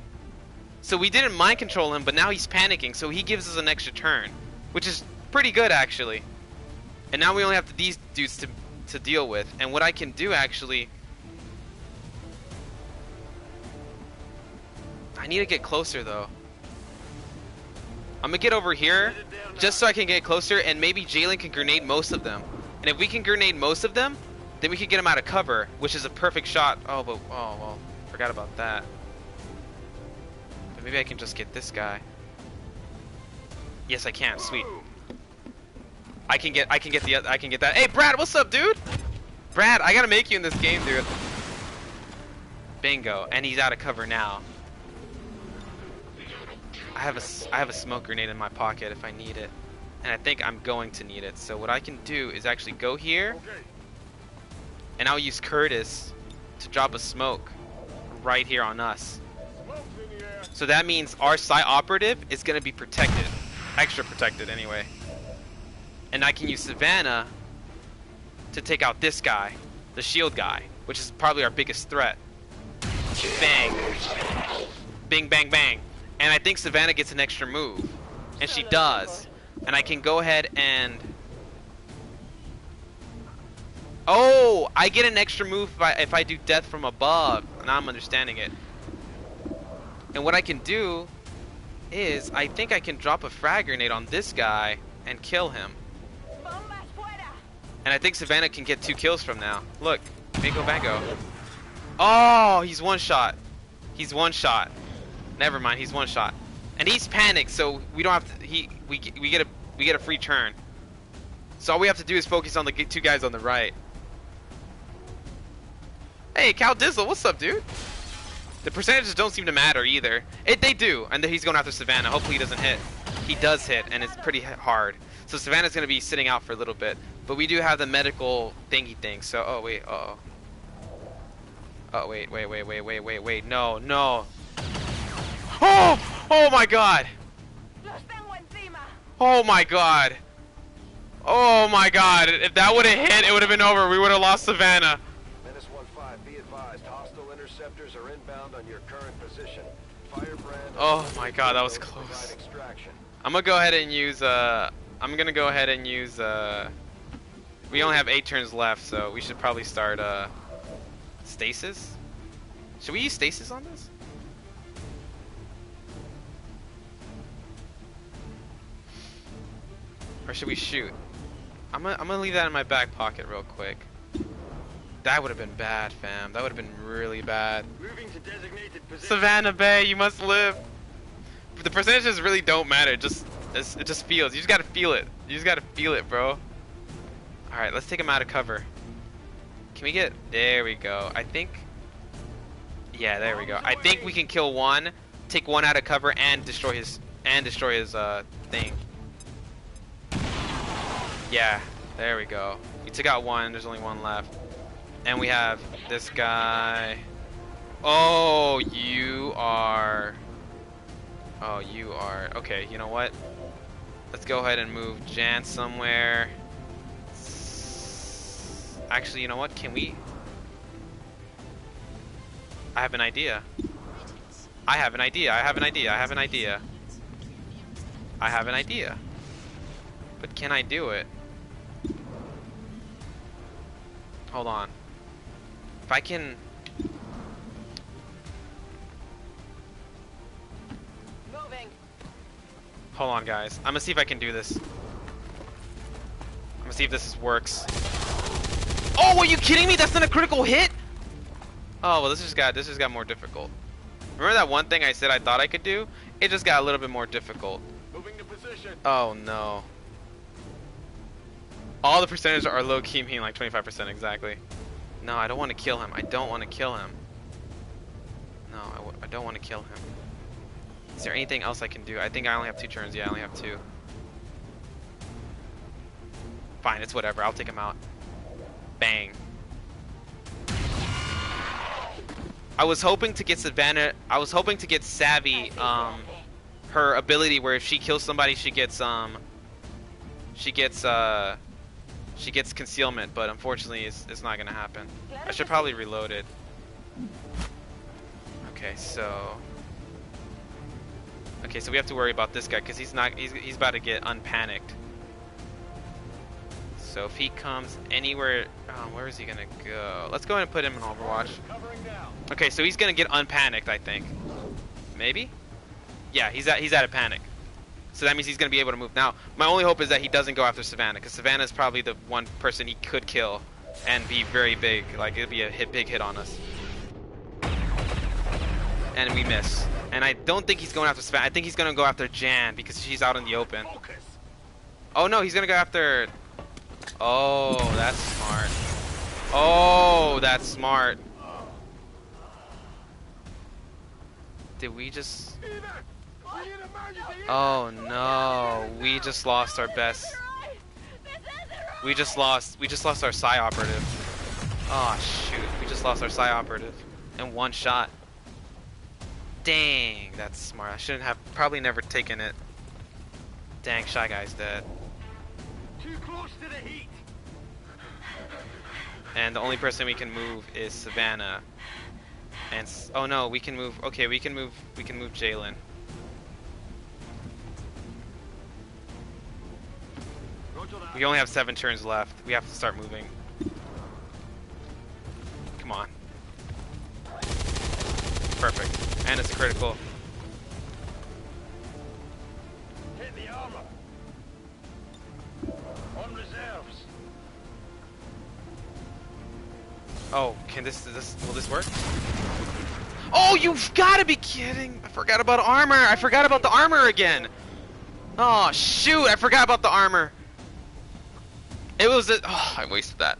So we didn't mind control him, but now he's panicking. So he gives us an extra turn, which is pretty good, actually. And now we only have these dudes to, to deal with. And what I can do, actually... I need to get closer though. I'm gonna get over here just so I can get closer and maybe Jaylen can grenade most of them. And if we can grenade most of them, then we can get them out of cover, which is a perfect shot. Oh, but, oh, well, forgot about that. But maybe I can just get this guy. Yes, I can. Sweet. I can get, I can get the, I can get that. Hey, Brad, what's up, dude? Brad, I gotta make you in this game, dude. Bingo, and he's out of cover now. I have a, I have a smoke grenade in my pocket if I need it, and I think I'm going to need it. So what I can do is actually go here, and I'll use Curtis to drop a smoke right here on us. So that means our psi operative is gonna be protected, extra protected anyway. And I can use Savannah to take out this guy, the shield guy, which is probably our biggest threat. Bang. Bing, bang, bang. And I think Savannah gets an extra move. And she does. And I can go ahead and... Oh, I get an extra move if I, if I do death from above. Now I'm understanding it. And what I can do is I think I can drop a frag grenade on this guy and kill him. And I think Savannah can get two kills from now. Look, bingo bango. Oh, he's one shot. He's one shot. Never mind, he's one shot. And he's panicked, so we don't have to. He we we get a we get a free turn. So all we have to do is focus on the two guys on the right. Hey, Cal Dizzle, what's up, dude? The percentages don't seem to matter either. It they do, and then he's going after Savannah. Hopefully he doesn't hit. He does hit, and it's pretty hard. So Savannah's gonna be sitting out for a little bit, but we do have the medical thingy thing. So, oh wait, uh oh, oh wait, wait, wait, wait, wait, wait, wait, no, no. Oh, oh my God. Oh my God. Oh my God. If that would have hit, it would have been over. We would have lost Savannah. Menace one five, be advised. Hostile interceptors are inbound on your current position. Firebrand. Oh my God, that was close. I'm gonna go ahead and use. Uh, I'm gonna go ahead and use. Uh, we only have eight turns left, so we should probably start uh, stasis. Should we use stasis on this? Or should we shoot? I'm gonna, I'm gonna leave that in my back pocket real quick. That would have been bad, fam. That would have been really bad. Moving to designated position. Savannah Bay, you must live. The percentages really don't matter. Just it just feels. You just gotta feel it. You just gotta feel it, bro. All right, let's take him out of cover. Can we get? There we go. I think. Yeah, there we go. I think we can kill one, take one out of cover, and destroy his and destroy his uh thing. Yeah, there we go. We took out one. There's only one left, and we have this guy. Oh, you are. Oh, you are. Okay, you know what? Let's go ahead and move Jan somewhere. Actually, you know what? Can we? I have an idea. I have an idea. I have an idea. I have an idea. I have an idea. But can I do it? Hold on. If I can. Moving. Hold on, guys. I'm gonna see if I can do this. I'm gonna see if this works. Oh, are you kidding me? That's not a critical hit? Oh well, this just got this just got more difficult. Remember that one thing I said I thought I could do? It just got a little bit more difficult. Moving to position. Oh no. All the percentages are low key, meaning like twenty-five percent exactly. No, I don't want to kill him. I don't want to kill him. No, I, w I don't want to kill him. Is there anything else I can do? I think I only have two turns. Yeah, I only have two. Fine, it's whatever. I'll take him out. Bang. I was hoping to get Savannah. I was hoping to get Savvy. Um, her ability where if she kills somebody, she gets um. She gets uh. She gets concealment, but unfortunately, it's it's not gonna happen. I should probably reload it. Okay, so. Okay, so we have to worry about this guy because he's not. He's he's about to get unpanicked. So if he comes anywhere, oh, where is he gonna go? Let's go ahead and put him in Overwatch. Okay, so he's gonna get unpanicked, I think. Maybe? Yeah, he's at he's at a panic. So that means he's gonna be able to move. Now, my only hope is that he doesn't go after Savannah, because Savannah is probably the one person he could kill and be very big. Like it'd be a hit, big hit on us. And we miss. And I don't think he's going after Savannah. I think he's gonna go after Jan because she's out in the open. Oh no, he's gonna go after. Oh, that's smart. Oh, that's smart. Did we just... Oh, no. We just lost our best... We just lost... We just lost our Psy operative. Oh, shoot. We just lost our Psy operative. In one shot. Dang, that's smart. I shouldn't have... Probably never taken it. Dang, Shy Guy's dead. Too close to the heat. And the only person we can move is Savannah. And oh no, we can move. Okay, we can move. We can move Jalen. We only have seven turns left. We have to start moving. Come on. Perfect. And it's a critical. Hit the armor. On reserves. Oh, can this, this, will this work? Oh, you've got to be kidding. I forgot about armor. I forgot about the armor again. Oh, shoot. I forgot about the armor. It was, a, oh, I wasted that.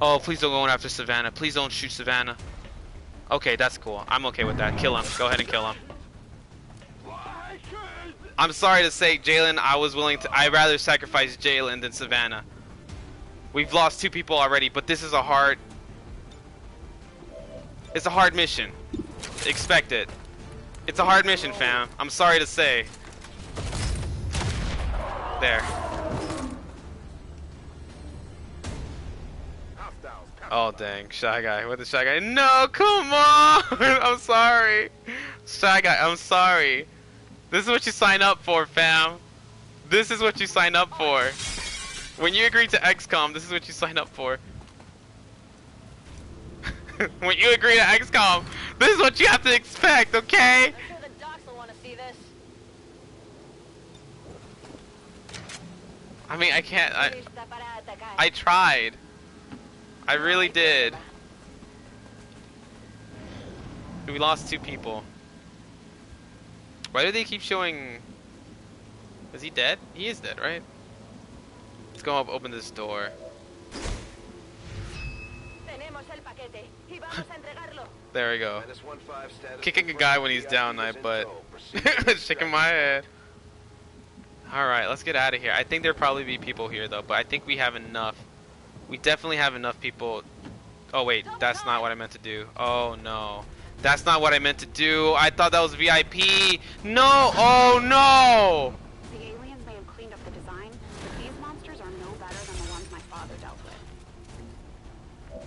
Oh, please don't go after Savannah. Please don't shoot Savannah. Okay, that's cool. I'm okay with that. Kill him. Go ahead and kill him. I'm sorry to say, Jalen, I was willing to... I'd rather sacrifice Jalen than Savannah. We've lost two people already, but this is a hard... It's a hard mission. Expect it. It's a hard mission, fam. I'm sorry to say. There. Oh, dang. Shy Guy. What the Shy Guy? No, come on! I'm sorry. Shy Guy, I'm sorry. This is what you sign up for, fam. This is what you sign up for. When you agree to X COM, this is what you sign up for. When you agree to X COM, this is what you have to expect, okay? I'm sure the docs will want to see this. I mean, I can't. I, I tried. I really did. We lost two people. Why do they keep showing... Is he dead? He is dead, right? Let's go up, open this door. There we go. Kicking a guy when he's down, I but shaking my head. All right, let's get out of here. I think there'll probably be people here though, but I think we have enough. We definitely have enough people. Oh wait, that's not what I meant to do. Oh no, that's not what I meant to do. I thought that was V I P. No. Oh no. The aliens may have cleaned up the design, but these monsters are no better than the ones my father dealt with.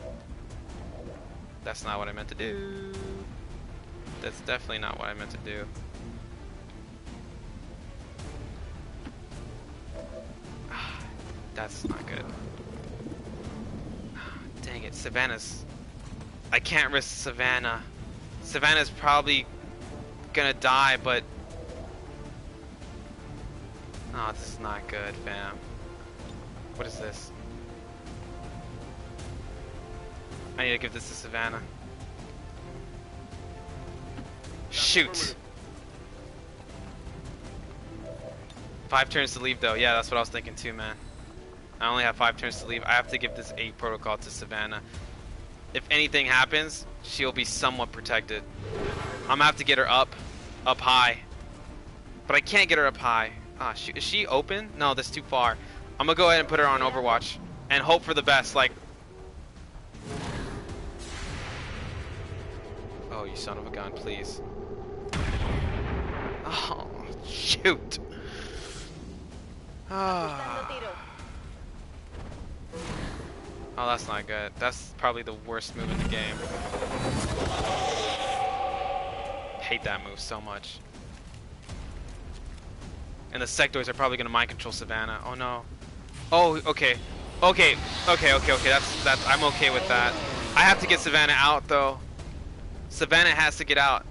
That's not what I meant to do. That's definitely not what I meant to do. That's not good. Dang it, Savannah's... I can't risk Savannah. Savannah's probably gonna die, but... Oh, this is not good, fam. What is this? I need to give this to Savannah. Shoot! Five turns to leave, though. Yeah, that's what I was thinking, too, man. I only have five turns to leave. I have to give this eight protocol to Savannah. If anything happens, she'll be somewhat protected. I'm gonna have to get her up, up high. But I can't get her up high. Ah, she, is she open? No, that's too far. I'm gonna go ahead and put her on Overwatch and hope for the best. Like, oh, you son of a gun, please. Oh, shoot. Ah. Oh, that's not good. That's probably the worst move in the game. Hate that move so much. And the sectors are probably gonna mind control Savannah. Oh no. Oh, okay. Okay, okay, okay, okay. That's that's I'm okay with that. I have to get Savannah out though. Savannah has to get out.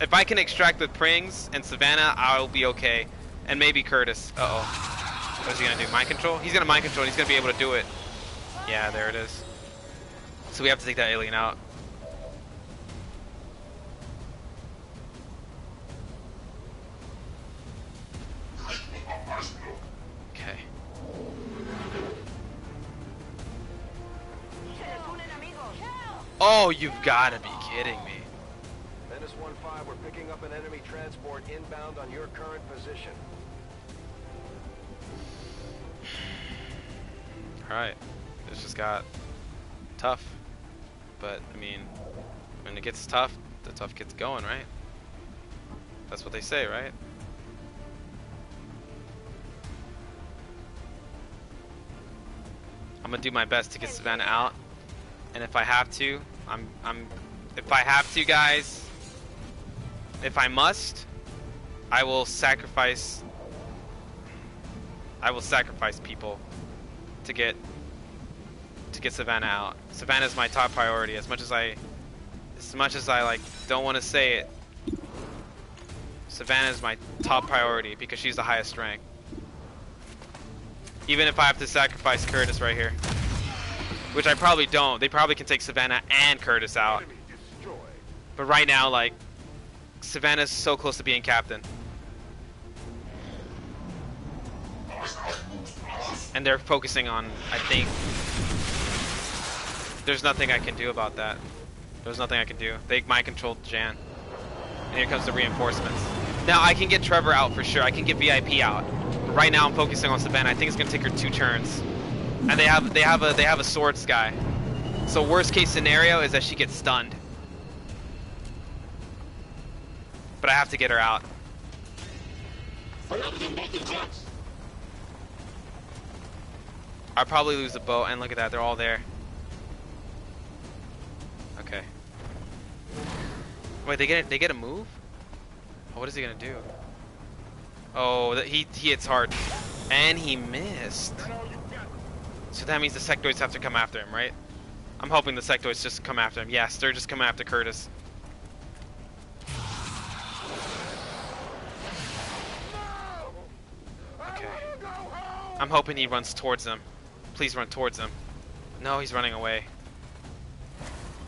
If I can extract the Prings and Savannah, I'll be okay. And maybe Curtis. Uh oh. What is he gonna do? Mind control? He's gonna mind control and he's gonna be able to do it. Yeah, there it is. So we have to take that alien out. Okay. Oh, you've got to be kidding me. Menace one five, we're picking up an enemy transport inbound on your current position. All right. It's just got tough, but I mean, when it gets tough, the tough gets going, right? That's what they say, right? I'm gonna do my best to get Savannah out, and if I have to, I'm, I'm, if I have to, guys, if I must, I will sacrifice, I will sacrifice people to get. to get Savannah out. Savannah's my top priority. As much as I, as much as I like, don't want to say it, Savannah's my top priority because she's the highest rank. Even if I have to sacrifice Curtis right here, which I probably don't. They probably can take Savannah and Curtis out. But right now, like, Savannah's so close to being captain. And they're focusing on, I think, there's nothing I can do about that. There's nothing I can do. They mind controlled Jan. And here comes the reinforcements. Now I can get Trevor out for sure. I can get V I P out. But right now I'm focusing on Savannah. I think it's gonna take her two turns. And they have they have a they have a swords guy. So worst case scenario is that she gets stunned. But I have to get her out. I'll probably lose the boat, and look at that, they're all there. Okay. Wait, they get a, they get a move? Oh, what is he gonna do? Oh, the, he he hits hard, and he missed. So that means the sectoids have to come after him, right? I'm hoping the sectoids just come after him. Yes, they're just coming after Curtis. Okay. I'm hoping he runs towards them. Please run towards them. No, he's running away.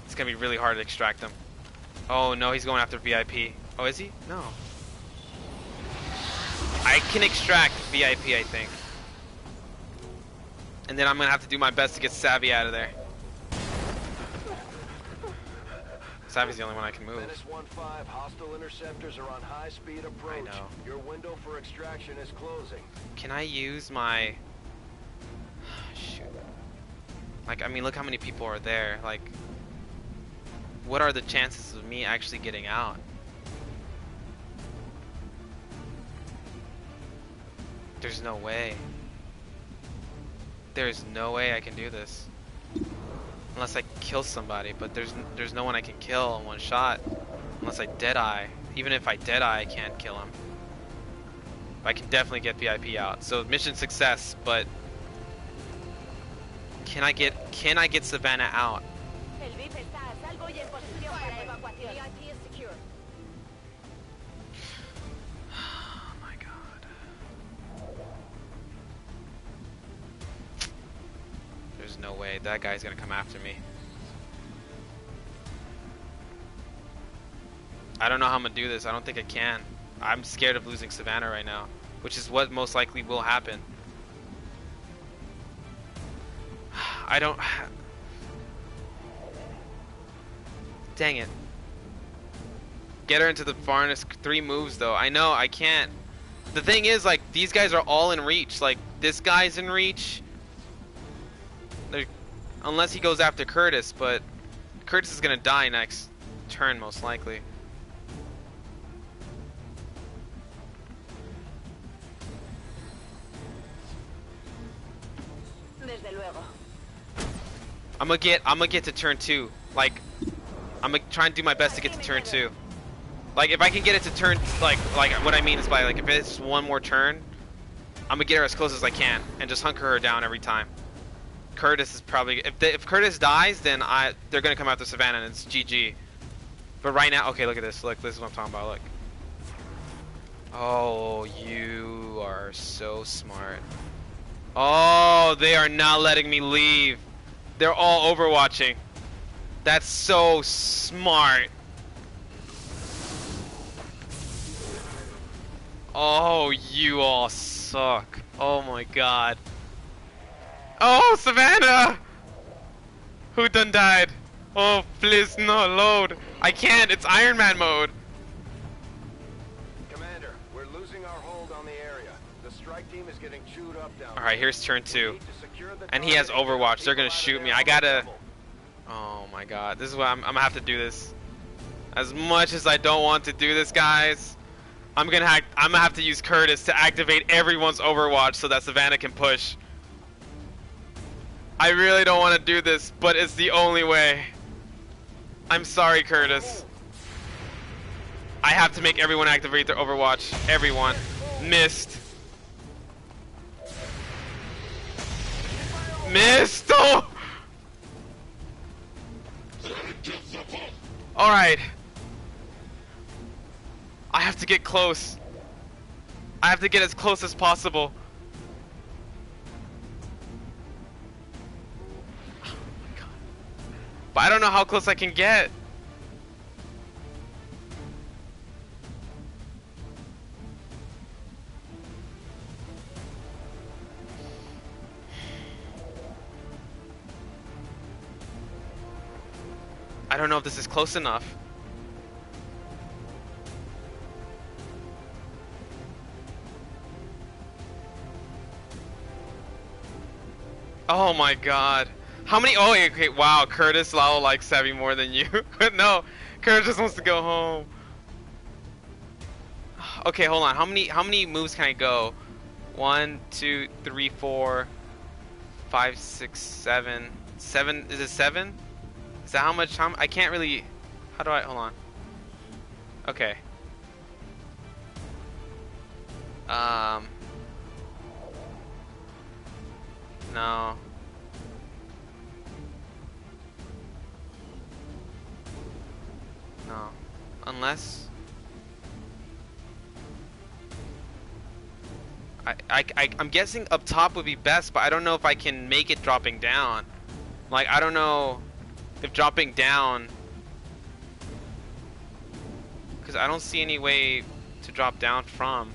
It's gonna be really hard to extract them. Oh no, he's going after V I P. Oh, is he? No. I can extract V I P, I think. And then I'm gonna have to do my best to get Savvy out of there. Savvy's the only one I can move. Menace one five, hostile interceptors are on high speed approach. I know. Your window for extraction is closing. Can I use my... Shoot. Like, I mean, look how many people are there. Like, what are the chances of me actually getting out? There's no way. There's no way I can do this. Unless I kill somebody, but there's there's no one I can kill in one shot. Unless I deadeye. Even if I deadeye, I can't kill him. I can definitely get V I P out. So mission success, but can I get can I get Savannah out? No way, that guy's gonna come after me. I don't know how I'm gonna do this. I don't think I can. I'm scared of losing Savannah right now, which is what most likely will happen. I don't... Dang it. Get her into the farthest three moves though. I know, I can't. The thing is, like, these guys are all in reach. Like, this guy's in reach. Unless he goes after Curtis, but Curtis is gonna die next turn most likely. I'm gonna get I'm gonna get to turn two. Like, I'm gonna try and do my best to get to turn two. Like, if I can get it to turn, like like what I mean is by like if it's one more turn, I'm gonna get her as close as I can and just hunker her down every time. Curtis is probably if they, if Curtis dies, then I they're gonna come after Savannah and it's G G. But right now, okay, look at this. Look, this is what I'm talking about. Look. Oh, you are so smart. Oh, they are not letting me leave. They're all overwatching. That's so smart. Oh, you all suck. Oh my God. Oh, Savannah! Who done died? Oh, please, no, load. I can't, it's Iron Man mode. Commander, we're losing our hold on the area. The strike team is getting chewed up down. Alright, here's turn two. And he has Overwatch. They're gonna shoot me. I gotta... Oh my God, this is why I'm, I'm gonna have to do this. As much as I don't want to do this, guys, I'm gonna, ha I'm gonna have to use Curtis to activate everyone's Overwatch so that Savannah can push. I really don't want to do this, but it's the only way. I'm sorry, Curtis. I have to make everyone activate their Overwatch. Everyone. Missed. Missed! Oh! Alright. I have to get close. I have to get as close as possible. But I don't know how close I can get. I don't know if this is close enough. Oh my God. How many? Oh, okay. Wow, Curtis Lalo likes Savvy more than you. No, Curtis just wants to go home. Okay, hold on. How many? How many moves can I go? One, two, three, four, five, six, seven, seven. Is it seven? Is that how much? How, I can't really. How do I? Hold on. Okay. Um. No. No. Unless... I, I, I, I'm guessing up top would be best, but I don't know if I can make it dropping down. Like, I don't know if dropping down... Because I don't see any way to drop down from.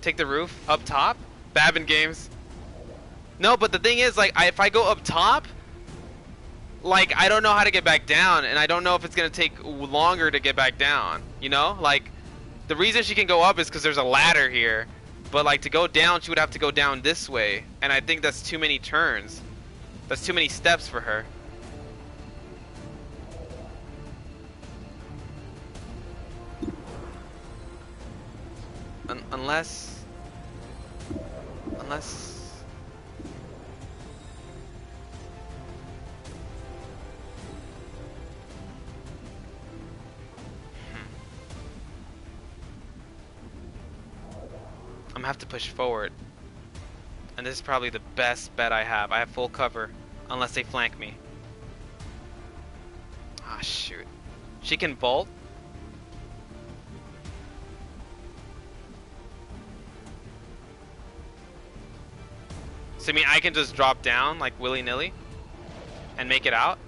Take the roof up top? Babin Games. No, but the thing is, like, I, if I go up top... like, I don't know how to get back down, and I don't know if it's going to take longer to get back down, you know? Like, the reason she can go up is because there's a ladder here, but, like, to go down, she would have to go down this way, and I think that's too many turns. That's too many steps for her. Un unless... Unless... I'm gonna have to push forward, and this is probably the best bet I have. I have full cover unless they flank me. Ah, shoot, she can bolt. So I mean I can just drop down like willy-nilly and make it out?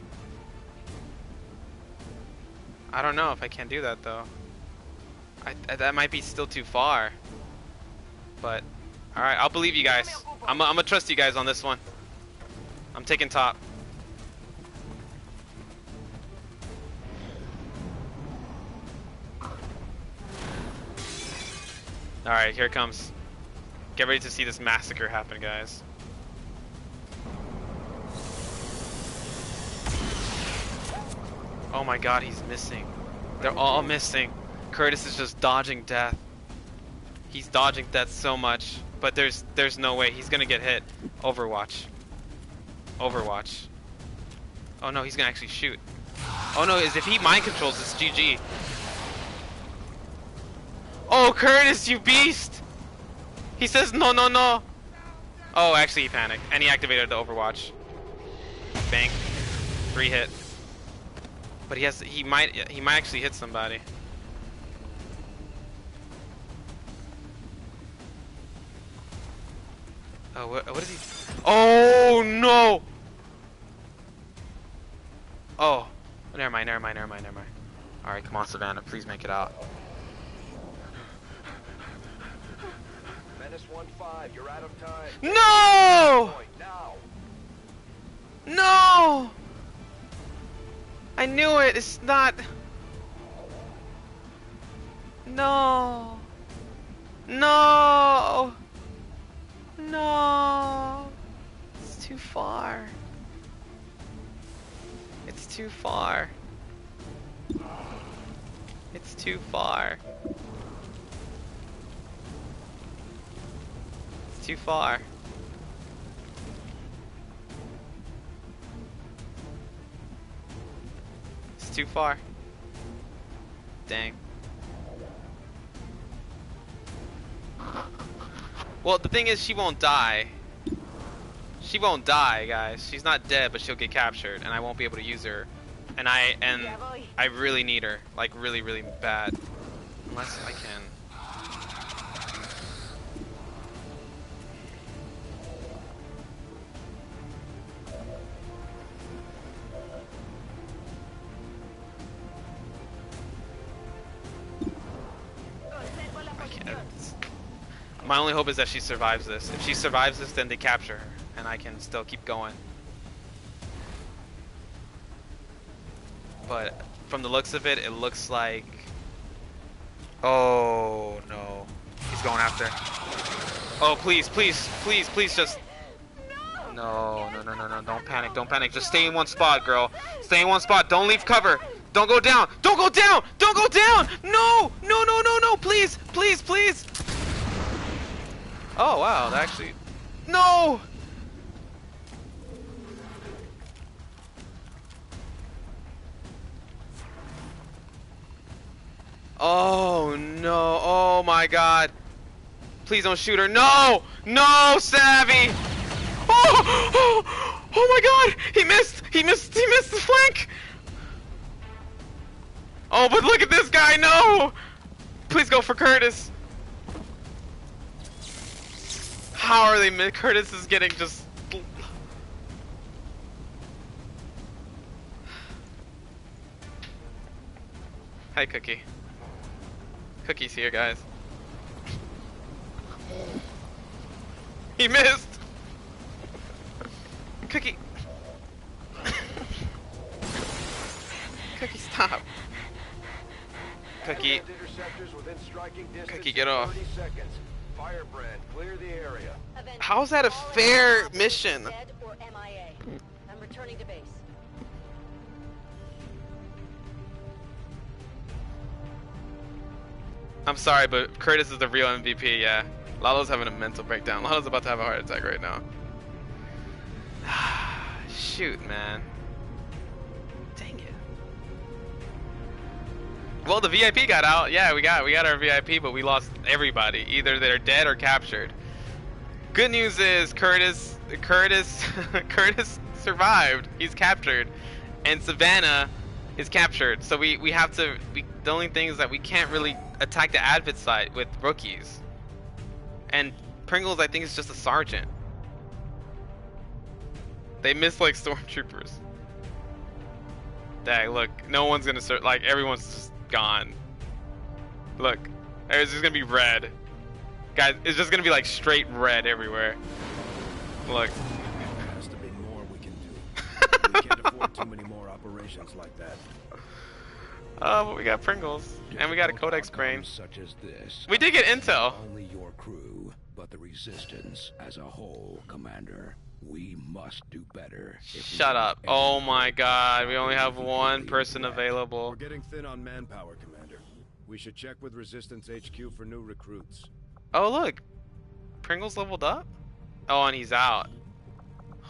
I don't know if I can do that though. I, I, that might be still too far. But, alright, I'll believe you guys. I'm gonna trust you guys on this one. I'm taking top. Alright, here it comes. Get ready to see this massacre happen, guys. Oh my god, he's missing. They're all missing. Curtis is just dodging death. He's dodging death so much, but there's there's no way he's gonna get hit. Overwatch. Overwatch. Oh no, he's gonna actually shoot. Oh no, is if he mind controls, it's G G. Oh Curtis, you beast! He says no, no, no. Oh, actually he panicked and he activated the Overwatch. Bang, three hit. But he has he might he might actually hit somebody. Oh, what, what is he? Oh no! Oh, never mind, never mind, never mind, never mind. All right, come on, Savannah, please make it out. Menace one five, you're out of time. No! No! I knew it. It's not. No. No. No, it's too far. It's too far. It's too far. It's too far. It's too far. Dang. Well, the thing is, she won't die. She won't die, guys. She's not dead, but she'll get captured, and I won't be able to use her. And I and I really need her, like really, really bad. Unless I can. My only hope is that she survives this. If she survives this, then they capture her, and I can still keep going. But from the looks of it, it looks like... Oh, no. He's going after her. Oh, please, please, please, please just... No, no, no, no, no. Don't panic. Don't panic. Just stay in one spot, girl. Stay in one spot. Don't leave cover. Don't go down. Don't go down. Don't go down. No, no, no, no, no. Please, please, please. Oh wow, that actually... No! Oh no, oh my god. Please don't shoot her, no! No, Savvy! Oh! Oh, oh my god! He missed! He missed! He missed the flank! Oh, but look at this guy, no! Please go for Curtis. How are they mid? Curtis is getting just... Hi, Cookie. Cookie's here, guys. He missed! Cookie! Cookie, stop. Cookie. Cookie, get off. Firebrand, clear the area. How's that a fair mission? I'm returning to base. I'm sorry, but Curtis is the real M V P, yeah. Lalo's having a mental breakdown. Lalo's about to have a heart attack right now. Shoot, man. Dang it. Well, the V I P got out. Yeah, we got we got our V I P, but we lost everybody. Either they're dead or captured. Good news is Curtis Curtis Curtis survived. He's captured. And Savannah is captured. So we, we have to we, the only thing is that we can't really attack the advent side with rookies. And Pringles, I think, is just a sergeant. They miss like stormtroopers. Dang, look, no one's gonna search, like, everyone's just gone. Look, it's just gonna be red. Guys, it's just gonna be like straight red everywhere. Look. There has to be more we can do. We can't afford too many more operations like that. Oh, but we got Pringles. And we got a codex crane. Such as this. We did get intel. Only your crew, but the resistance as a whole, Commander. We must do better. Shut up. Oh my god, we only have one person available. We're getting thin on manpower, Commander. We should check with Resistance H Q for new recruits. Oh look. Pringle's leveled up? Oh, and he's out.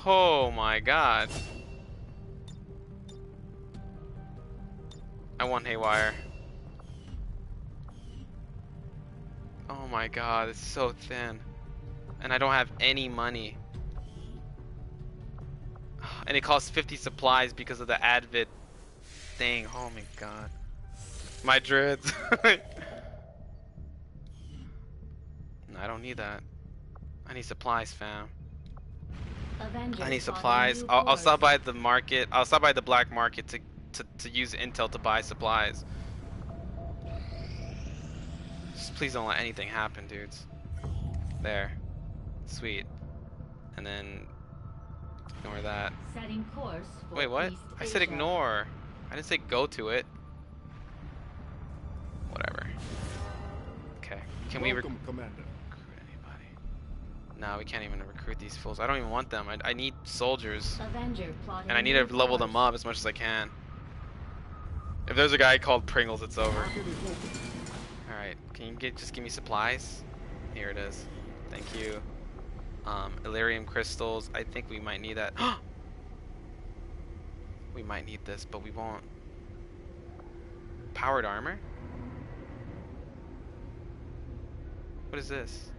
Oh my god. I want Haywire. Oh my god, it's so thin. And I don't have any money. And it costs fifty supplies because of the advid thing. Oh my god. My dreads. No, I don't need that. I need supplies, fam. Avengers, I need supplies. I'll, I'll stop by the market. I'll stop by the black market to, to, to use intel to buy supplies. Just please don't let anything happen, dudes. There. Sweet. And then... ignore that. Setting course for Wait, what? I said ignore. I didn't say go to it. Whatever. Okay. Can we recruit anybody? No, we can't even recruit these fools. I don't even want them. I, I need soldiers. Avenger, and I need to level them up as much as I can. If there's a guy called Pringles, it's over. Alright. Can you get just give me supplies? Here it is. Thank you. Um, Illyrium crystals. I think we might need that. We might need this, but we won't. Powered armor? What is this?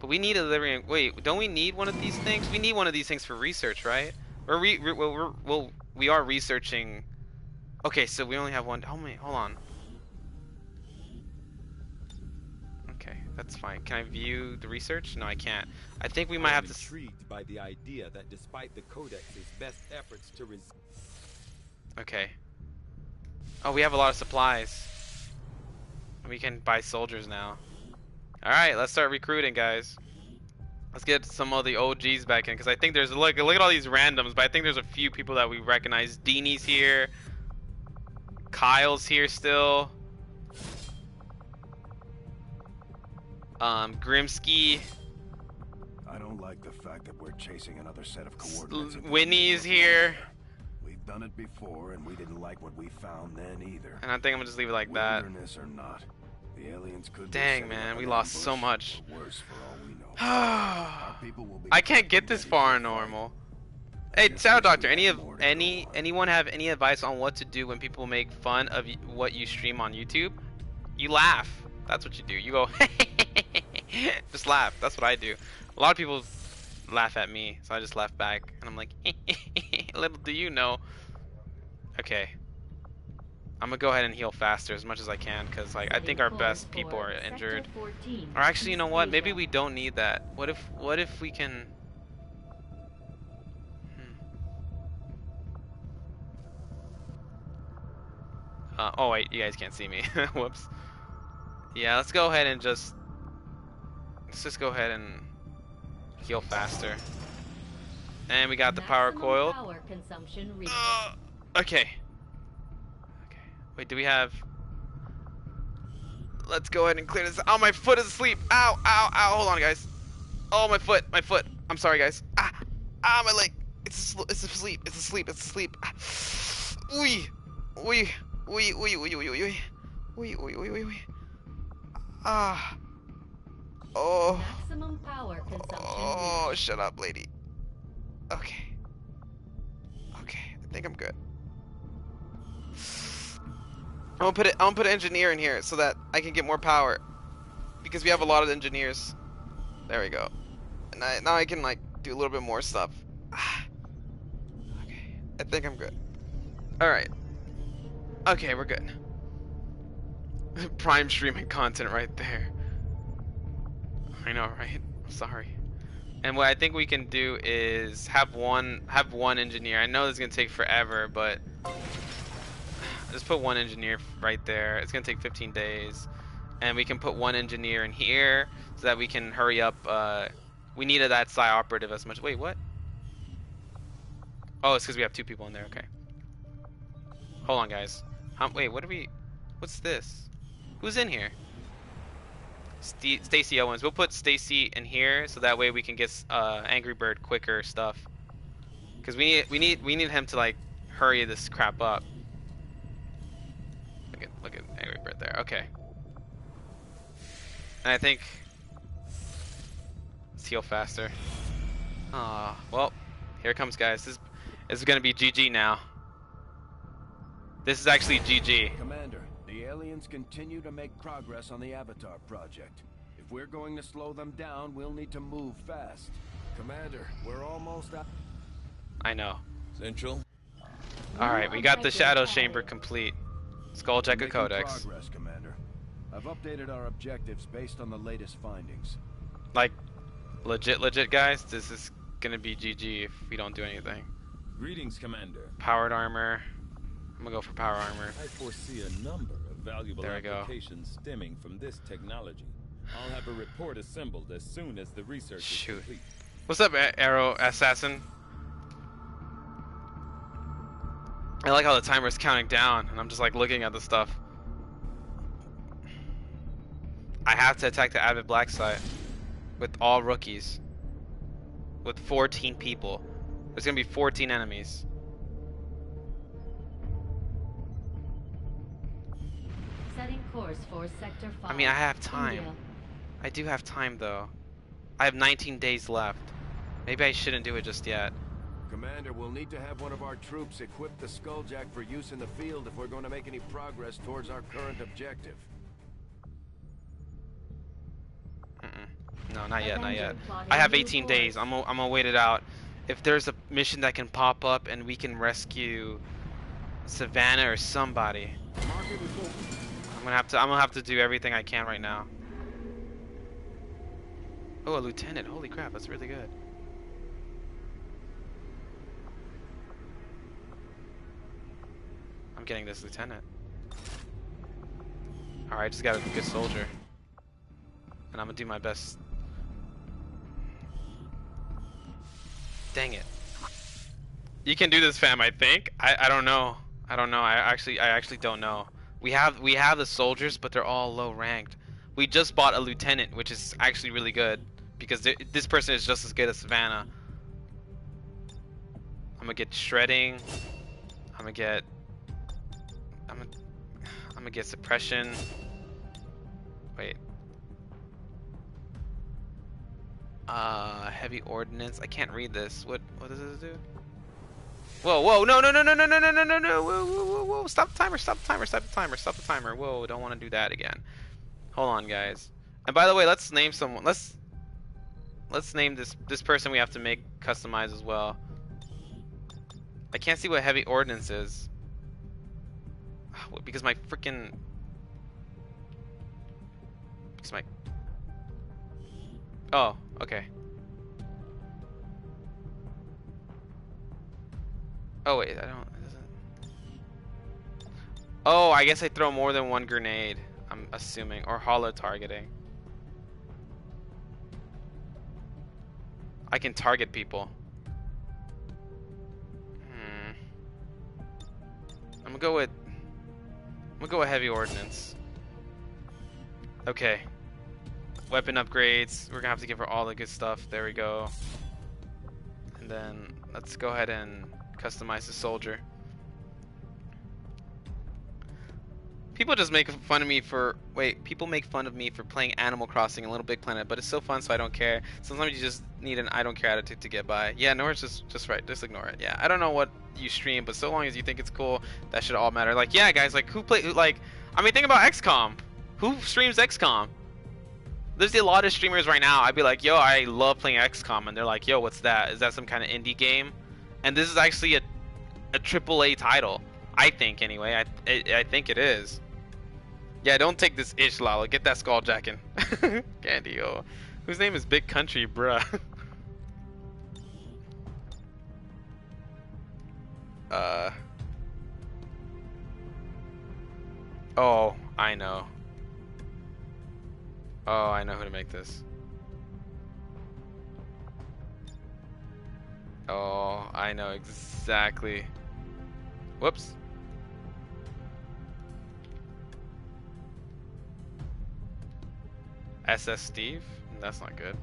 But we need Illyrium. Wait, don't we need one of these things? We need one of these things for research, right? We're re we're, we're, we're, we are researching. Okay, so we only have one. Hold on. Hold on. That's fine. Can I view the research? No, I can't. I think we might have to. I'm intrigued by the idea that despite the Codex's best efforts to resist. Okay. Oh, we have a lot of supplies. We can buy soldiers now. All right, let's start recruiting, guys. Let's get some of the O Gs back in, because I think there's look. Look at all these randoms, but I think there's a few people that we recognize. Deanie's here. Kyle's here still. Um, Grimsky. I don't like the fact that we're chasing another set of coordinates. Winnie is here. We've done it before, and we didn't like what we found then either. And I think I'm gonna just leave it like that. Wilderness or not, the aliens could. Dang, man, we lost so much. Worse for all we know. Our people will be I can't get this far in normal. Hey, Sound Doctor, any of any anyone have any advice on what to do when people make fun of what you stream on YouTube? You laugh. That's what you do. You go. Just laugh. That's what I do. A lot of people laugh at me, so I just laugh back, and I'm like, little do you know. Okay, I'm gonna go ahead and heal faster as much as I can, because like I think our best people are injured. Or actually, you know what? Maybe we don't need that. What if? What if we can? Hmm. Uh, oh wait, you guys can't see me. Whoops. Yeah, let's go ahead and just. Let's just go ahead and heal faster. And we got the power coil. Power consumption uh, okay, Wait, do we have... Let's go ahead and clear this. Oh, my foot is asleep. Ow, ow, ow. Hold on, guys. Oh, my foot, my foot. I'm sorry, guys. Ah, ah, my leg. It's it's asleep. It's asleep. It's asleep. Ah. Oi, oi, oi, oi, oi, oi, oi, oi, oi, oi, oi. Ah. Oh. Maximum power consumption. Oh, shut up, lady. Okay. Okay, I think I'm good. I'm gonna put it. I'm gonna put an engineer in here so that I can get more power, because we have a lot of engineers. There we go. And I, now I can like do a little bit more stuff. Ah. Okay, I think I'm good. All right. Okay, we're good. Prime streaming content right there. I know, right? I'm sorry. And what I think we can do is have one have one engineer. I know this is gonna take forever, but. Just put one engineer right there. It's gonna take fifteen days, and we can put one engineer in here so that we can hurry up. Uh, we needed that psi operative as much. Wait, what? Oh, it's because we have two people in there. Okay. Hold on, guys. Um, wait, what are we? What's this? Who's in here? St Stacy Owens. We'll put Stacy in here so that way we can get uh, Angry Bird quicker stuff. Because we need we need we need him to like hurry this crap up. Look at Angry Bird there. Okay. And I think let's heal faster. Ah, oh, well, here it comes, guys. This is, this is gonna be G G now. This is actually G G. Commander, the aliens continue to make progress on the Avatar project. If we're going to slow them down, we'll need to move fast. Commander, we're almost out. I know. Central. All right, we got the Shadow Chamber complete. Skulljacker Codex. Progress, Commander. I've updated our objectives based on the latest findings. Like, legit, legit, guys. This is gonna be G G if we don't do anything. Greetings, Commander. Powered armor. I'm gonna go for power armor. I foresee a number of valuable applications stemming from this technology. I'll have a report assembled as soon as the research Shoot. is complete. What's up, Arrow Assassin? I like how the timer's counting down, and I'm just like looking at the stuff. I have to attack the Avid Black Site with all rookies, with fourteen people. There's gonna be fourteen enemies. Setting course for sector five. I mean, I have time. India. I do have time, though. I have nineteen days left. Maybe I shouldn't do it just yet. Commander, we'll need to have one of our troops equip the Skulljack for use in the field if we're going to make any progress towards our current objective. Mm-mm. No, not yet, not yet. I have eighteen days. I'm gonna, I'm gonna wait it out. If there's a mission that can pop up and we can rescue Savannah or somebody, I'm gonna have to. I'm gonna have to do everything I can right now. Oh, a lieutenant! Holy crap, that's really good. I'm getting this lieutenant. Alright, just got a good soldier. And I'm gonna do my best. Dang it. You can do this, fam, I think. I, I don't know. I don't know. I actually I actually don't know. We have we have the soldiers, but they're all low ranked. We just bought a lieutenant, which is actually really good because this person is just as good as Savannah. I'm gonna get shredding. I'm gonna get I'm gonna, I'm gonna get suppression. Wait. Uh, heavy ordnance. I can't read this. What? What does this do? Whoa! Whoa! No! No! No! No! No! No! No! No! No! Whoa! Whoa! Whoa! Whoa! Stop the timer! Stop the timer! Stop the timer! Stop the timer! Whoa! Don't want to do that again. Hold on, guys. And by the way, let's name someone. Let's let's name this this person we have to make customize as well. I can't see what heavy ordnance is. Because my freaking. Because my. Oh, okay. Oh, wait, I don't. It doesn't... Oh, I guess I throw more than one grenade, I'm assuming. Or hollow targeting. I can target people. Hmm. I'm gonna go with. We'll go with heavy ordnance. Okay. Weapon upgrades. We're gonna have to give her all the good stuff. There we go. And then let's go ahead and customize the soldier. People just make fun of me for wait. People make fun of me for playing Animal Crossing and Little Big Planet, but it's so fun, so I don't care. Sometimes you just need an I don't care attitude to get by. Yeah, no, it's just just right. Just ignore it. Yeah, I don't know what you stream, but so long as you think it's cool, that should all matter. Like, yeah, guys, like who play? Who, like, I mean, think about X COM. Who streams X COM? There's a lot of streamers right now. I'd be like, yo, I love playing X COM, and they're like, yo, what's that? Is that some kind of indie game? And this is actually a a triple A title. I think anyway. I, I I think it is. Yeah, don't take this ish, Lalo. Get that skull jacking. Candy, oh, whose name is Big Country, bruh? uh. Oh, I know. Oh, I know who to make this. Oh, I know exactly. Whoops. S S Steve? That's not good.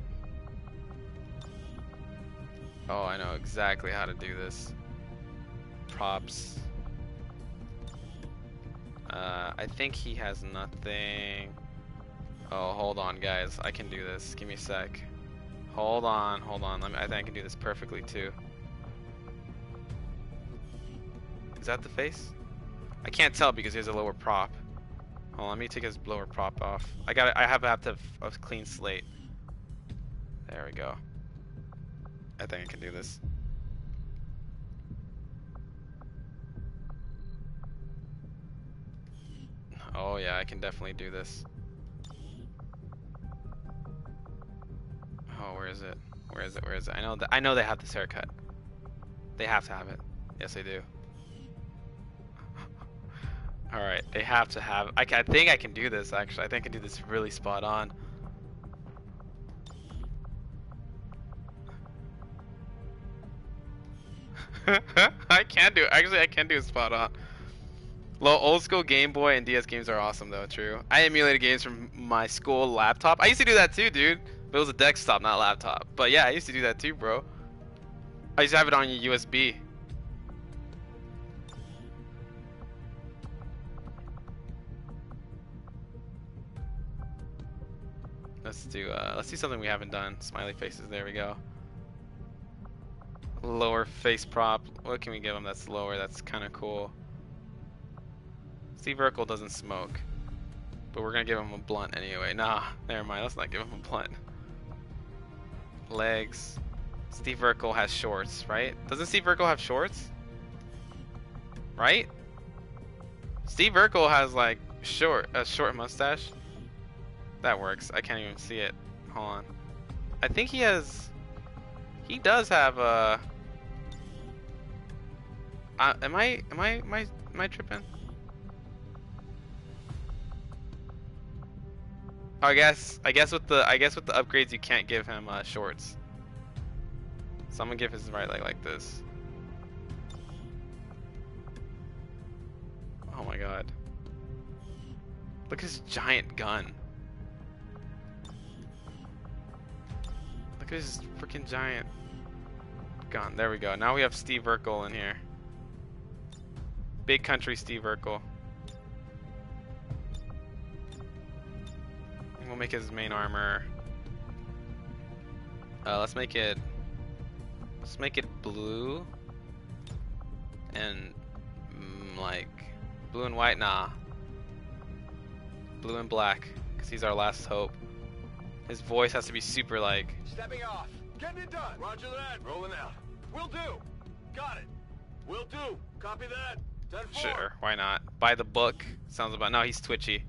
Oh, I know exactly how to do this. Props. Uh, I think he has nothing. Oh, hold on, guys. I can do this. Give me a sec. Hold on, hold on. Let me, I think I can do this perfectly, too. Is that the face? I can't tell because he has a lower prop. Hold on, let me take his lower prop off. I got. I have, I have to have a clean slate. There we go. I think I can do this. Oh yeah, I can definitely do this. Oh, where is it? Where is it? Where is it? I know that. I know they have this haircut. They have to have it. Yes, they do. All right, they have to have. I, I think I can do this. Actually, I think I can do this really spot on. I can do. Actually, I can do it spot on. Low old school Game Boy and D S games are awesome though. True. I emulated games from my school laptop. I used to do that too, dude. But it was a desktop, not laptop. But yeah, I used to do that too, bro. I used to have it on your U S B. Let's do uh, let's do something we haven't done. Smiley faces. There we go. Lower face prop. What can we give him that's lower? That's kind of cool. Steve Urkel doesn't smoke, but we're gonna give him a blunt anyway. Nah, never mind. Let's not give him a blunt. Legs. Steve Urkel has shorts, right? Doesn't Steve Urkel have shorts? Right? Steve Urkel has like short a short mustache. That works. I can't even see it. Hold on. I think he has... He does have a... Uh, am I... Am I... Am I, am I tripping? I guess... I guess with the... I guess with the upgrades you can't give him uh, shorts. So I'm gonna give his right leg like this. Oh my god. Look at his giant gun. Look at this freaking giant gun. There we go. Now we have Steve Urkel in here. Big Country Steve Urkel. And we'll make his main armor. Uh, let's make it. Let's make it blue. And mm, like blue and white. Nah. Blue and black, because he's our last hope. His voice has to be super like. Stepping off. Getting it done. Roger that. Rolling out. Will do. Got it. Will do. Copy that. ten four. Sure. Why not? By the book. Sounds about. No, he's twitchy.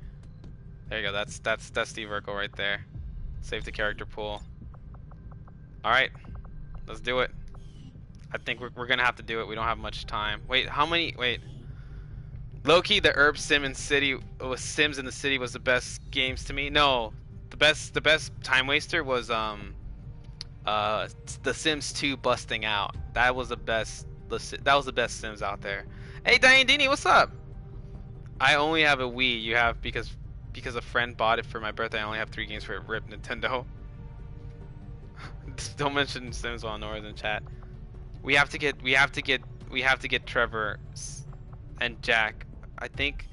There you go. That's that's that's Steve Urkel right there. Save the character pool. All right. Let's do it. I think we're we're gonna have to do it. We don't have much time. Wait. How many? Wait. Low-key, the Herb Sim in City was Sims in the City was the best games to me. No. The best, the best time waster was um, uh, the Sims two busting out. That was the best. That was the best Sims out there. Hey, Diane Dini, what's up? I only have a Wii. You have because because a friend bought it for my birthday. I only have three games for it. Rip Nintendo. Don't mention Sims while Nora's in chat. We have to get we have to get we have to get Trevor and Jack. I think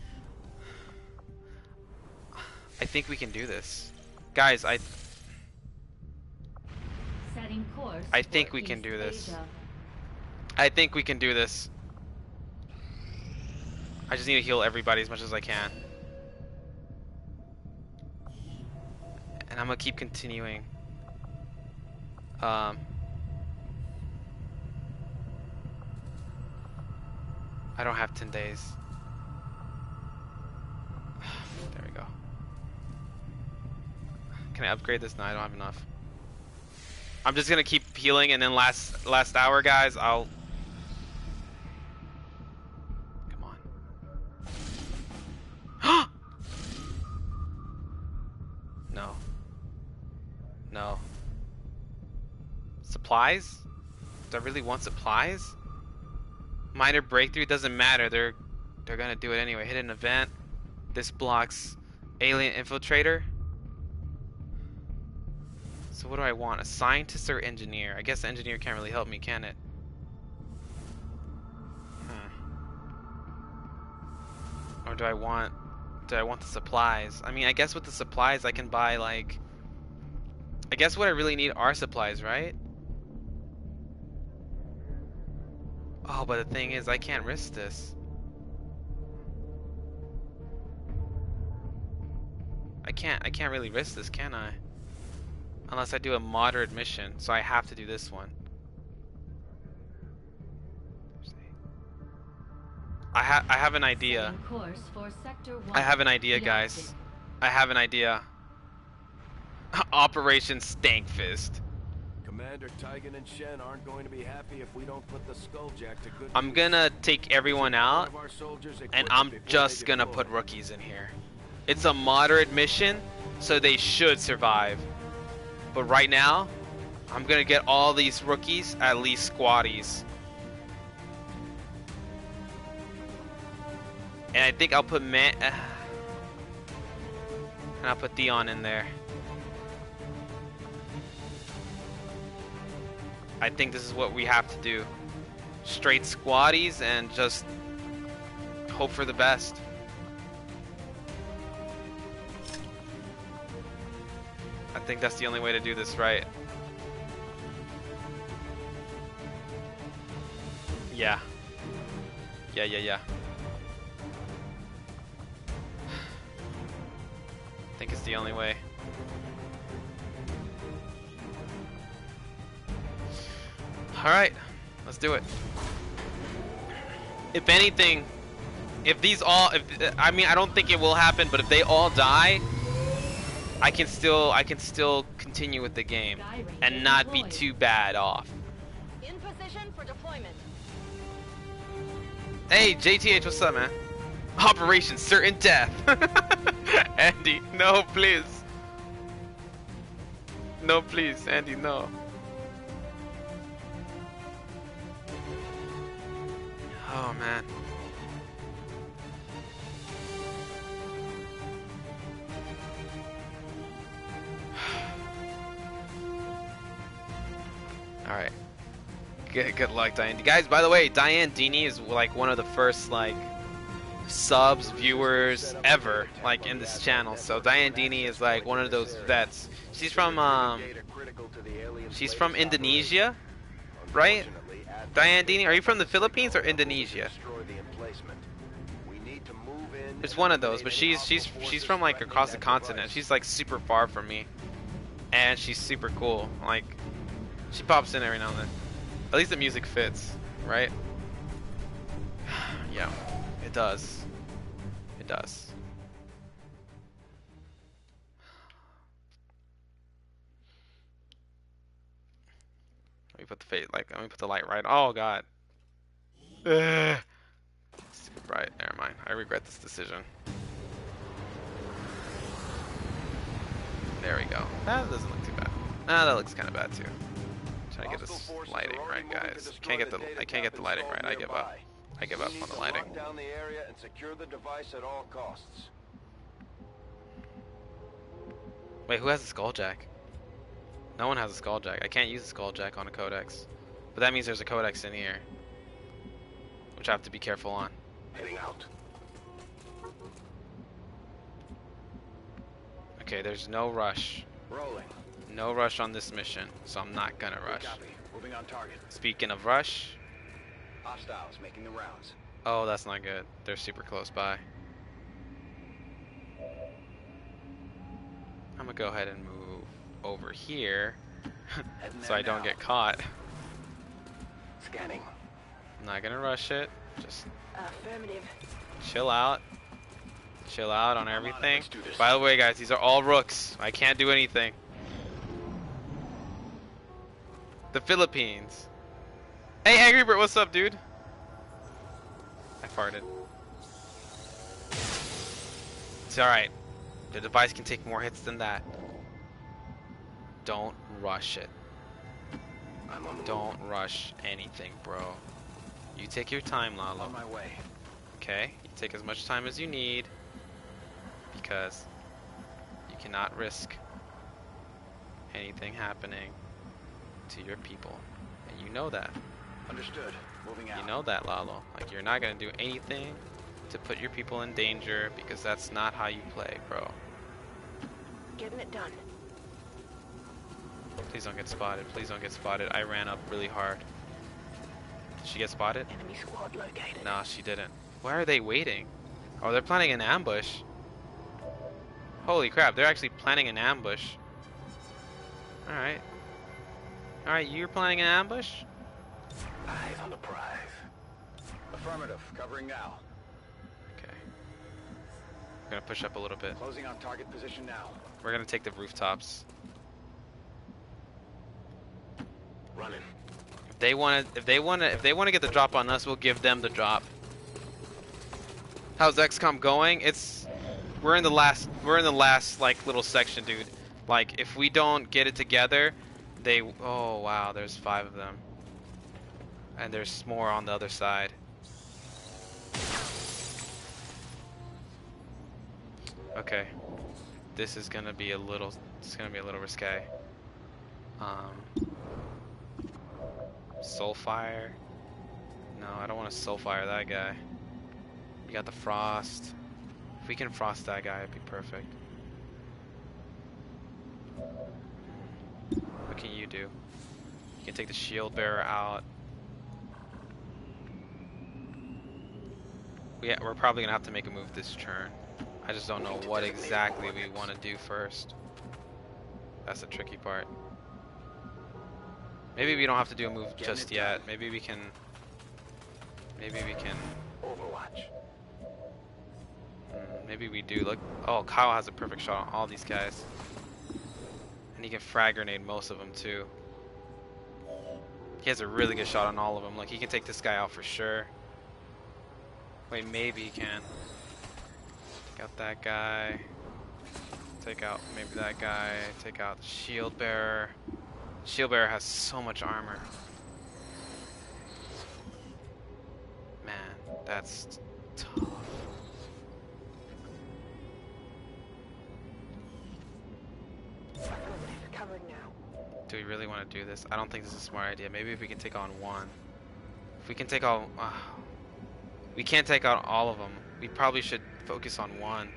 I think we can do this, guys. I Setting course I think we East can do this. Asia. I think we can do this. I just need to heal everybody as much as I can. And I'm gonna keep continuing. Um, I don't have ten days. There we go. Can I upgrade this? No, I don't have enough. I'm just gonna keep healing, and then last last hour, guys, I'll... No. No. Supplies? Do I really want supplies? Minor breakthrough doesn't matter. They're they're gonna do it anyway. Hit an event. This blocks alien infiltrator. So what do I want? A scientist or engineer? I guess the engineer can't really help me, can it? Hmm. Or do I want? Do I want the supplies? I mean, I guess with the supplies I can buy, like, I guess what I really need are supplies, right? Oh, but the thing is, I can't risk this. I can't, I can't really risk this, can I? Unless I do a moderate mission, so I have to do this one. I, ha I have an idea. I have an idea, guys. I have an idea. Operation Stankfist. Commander Tigan and Shen aren't going to be happy if we don't put the Skulljack to good. I'm gonna take everyone out, and I'm just gonna put rookies in here. It's a moderate mission, so they should survive. But right now, I'm gonna get all these rookies, at least squaddies. And I think I'll put Man uh, and I'll put Theon in there. I think this is what we have to do. Straight squaddies and just hope for the best. I think that's the only way to do this right. Yeah. Yeah, yeah, yeah. I think it's the only way. Alright, let's do it. If anything, if these all, if, I mean, I don't think it will happen, but if they all die, I can still, I can still continue with the game and not be too bad off. In position for deployment. Hey, J T H, what's up, man? Operation Certain Death. Andy, no, please. No, please, Andy, no. Oh, man. Alright. Good, good luck, Diane. Guys, by the way, Diane Dini is, like, one of the first, like, subs viewers ever, like, in this channel. So Diane Dini is like one of those vets. She's from um she's from Indonesia, right? Diane Dini, are you from the Philippines or Indonesia? It's one of those, but she's she's she's from, like, across the continent. She's, like, super far from me, and she's super cool. Like, she pops in every now and then. At least the music fits, right? Yeah. It does. It does. Let me put the fade, like, let me put the light right. Oh god. Ugh. Stupid bright. Never mind. I regret this decision. There we go. That doesn't look too bad. Ah, that looks kind of bad too. I'm trying to get this lighting right, guys. Can't get the. I can't get the lighting right. I give up. I give up on the landing. Lock down the area and secure the device at all costs. Wait, who has a skull jack? No one has a skull jack. I can't use a skull jack on a codex. But that means there's a codex in here, which I have to be careful on. Heading out. Okay, there's no rush. Rolling. No rush on this mission, so I'm not gonna rush. Moving on target. Speaking of rush. Hostiles making the rounds. Oh, that's not good. They're super close by. I'm gonna go ahead and move over here so I don't get caught. Scanning. I'm not gonna rush it. Just affirmative. Chill out. Chill out on everything. By the way, guys, these are all rooks. I can't do anything. The Philippines. Hey, Angry Bird, what's up, dude? I farted. It's alright. The device can take more hits than that. Don't rush it. Don't rush anything, bro. You take your time, Lalo. On my way. Okay, you take as much time as you need, because you cannot risk anything happening to your people, and you know that. Understood. Moving out. You know that, Lalo. Like, you're not gonna do anything to put your people in danger, because that's not how you play, bro. Getting it done. Please don't get spotted. Please don't get spotted. I ran up really hard. Did she get spotted? Enemy squad located. Nah, she didn't. Why are they waiting? Oh, they're planning an ambush. Holy crap, they're actually planning an ambush. Alright. Alright, you're planning an ambush? Eyes on the prize. Affirmative, covering now. Okay. We're gonna push up a little bit. Closing on target position now. We're gonna take the rooftops. Running. If they wanna if they wanna if they wanna get the drop on us, we'll give them the drop. How's X COM going? It's we're in the last we're in the last like little section, dude. Like, if we don't get it together, they oh wow, there's five of them. And there's more on the other side. Okay. This is gonna be a little it's gonna be a little risque. Um Soulfire. No, I don't wanna soulfire that guy. You got the frost. If we can frost that guy, it'd be perfect. What can you do? You can take the shield bearer out. Yeah, we're probably gonna have to make a move this turn. I just don't know what exactly we want to do first. That's the tricky part. Maybe we don't have to do a move just yet. Maybe we can. Maybe we can. Overwatch. Maybe we do. Look. Oh, Kyle has a perfect shot on all these guys. And he can frag grenade most of them too. He has a really good shot on all of them. Like, he can take this guy out for sure. Wait, maybe he can. Take out that guy. Take out maybe that guy. Take out the shield bearer. The shield bearer has so much armor. Man, that's tough. Do we really want to do this? I don't think this is a smart idea. Maybe if we can take on one. If we can take all... Uh, we can't take out all of them. We probably should focus on one.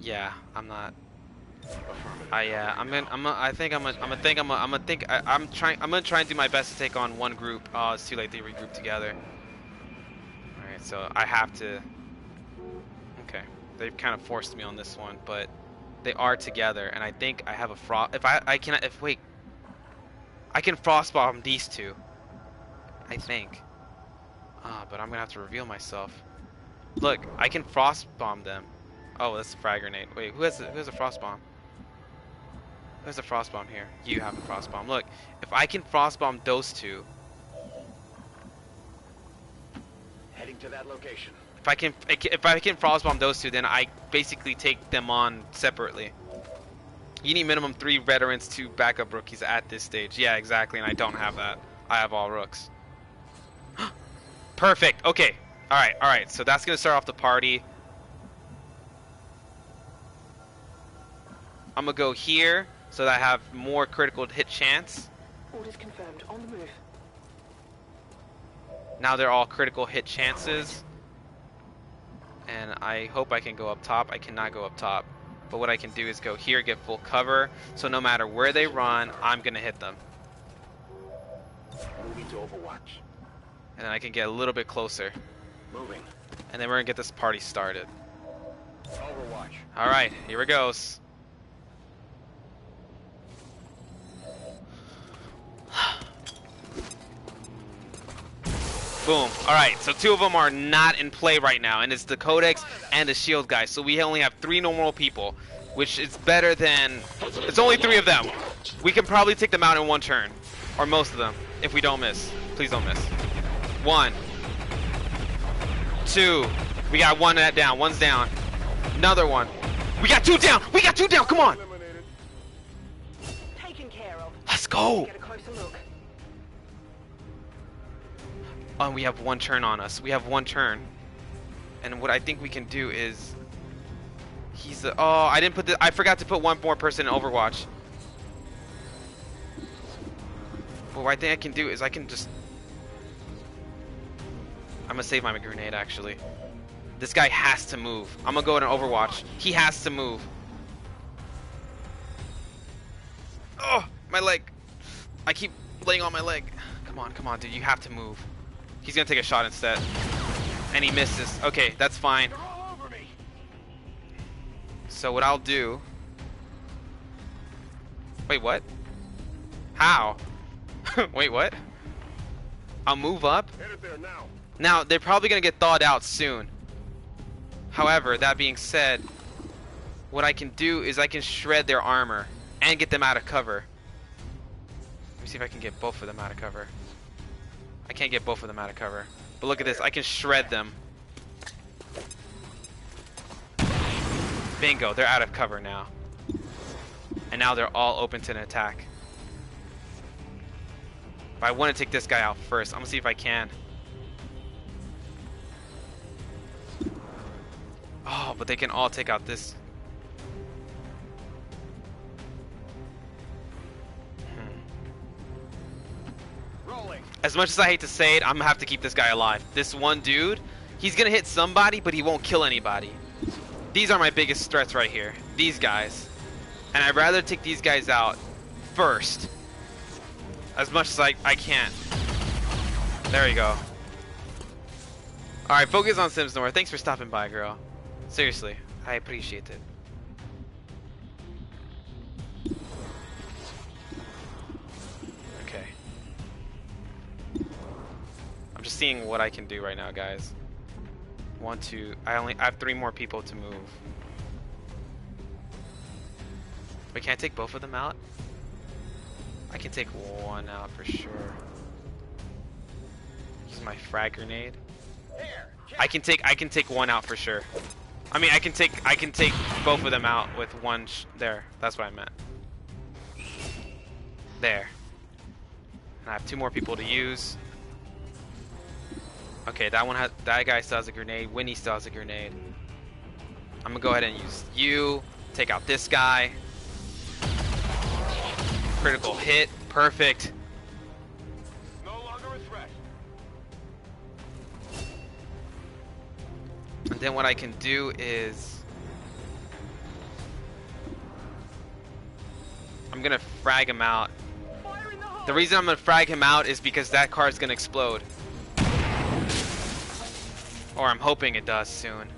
Yeah, I'm not... I yeah, uh, I'm gonna, I'm gonna, I think I'm gonna, I'm gonna think I'm gonna, I'm gonna think I, I'm trying I'm gonna try and do my best to take on one group. Oh, it's too late. They regroup together. So I have to. Okay, they've kind of forced me on this one, but they are together, and I think I have a frost. If I I can if wait, I can frostbomb these two. I think. Ah, uh, but I'm gonna have to reveal myself. Look, I can frostbomb them. Oh, that's a frag grenade. Wait, who has a, who has a frostbomb? Who has a frostbomb here? You have a frostbomb. Look, if I can frostbomb those two. Heading to that location. If I can, if I can frostbomb those two, then I basically take them on separately. You need minimum three veterans to backup rookies at this stage. Yeah, exactly, and I don't have that. I have all rooks. Perfect. Okay. All right. All right. So that's going to start off the party. I'm going to go here so that I have more critical hit chance. Orders confirmed. On the move. Now they're all critical hit chances. And I hope I can go up top. I cannot go up top. But what I can do is go here, get full cover. So no matter where they run, I'm going to hit them. Moving to Overwatch. And then I can get a little bit closer. Moving. And then we're going to get this party started. Overwatch. All right, here it goes. Boom. All right, so two of them are not in play right now, and it's the Codex and the Shield guy. So we only have three normal people, which is better than... It's only three of them. We can probably take them out in one turn, or most of them, if we don't miss. Please don't miss. One. Two. We got one that down. One's down. Another one. We got two down. We got two down. Come on. Taken care of. Let's go. Get a closer look. Oh, and we have one turn on us. We have one turn. And what I think we can do is... He's the... Oh, I didn't put the... I forgot to put one more person in Overwatch. But what I think I can do is I can just... I'm gonna save my grenade, actually. This guy has to move. I'm gonna go in an Overwatch. He has to move. Oh, my leg. I keep laying on my leg. Come on, come on, dude. You have to move. He's gonna take a shot instead. And he misses. Okay, that's fine. So what I'll do... Wait, what? How? Wait, what? I'll move up? Hit it there now. Now, they're probably going to get thawed out soon. However, that being said, what I can do is I can shred their armor and get them out of cover. Let me see if I can get both of them out of cover. I can't get both of them out of cover. But look at this. I can shred them. Bingo. They're out of cover now. And now they're all open to an attack. But I want to take this guy out first. I'm going to see if I can. Oh, but they can all take out this. Hmm. Rolling. As much as I hate to say it, I'm gonna have to keep this guy alive. This one dude, he's gonna hit somebody, but he won't kill anybody. These are my biggest threats right here. These guys. And I'd rather take these guys out first. As much as I, I can. There you go. Alright, focus on Sims Nora. Thanks for stopping by, girl. Seriously, I appreciate it. Okay. I'm just seeing what I can do right now, guys. One, two, I only I have three more people to move. Wait, can I take both of them out? I can take one out for sure. Use my frag grenade. I can take I can take one out for sure. I mean, I can take I can take both of them out with one sh there. That's what I meant. There. And I have two more people to use. Okay, that one has that guy still has a grenade. Winnie still has a grenade. I'm gonna go ahead and use you. Take out this guy. Critical hit. Perfect. No longer a threat. And then what I can do is I'm gonna frag him out. The reason I'm gonna frag him out is because that card's gonna explode. Or I'm hoping it does soon.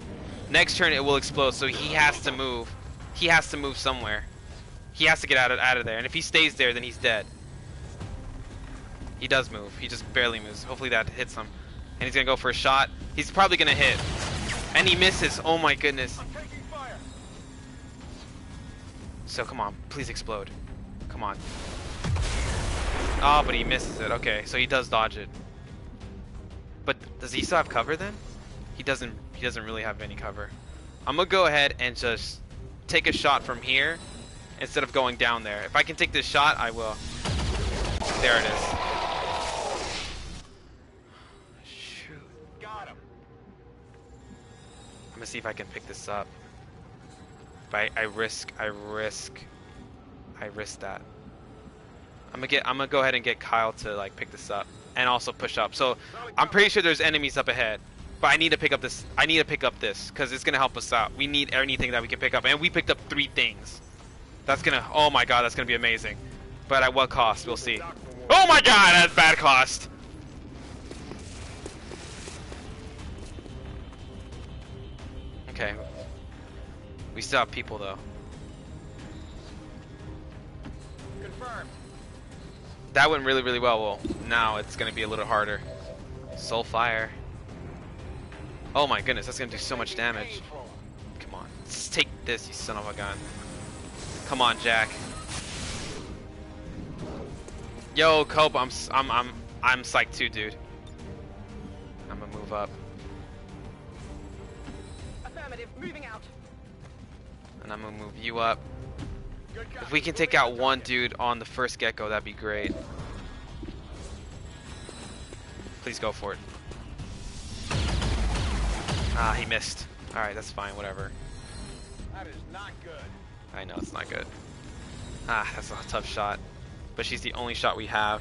Next turn it will explode, so he has to move. He has to move somewhere. He has to get out of, out of there, and if he stays there, then he's dead. He does move. He just barely moves. Hopefully that hits him. And he's gonna go for a shot. He's probably gonna hit. And he misses. Oh my goodness. I'm taking fire. So come on. Please explode. Come on. Oh, but he misses it. Okay, so he does dodge it. But does he still have cover then? He doesn't he doesn't really have any cover. I'm gonna go ahead and just take a shot from here. instead of going down there. If I can take this shot, I will. There it is. Shoot. Got him. I'm gonna see if I can pick this up. But I, I risk, I risk, I risk that. I'm gonna get, I'm gonna go ahead and get Kyle to like pick this up and also push up. So I'm pretty sure there's enemies up ahead. But I need to pick up this. I need to pick up this because it's gonna help us out. We need anything that we can pick up, and we picked up three things. That's gonna. Oh my God, that's gonna be amazing. But at what cost? We'll see. Oh my God, that's bad cost. Okay. We still have people though. Confirmed. That went really, really well. Well, now it's gonna be a little harder. Soul fire. Oh my goodness, that's gonna do so much damage. Come on, let's take this, you son of a gun. Come on, Jack. Yo, Cope, I'm, I'm, I'm, I'm psyched too, dude. I'm gonna move up. Affirmative, moving out. And I'm gonna move you up. If we can take out one dude on the first get-go, that'd be great. Please go for it. Ah, he missed. Alright, that's fine, whatever. That is not good. I know, it's not good. Ah, that's a tough shot. But she's the only shot we have.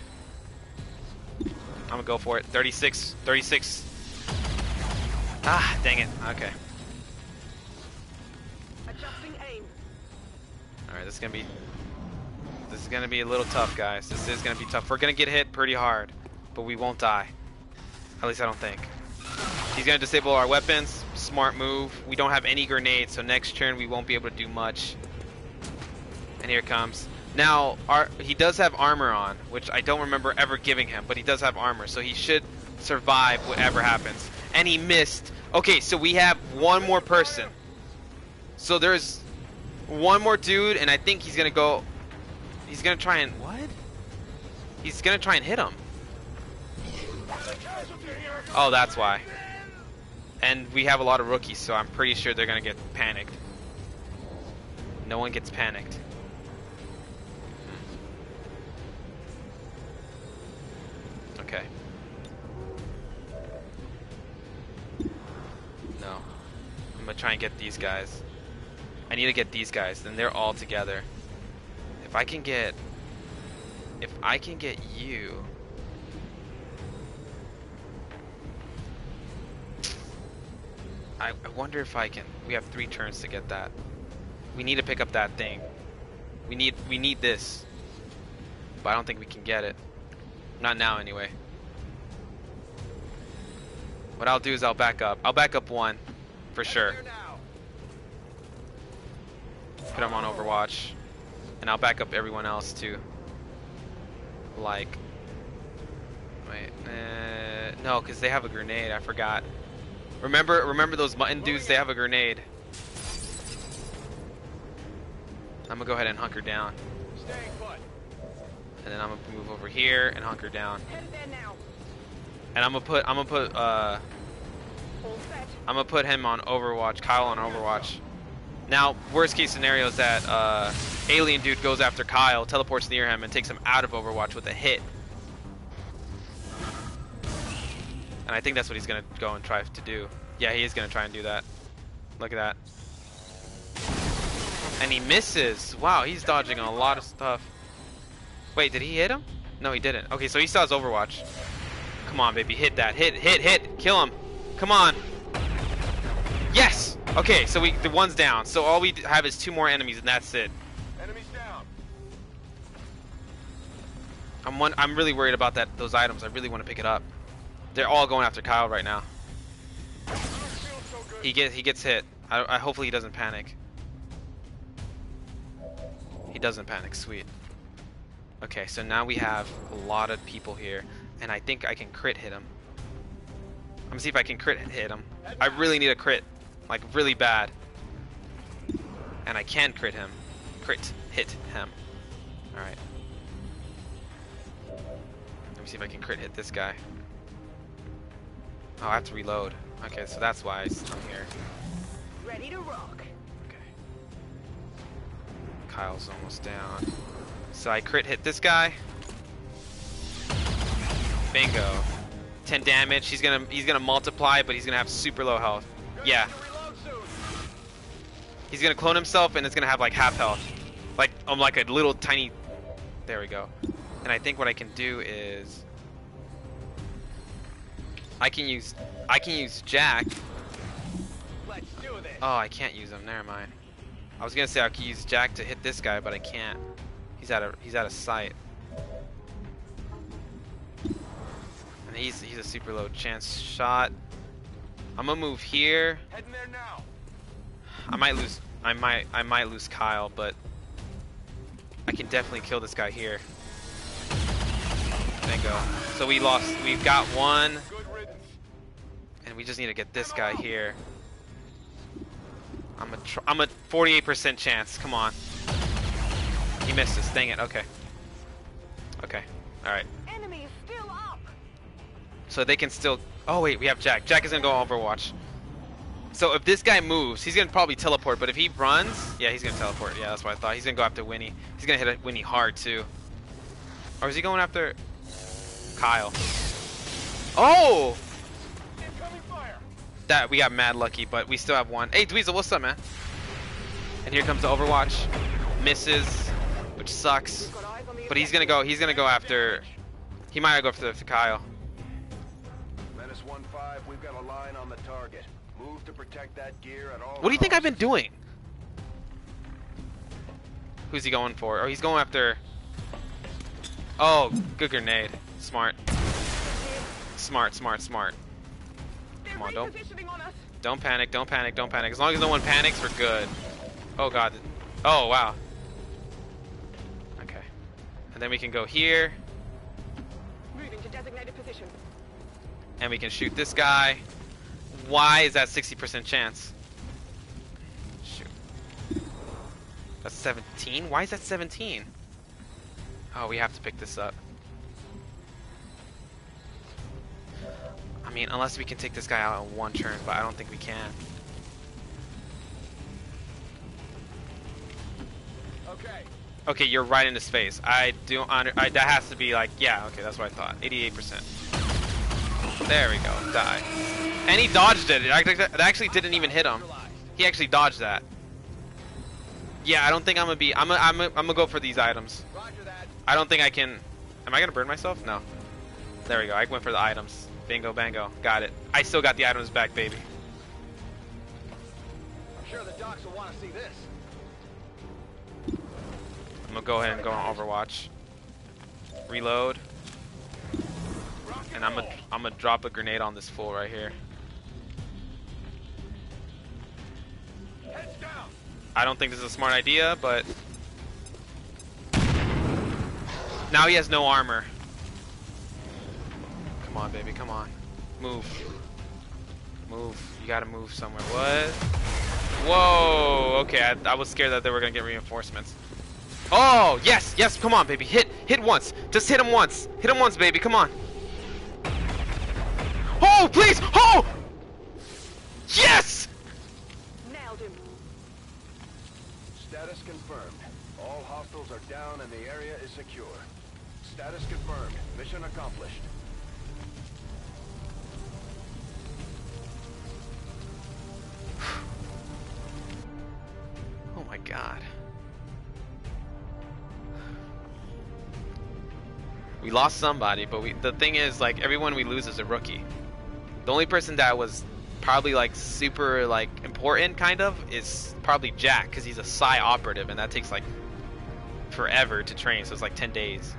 I'm gonna go for it. thirty-six, thirty-six. Ah, dang it. Okay. Adjusting aim. Alright, this is gonna be... This is gonna be a little tough, guys. This is gonna be tough. We're gonna get hit pretty hard. But we won't die. At least I don't think. He's gonna disable our weapons. Smart move. We don't have any grenades, so next turn we won't be able to do much. And here it comes. Now, our, he does have armor on, which I don't remember ever giving him, but he does have armor, so he should survive whatever happens. And he missed. Okay, so we have one more person. So there's one more dude, and I think he's gonna go... He's gonna try and... What? He's gonna try and hit him. Oh, that's why. And we have a lot of rookies, so I'm pretty sure they're gonna get panicked. No one gets panicked. Okay. No. I'm gonna try and get these guys. I need to get these guys, then they're all together. If I can get... If I can get you... I wonder if I can. We have three turns to get that. We need to pick up that thing. We need we need this. But I don't think we can get it. Not now anyway. What I'll do is I'll back up. I'll back up one. For sure. Put him on Overwatch. And I'll back up everyone else too. Like. Wait. Uh, no, because they have a grenade. I forgot. Remember, remember those mutton dudes, they have a grenade. I'm gonna go ahead and hunker down. And then I'm gonna move over here and hunker down. And I'm gonna put, I'm gonna put, uh, I'm gonna put him on Overwatch, Kyle on Overwatch. Now, worst case scenario is that, uh, alien dude goes after Kyle, teleports near him, and takes him out of Overwatch with a hit. And I think that's what he's gonna go and try to do. Yeah, he is gonna try and do that. Look at that. And he misses. Wow, he's dodging a lot of stuff. Wait, did he hit him? No, he didn't. Okay, so he still has Overwatch. Come on, baby, hit that. Hit, hit, hit. Kill him. Come on. Yes! Okay, so we the one's down. So all we have is two more enemies, and that's it. Enemies down. I'm one. I'm really worried about that. Those items. I really want to pick it up. They're all going after Kyle right now. He gets he gets hit. I, I hopefully he doesn't panic. He doesn't panic. Sweet. Okay, so now we have a lot of people here, and I think I can crit hit him. I'm gonna see if I can crit hit him. I really need a crit, like really bad. And I can crit him. Crit hit him. All right. Let me see if I can crit hit this guy. Oh, I have to reload. Okay, so that's why I'm here. Ready to rock. Okay. Kyle's almost down. So I crit hit this guy. Bingo. ten damage. He's gonna he's gonna multiply, but he's gonna have super low health. Yeah. He's gonna clone himself, and it's gonna have like half health. Like I'm um, like a little tiny. There we go. And I think what I can do is I can use I can use Jack. Let's do this. Oh, I can't use him. Never mind. I was gonna say I could use Jack to hit this guy, but I can't. He's out of he's out of sight. And he's he's a super low chance shot. I'm gonna move here. Heading there now. I might lose I might I might lose Kyle, but I can definitely kill this guy here. Bingo. So we lost we've got one. And we just need to get this guy here. I'm a tr I'm a forty-eight percent chance. Come on. He missed us. Dang it. Okay. Okay. All right. Enemy is still up. So they can still. Oh wait, we have Jack. Jack is gonna go Overwatch. So if this guy moves, he's gonna probably teleport. But if he runs, yeah, he's gonna teleport. Yeah, that's what I thought. He's gonna go after Winnie. He's gonna hit Winnie hard too. Or is he going after Kyle? Oh! That we got mad lucky, but we still have one. Hey, Dweezil, what's up, man? And here comes the Overwatch. Misses, which sucks. But he's gonna go. He's gonna go after. He might go after Kyle. Menace one five. We've got a line on the target. Move to protect that gear at all. What do you think I've been doing? Who's he going for? Oh, he's going after. Oh, good grenade. Smart. Smart. Smart. Smart. Come on, don't, don't panic, don't panic, don't panic. As long as no one panics, we're good. Oh, God. Oh, wow. Okay. And then we can go here. Moving to designated position. And we can shoot this guy. Why is that sixty percent chance? Shoot. That's seventeen? Why is that seventeen? Oh, we have to pick this up. I mean, unless we can take this guy out in one turn, but I don't think we can. Okay. Okay, you're right into space. I do honor. I, that has to be like, yeah. Okay, that's what I thought. eighty-eight percent. There we go. Die. And he dodged it. It actually didn't even hit him. He actually dodged that. Yeah, I don't think I'm gonna be. I'm gonna. I'm gonna, I'm gonna go for these items. I don't think I can. Am I gonna burn myself? No. There we go. I went for the items. Bingo, bango. Got it. I still got the items back, baby. I'm sure the docs will want to see this. I'm going to go ahead and go on Overwatch. Reload. And I'm going to I'm going to drop a grenade on this fool right here. I don't think this is a smart idea, but now he has no armor. Come on, baby, come on. Move. Move. You gotta move somewhere. What? Whoa! Okay, I, I was scared that they were gonna get reinforcements. Oh, yes! Yes, come on, baby. Hit! Hit once! Just hit him once! Hit him once, baby, come on! Oh, please! Oh! Yes! Nailed him. Status confirmed. All hostiles are down and the area is secure. Status confirmed. Mission accomplished. Oh my God. We lost somebody, but we the thing is, like, everyone we lose is a rookie. The only person that was probably like super like important kind of is probably Jack, because he's a psi operative and that takes like forever to train, so it's like ten days.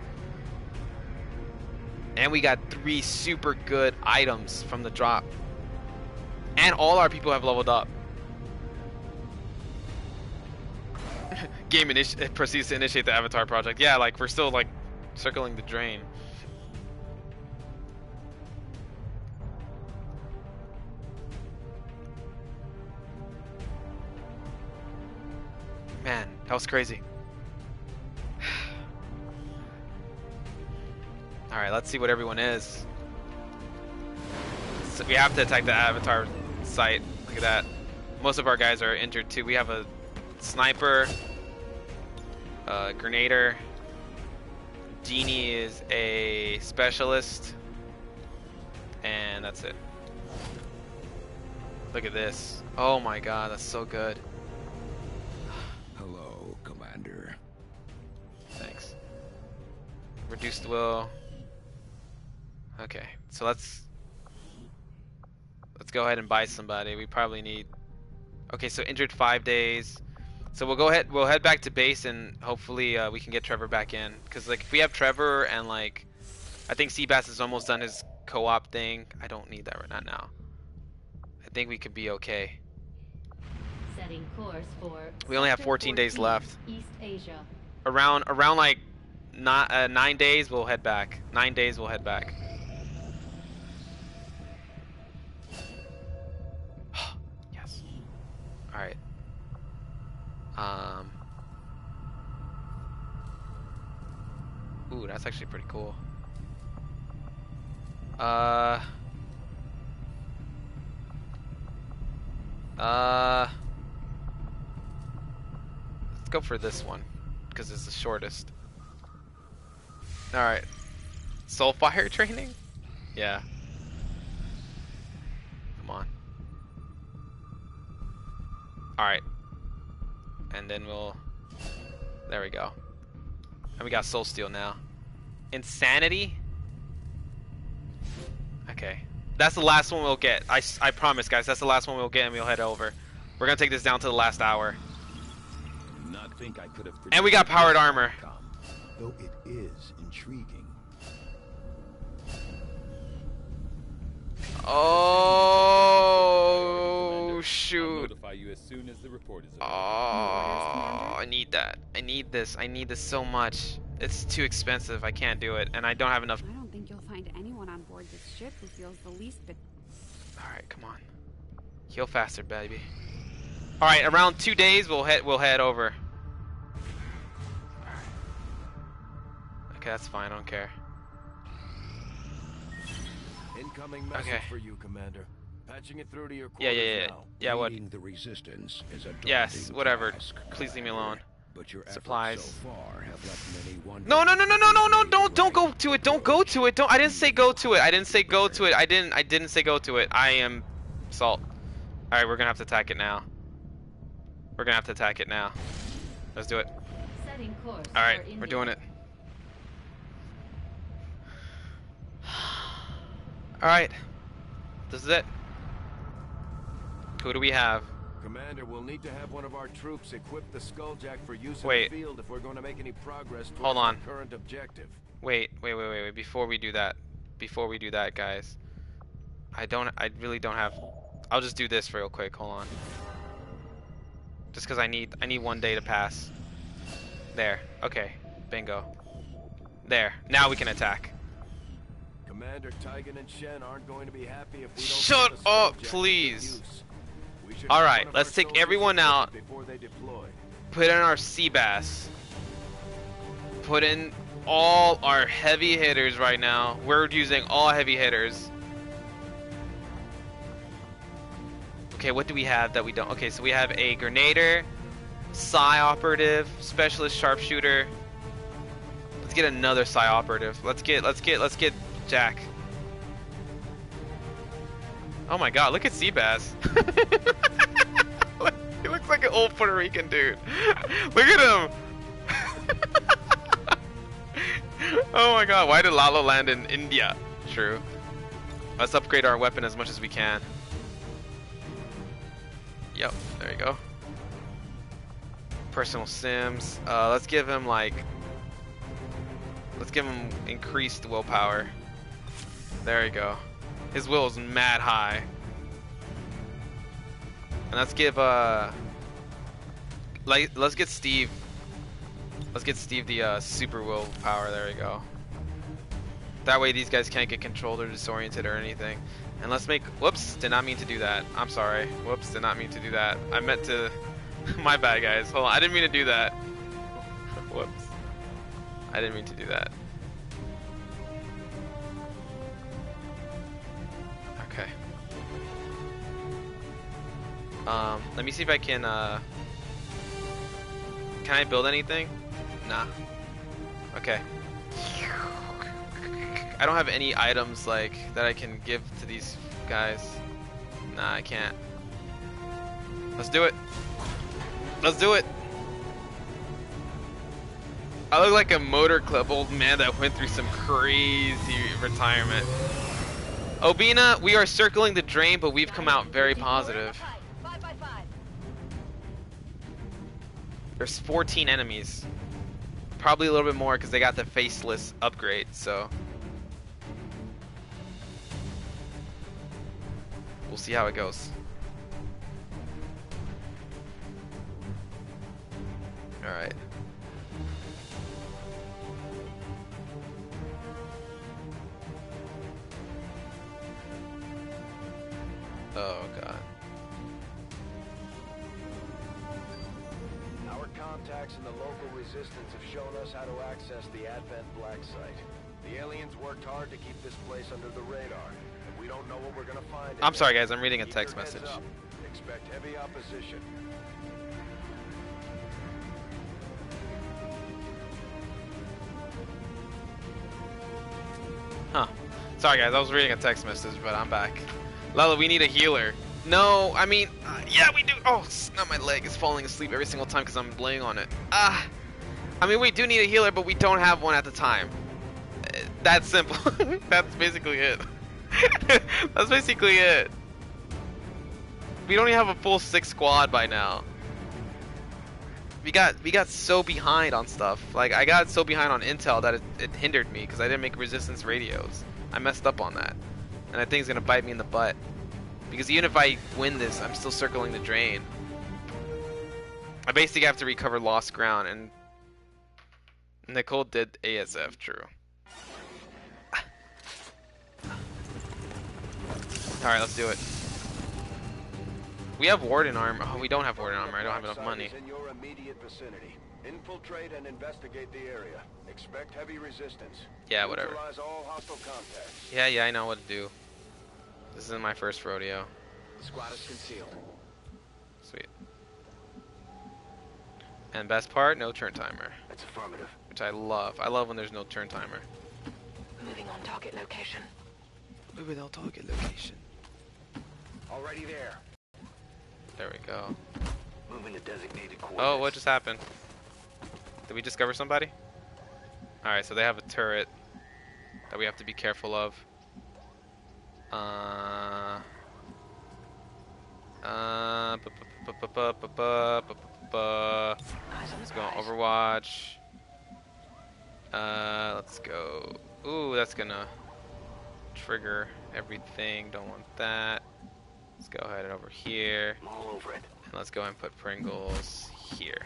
And we got three super good items from the drop. And all our people have leveled up. Game initi- proceeds to initiate the Avatar project. Yeah, like we're still like circling the drain. Man, that was crazy. All right, let's see what everyone is. So we have to attack the Avatar site. Look at that. Most of our guys are injured too. We have a sniper, uh, Grenadier. Dini is a specialist. And that's it. Look at this. Oh my god, that's so good. Hello, Commander. Thanks. Reduced will. Okay, so let's let's go ahead and buy somebody. We probably need. Okay, so injured five days. So we'll go ahead. We'll head back to base and hopefully uh, we can get Trevor back in. Cause like if we have Trevor and like, I think Seabass is almost done his co-op thing. I don't need that right not now. I think we could be okay. Setting course for. We only have fourteen days left. East Asia. Around around like, not uh, nine days. We'll head back. Nine days. We'll head back. All right. Um. Ooh, that's actually pretty cool. Uh. Uh. Let's go for this one, because it's the shortest. All right. Soulfire training? Yeah. Come on. Alright. And then we'll... There we go. And we got Soul Steel now. Insanity? Okay. That's the last one we'll get. I, I promise, guys. That's the last one we'll get, and we'll head over. We're going to take this down to the last hour. Not think I could have and we got Powered Armor. Outcome, though it is intriguing. Oh, shoot. I'll notify you as soon as the report is available. Oh, I need that. I need this. I need this so much. It's too expensive. I can't do it. And I don't have enough. I don't think you'll find anyone on board this ship who feels the least bit. Alright, come on. Heal faster, baby. Alright, around two days we'll head we'll head over. Alright. Okay, that's fine, I don't care. Incoming message okay. for you, Commander. Patching it through to your quarters. Yeah, yeah, yeah. Now. Yeah, what? The resistance is a yes, whatever. Task, please leave me alone. But your supplies. So far have left many wondering. No, no, no, no, no, no, no! Don't, don't go to it! Don't go to it! Don't! I didn't say go to it! I didn't say go to it! I didn't. I didn't say go to it. I am salt. All right, we're gonna have to attack it now. We're gonna have to attack it now. Let's do it. All right, we're doing it. Alright, this is it. Who do we have? Commander, we'll need to have one of our troops equip the Skulljack for use wait. in the field if we're going to make any progress towards our current objective. Wait, wait, wait, wait, wait. Before we do that, before we do that, guys, I don't, I really don't have. I'll just do this real quick. Hold on. Just because I need, I need one day to pass. There. Okay. Bingo. There. Now we can attack. Commander Tigan and Shen aren't going to be happy if we don't shut up, please. All right, let's take everyone out before they deploy. Put in our Seabass. Put in all our heavy hitters right now. We're using all heavy hitters. Okay, what do we have that we don't? Okay, so we have a Grenadier, Psy operative, specialist sharpshooter. Let's get another Psy operative. Let's get let's get let's get Jack. Oh my god, look at Seabass. He looks like an old Puerto Rican dude. Look at him. Oh my god, why did Lalo land in India? True. Let's upgrade our weapon as much as we can. Yep, there you go. Personal sims. Uh, let's give him like... Let's give him increased willpower. There you go. His will is mad high. And let's give uh like let's get Steve let's get Steve the uh super willpower, there we go. That way these guys can't get controlled or disoriented or anything. And let's make whoops, did not mean to do that. I'm sorry. Whoops, did not mean to do that. I meant to my bad guys. Hold on, I didn't mean to do that. Whoops. I didn't mean to do that. Okay. Um, let me see if I can, uh... Can I build anything? Nah. Okay. I don't have any items like that I can give to these guys. Nah, I can't. Let's do it. Let's do it. I look like a motor club old man that went through some crazy retirement. Obina, we are circling the drain, but we've come out very positive. There's fourteen enemies. Probably a little bit more because they got the faceless upgrade, so. We'll see how it goes. Alright. Oh god. Our contacts in the local resistance have shown us how to access the Advent Black Site. The aliens worked hard to keep this place under the radar. We don't know what we're gonna find. I'm sorry guys, I'm reading a text message. Expect heavy opposition. Huh. Sorry guys, I was reading a text message, but I'm back. Lala, we need a healer. No, I mean, uh, yeah we do. Oh, now my leg is falling asleep every single time because I'm laying on it. Ah. I mean, we do need a healer, but we don't have one at the time. That's simple. That's basically it. That's basically it. We don't even have a full six squad by now. We got we got so behind on stuff. Like I got so behind on intel that it, it hindered me because I didn't make resistance radios. I messed up on that, and I think it's gonna bite me in the butt. Because even if I win this, I'm still circling the drain. I basically have to recover lost ground, and Nicole did A S F. True. Alright, let's do it. We have Warden armor. Oh, we don't have Warden armor. I don't have enough money. In your immediate vicinity. Infiltrate and investigate the area. Expect heavy resistance. Yeah, whatever. All hostile contacts. Yeah, yeah, I know what to do. This isn't my first rodeo. The squad is concealed. Sweet. And best part, no turn timer. That's affirmative. Which I love. I love when there's no turn timer. Moving on target location. Moving on target location. Already there. There we go. Moving to designated coordinates. Oh, what just happened? Did we discover somebody? Alright, so they have a turret that we have to be careful of. Uh. Uh. Let's go on Overwatch. Uh, let's go. Ooh, that's gonna trigger everything. Don't want that. Let's go ahead and over here. I'm all over it. And let's go and put Pringles here.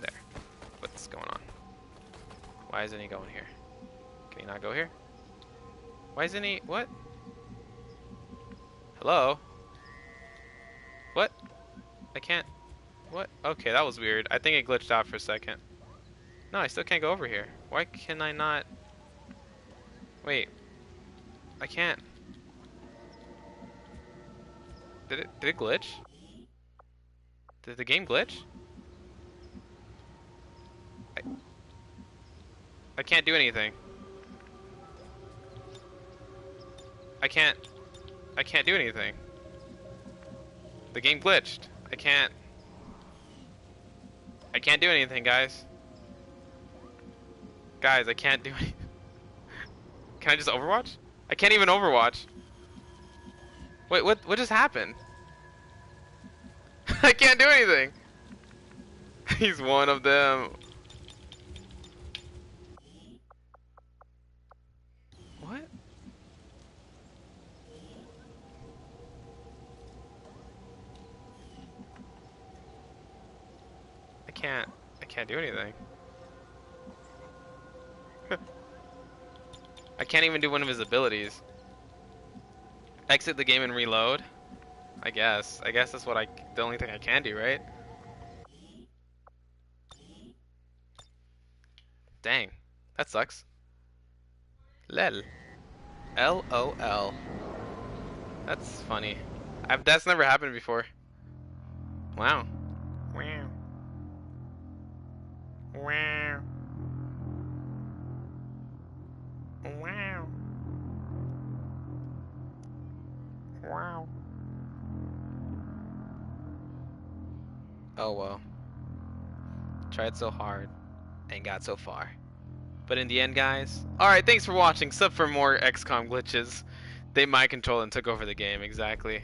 There. What's going on? Why isn't he going here? Can he not go here? Why isn't he? What? Hello? What? I can't. What? Okay, that was weird. I think it glitched out for a second. No, I still can't go over here. Why can I not? Wait. I can't. Did it did it glitch? Did the game glitch? I, I can't do anything. I can't I can't do anything. The game glitched. I can't I can't do anything, guys. Guys, I can't do anything. Can I just Overwatch? I can't even Overwatch. Wait, what what just happened? I can't do anything. He's one of them. What? I can't I can't do anything. I can't even do one of his abilities. Exit the game and reload? I guess. I guess that's what I, the only thing I can do, right? Dang. That sucks. L O L. L O L. That's funny. I've, that's never happened before. Wow. Wow. Wow. Wow. Wow. Oh well. Tried so hard and got so far. But in the end, guys, alright, thanks for watching. Sub for more X COM glitches. They mind controlled and took over the game, exactly.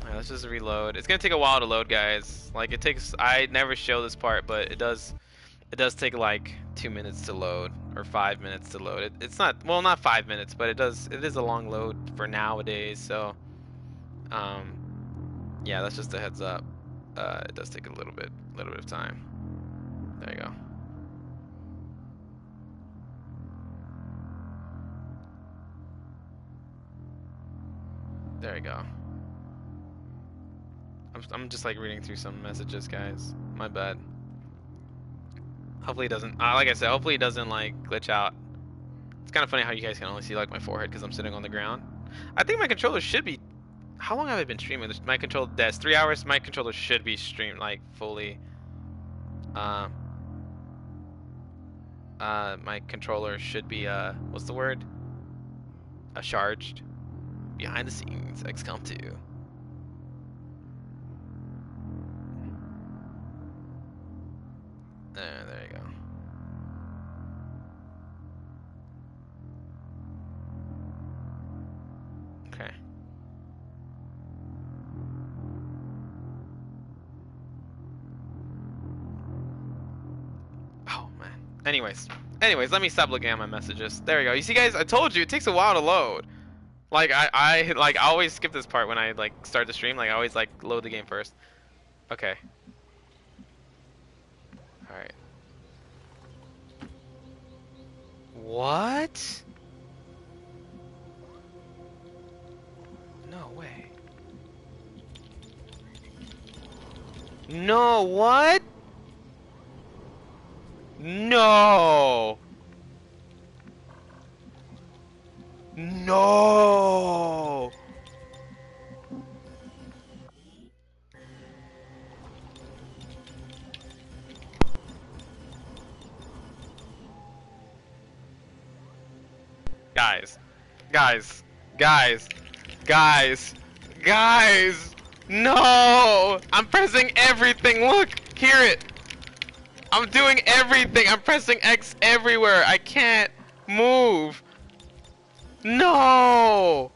Alright, let's just reload. It's gonna take a while to load, guys. Like, it takes, I never show this part, but it does it does take like two minutes to load, or five minutes to load. It, it's not, well, not five minutes, but it does, it is a long load for nowadays, so um yeah, that's just a heads up. Uh, it does take a little bit little bit of time. There you go. There we go. I'm, I'm just like reading through some messages, guys. My bad. Hopefully it doesn't, uh, like I said, hopefully it doesn't like glitch out. It's kind of funny how you guys can only see like my forehead because I'm sitting on the ground. I think my controller should be, how long have I been streaming? My controller, that's three hours. My controller should be streamed like fully. Uh, uh, my controller should be, uh, what's the word? Uh, charged. Behind the scenes, X COM two. There, there you go. Okay. Oh, man. Anyways. Anyways, let me stop looking at my messages. There you go. You see, guys, I told you, it takes a while to load. Like, I, I, like, I always skip this part when I, like, start the stream. Like, I always, like, load the game first. Okay. Alright. What? No way. No, what? No! No! Guys, guys, guys, guys, guys, no! I'm pressing everything, look, hear it! I'm doing everything, I'm pressing X everywhere, I can't move! No!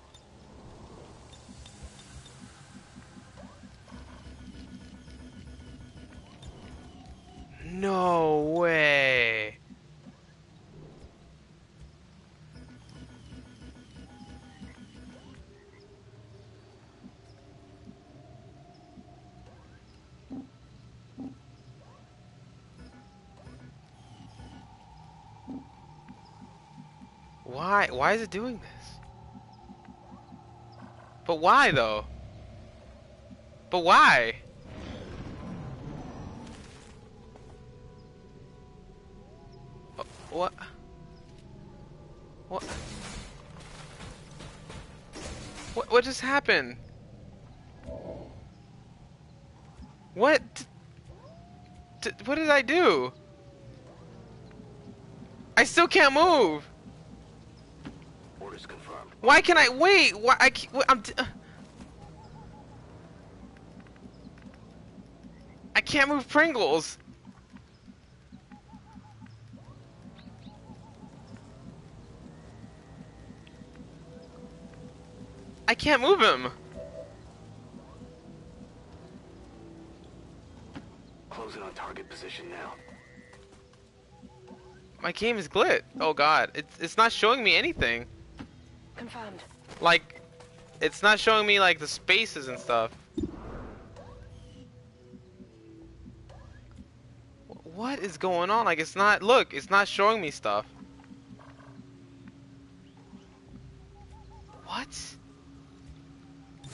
No way! Why? Why is it doing this? But why though? But why? What? What? What? What just happened? What? What did I do? I still can't move. Confirmed. Why can I wait? Why I can't, I'm d I can't move Pringles. I can't move him. Closing on target position now. My game is glitched. Oh God, it's it's not showing me anything. Confirmed. Like, it's not showing me like the spaces and stuff. What is going on? Like, it's not. Look, it's not showing me stuff. What?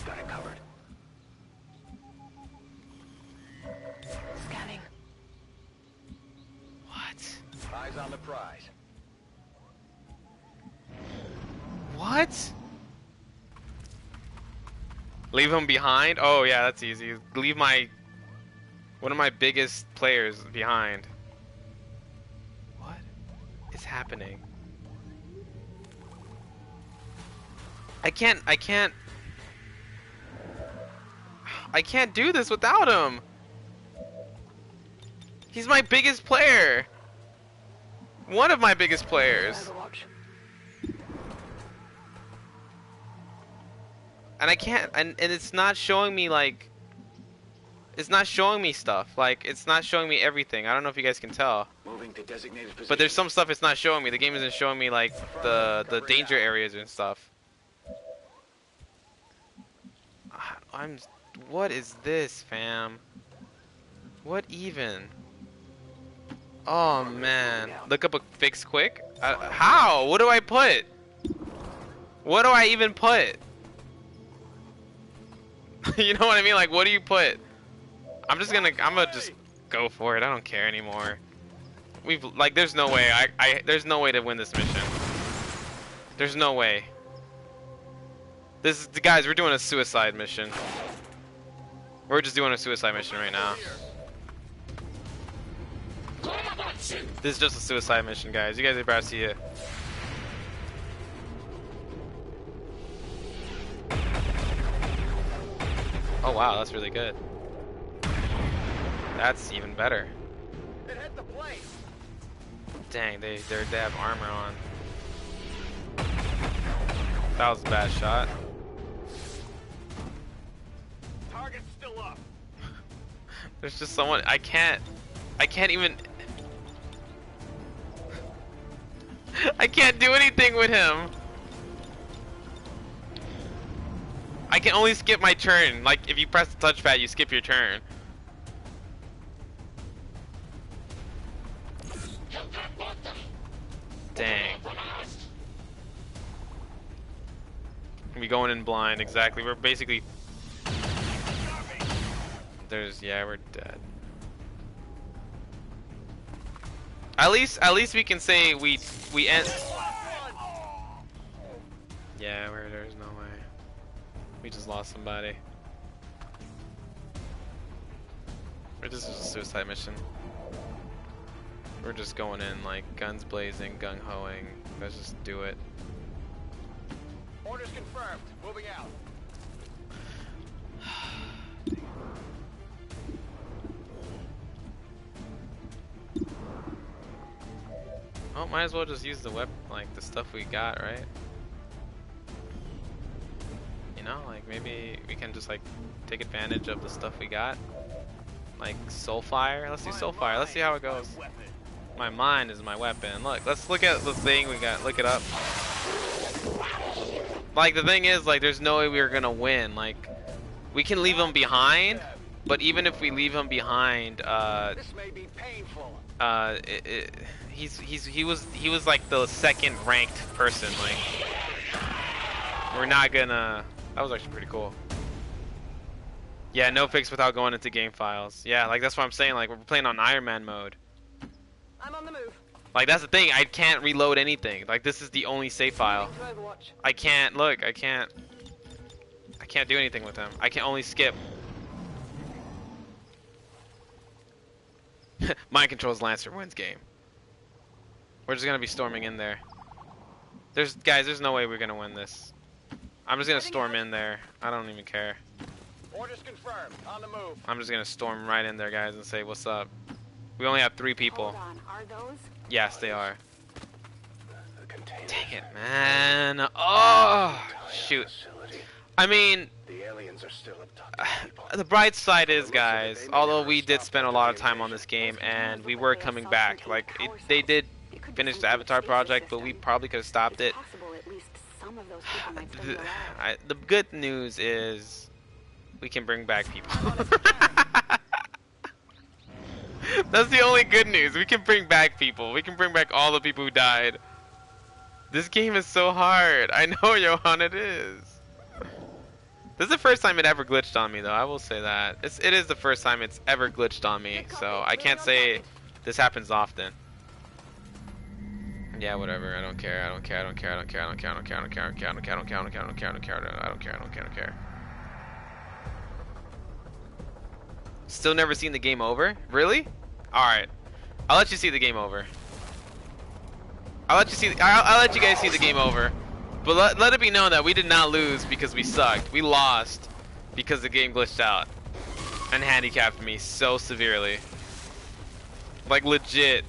Got it covered. Scanning. What? Eyes on the prize. What? Leave him behind? Oh yeah, that's easy. Leave my one of my biggest players behind. happening? I can't, I can't... I can't do this without him! He's my biggest player! One of my biggest players! And I can't, and, and it's not showing me, like... It's not showing me stuff. Like, it's not showing me everything. I don't know if you guys can tell. Moving to designated position. But there's some stuff it's not showing me. The game isn't showing me, like, the, the danger areas and stuff. I'm... What is this, fam? What even? Oh, man. Look up a fix quick? I, how? What do I put? What do I even put? You know what I mean? Like, what do you put? I'm just gonna, I'm gonna just go for it. I don't care anymore. We've, like, there's no way. I, I, there's no way to win this mission. There's no way. This is, guys, we're doing a suicide mission. We're just doing a suicide mission right now. This is just a suicide mission, guys. You guys are about to see it. Oh, wow, that's really good. That's even better. It hit the place. Dang, they they're, they have armor on. That was a bad shot. Target's still up. There's just someone I can't I can't even I can't do anything with him. I can only skip my turn. Like, if you press the touchpad, you skip your turn. Dang. We going in blind, exactly. We're basically... There's... Yeah, we're dead. At least... At least we can say we... We end... Yeah, we're, there's no way. We just lost somebody. Or this is a suicide mission. We're just going in like guns blazing, gung-hoing. Let's just do it. Orders confirmed. Moving out. Oh, might as well just use the weapon, like the stuff we got, right? You know, like maybe we can just like take advantage of the stuff we got. Like soulfire. Let's do soulfire. Let's see how it goes. My mind is my weapon. Look, let's look at the thing we got. Look it up. Like, the thing is, like, there's no way we are gonna win. Like, we can leave him behind, but even if we leave him behind, uh, this may be painful. Uh, it, it, he's he's he was he was like the second ranked person. Like, we're not gonna. That was actually pretty cool. Yeah, no fix without going into game files. Yeah, like that's what I'm saying. Like, we're playing on Iron Man mode. I'm on the move. Like, that's the thing, I can't reload anything. Like, this is the only save file. I can't, look, I can't... I can't do anything with him. I can only skip. Mind controls Lancer wins game. We're just gonna be storming in there. There's, guys, there's no way we're gonna win this. I'm just gonna storm in there. I don't even care. Orders confirmed. On the move. I'm just gonna storm right in there, guys, and say, what's up? We only have three people. Hold on. Are those? Yes, they are. Dang it, man. Oh, shoot. I mean, the aliens are still abducting people. The bright side is, guys, although we did spend a lot of time on this game and we were coming back. Like, it, they did finish the Avatar project, but we probably could have stopped it. The, I, the good news is we can bring back people. That's the only good news. We can bring back people. We can bring back all the people who died. This game is so hard. I know, Johan, it is. This is the first time it ever glitched on me, though. I will say that. It's, it is the first time it's ever glitched on me. So I can't say this happens often. Yeah, whatever. I don't care. I don't care. I don't care. I don't care. I don't care. I don't care. I don't care. I don't care. I don't care. I don't care. I don't care. I don't care. I don't care. I don't care. I don't care. Still never seen the game over? Really? Alright. I'll let you see the game over. I'll let you see. I'll, I'll let you guys see the game over, but let, let it be known that we did not lose because we sucked. We lost because the game glitched out and handicapped me so severely. Like legit.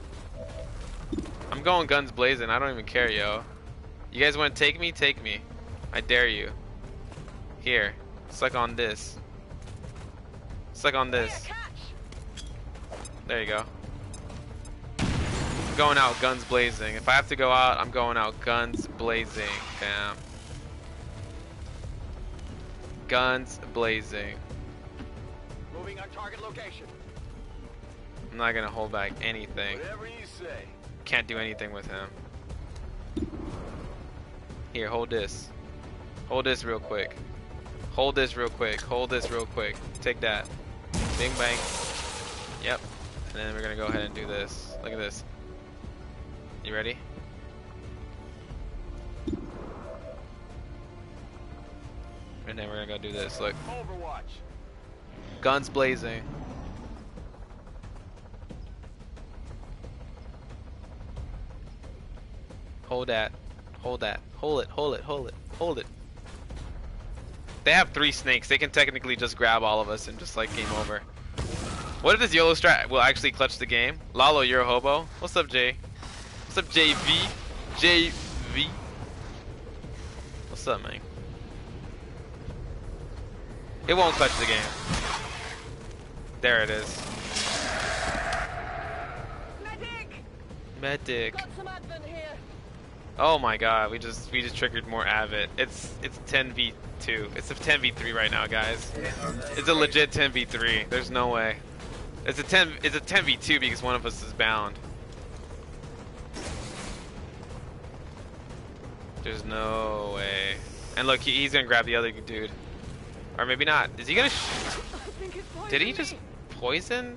I'm going guns blazing. I don't even care, yo. You guys want to take me? Take me. I dare you. Here, suck on this. Suck on this. There you go. I'm going out guns blazing. If I have to go out, I'm going out guns blazing. Damn. Guns blazing. Moving our target location. I'm not gonna hold back anything. Whatever you say. Can't do anything with him. Here, hold this. Hold this real quick. Hold this real quick. Hold this real quick. Take that. Bing bang. Yep. And then we're gonna go ahead and do this. Look at this. You ready? And then we're gonna go do this. Look. Overwatch. Guns blazing. Hold that. Hold that. Hold it. Hold it. Hold it. Hold it. They have three snakes. They can technically just grab all of us and just like game over. What if this YOLO strat will actually clutch the game? Lalo, you're a hobo. What's up, Jay? What's up, J V? J V? What's up, man? It won't clutch the game. There it is. Medic. Medic. Got some advent here. Oh my god, we just we just triggered more avid. It's it's ten v two. It's a ten v three right now, guys. It's a legit ten v three. There's no way. It's a ten it's a ten v two because one of us is bound. There's no way. And look, he, he's gonna grab the other dude, or maybe not. Is he gonna? Sh Did he just poison?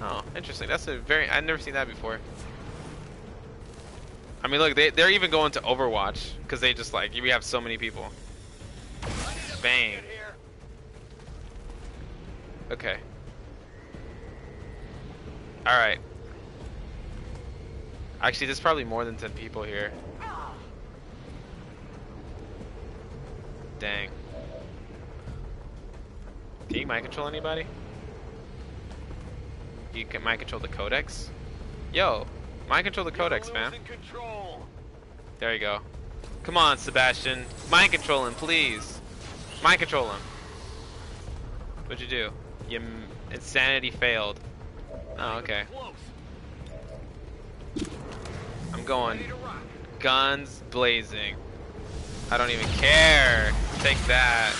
Oh, interesting. That's a very I've never seen that before. I mean, look, they, they're even going to Overwatch because they just like, we have so many people. Bang. Okay. Alright. Actually, there's probably more than ten people here. Dang. Can you mind control anybody? You can mind control the codex? Yo. Mind control the codex, fam. There you go. Come on, Sebastian. Mind control him, please. Mind control him. What'd you do? Your insanity failed. Oh, okay. I'm going guns blazing. I don't even care. Take that.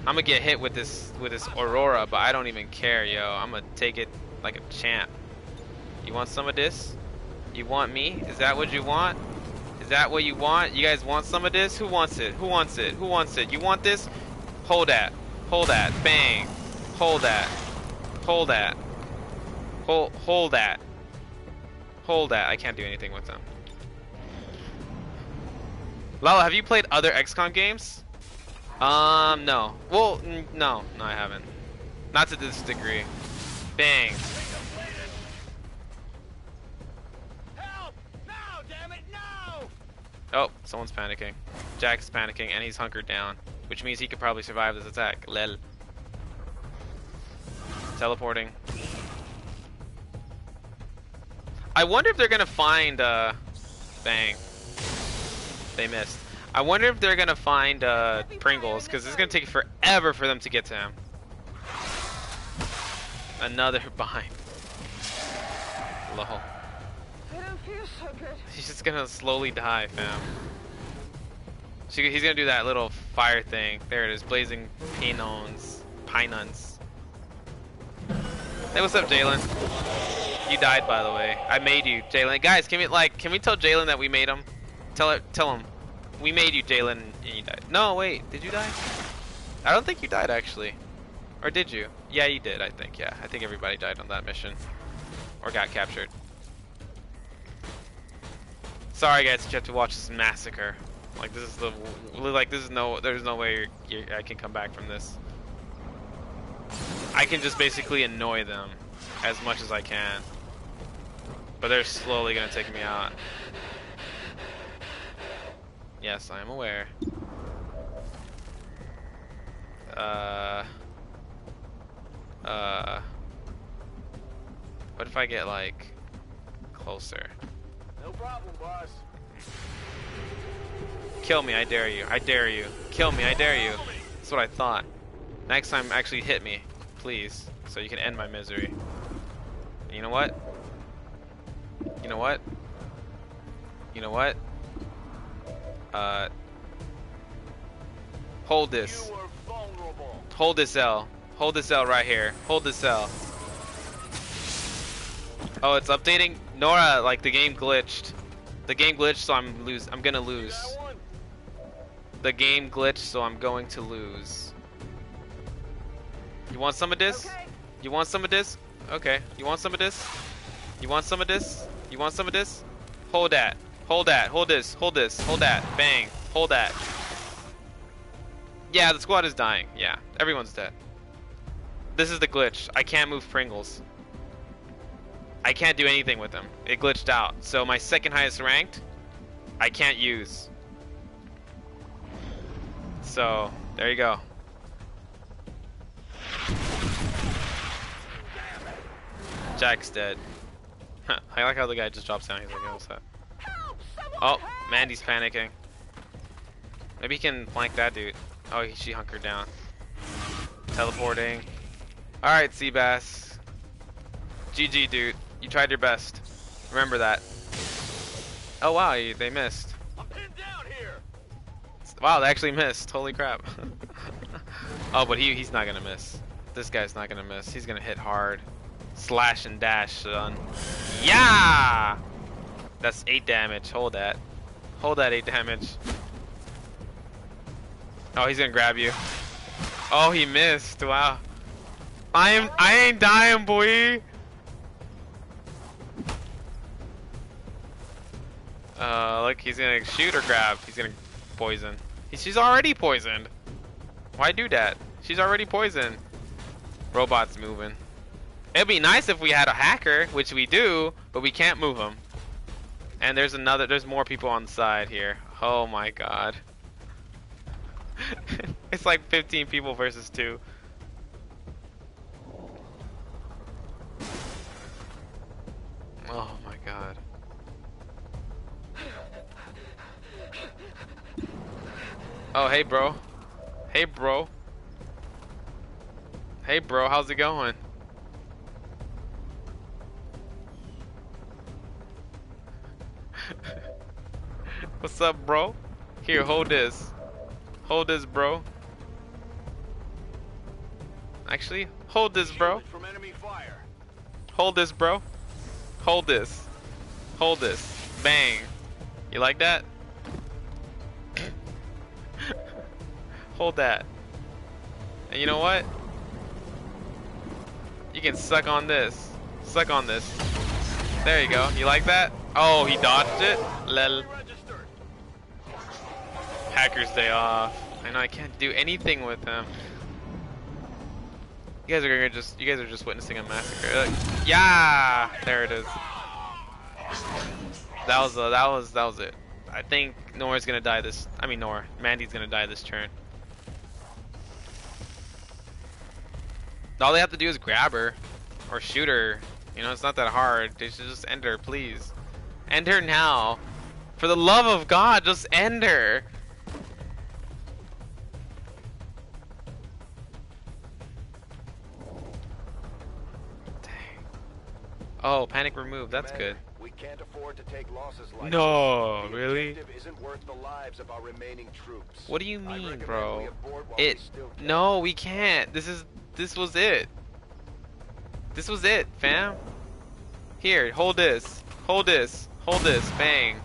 I'm gonna get hit with this with this Aurora, but I don't even care, yo. I'm gonna take it like a champ. You want some of this? You want me? Is that what you want? Is that what you want? You guys want some of this? Who wants it? Who wants it? Who wants it? You want this? Hold that. Hold that. Bang. Hold that. Hold that. Hold, hold that. Hold that. I can't do anything with them. Lala, have you played other X COM games? Um, no. Well, no. No, I haven't. Not to this degree. Bang. Oh, someone's panicking. Jack's panicking and he's hunkered down, which means he could probably survive this attack. Lel. Teleporting. I wonder if they're gonna find uh bang. They missed. I wonder if they're gonna find uh Pringles, because it's gonna take forever for them to get to him. Another bind. Lol. He's just gonna slowly die, fam. So he's gonna do that little fire thing. There it is, blazing pinons. Pinons. Hey, what's up, Jalen? You died, by the way. I made you, Jalen. Guys, can we like, can we tell Jalen that we made him? Tell it, tell him, we made you, Jalen, and you died. No, wait, did you die? I don't think you died actually, or did you? Yeah, you did. I think. Yeah, I think everybody died on that mission, or got captured. Sorry guys, you have to watch this massacre. Like this is the, like this is no, there's no way you're, you're, I can come back from this. I can just basically annoy them as much as I can. But they're slowly gonna take me out. Yes, I am aware. Uh. Uh. What if I get, like, closer? No problem, boss. Kill me, I dare you. I dare you. Kill me, I dare you. That's what I thought. Next time, actually hit me, please, so you can end my misery. And you know what? You know what? You know what? Uh. Hold this. Hold this L. Hold this L right here. Hold this L. Oh, it's updating. Nora, like the game glitched. The game glitched, so I'm lose. I'm gonna lose. The game glitched, so I'm going to lose. You want some of this? Okay. You want some of this? Okay. You want some of this? You want some of this? You want some of this? Hold that. Hold that. Hold this. Hold this. Hold that. Bang. Hold that. Yeah, the squad is dying. Yeah, everyone's dead. This is the glitch. I can't move Pringles. I can't do anything with them. It glitched out. So my second highest ranked, I can't use. So, there you go. Jack's dead. I like how the guy just drops down. He's like, what's that? Oh, Mandy's panicking. Maybe he can flank that dude. Oh, he, she hunkered down. Teleporting. Alright, Seabass. G G, dude. You tried your best. Remember that. Oh, wow, you, they missed. I'm pinned down here. Wow, they actually missed. Holy crap. Oh, but he, he's not going to miss. This guy's not going to miss. He's going to hit hard. Slash and dash, son. Yeah! That's eight damage. Hold that. Hold that eight damage. Oh, he's gonna grab you. Oh, he missed. Wow. I am. I ain't dying, boy. Uh, look, he's gonna shoot or grab. He's gonna poison. He, she's already poisoned. Why do that? She's already poisoned. Robot's moving. It'd be nice if we had a hacker, which we do, but we can't move him. And there's another. There's more people on the side here. Oh my God. It's like fifteen people versus two. Oh my God. Oh, hey bro. Hey bro. Hey bro, how's it going? What's up, bro? Here, hold this. Hold this, bro. Actually, hold this, bro. Hold this, bro. Hold this. Hold this. Bang. You like that? Hold that. And you know what? You can suck on this. Suck on this. There you go. You like that? Oh, he dodged it. Lel. Hacker's day off. I know I can't do anything with them. You guys are gonna just—you guys are just witnessing a massacre. Like, yeah, there it is. That was a, that was that was it. I think Nora's gonna die this. I mean, Nora, Mandy's gonna die this turn. All they have to do is grab her or shoot her. You know, it's not that hard. They should just end her, please. End her now, for the love of God, just end her. Oh, panic removed. That's good. We can't afford to take losses like no, this. Really? Isn't worth the lives of our remaining troops. What do you mean, bro? It we no, we can't. This is this was it. This was it, fam. Here, hold this. Hold this. Hold this. Bang.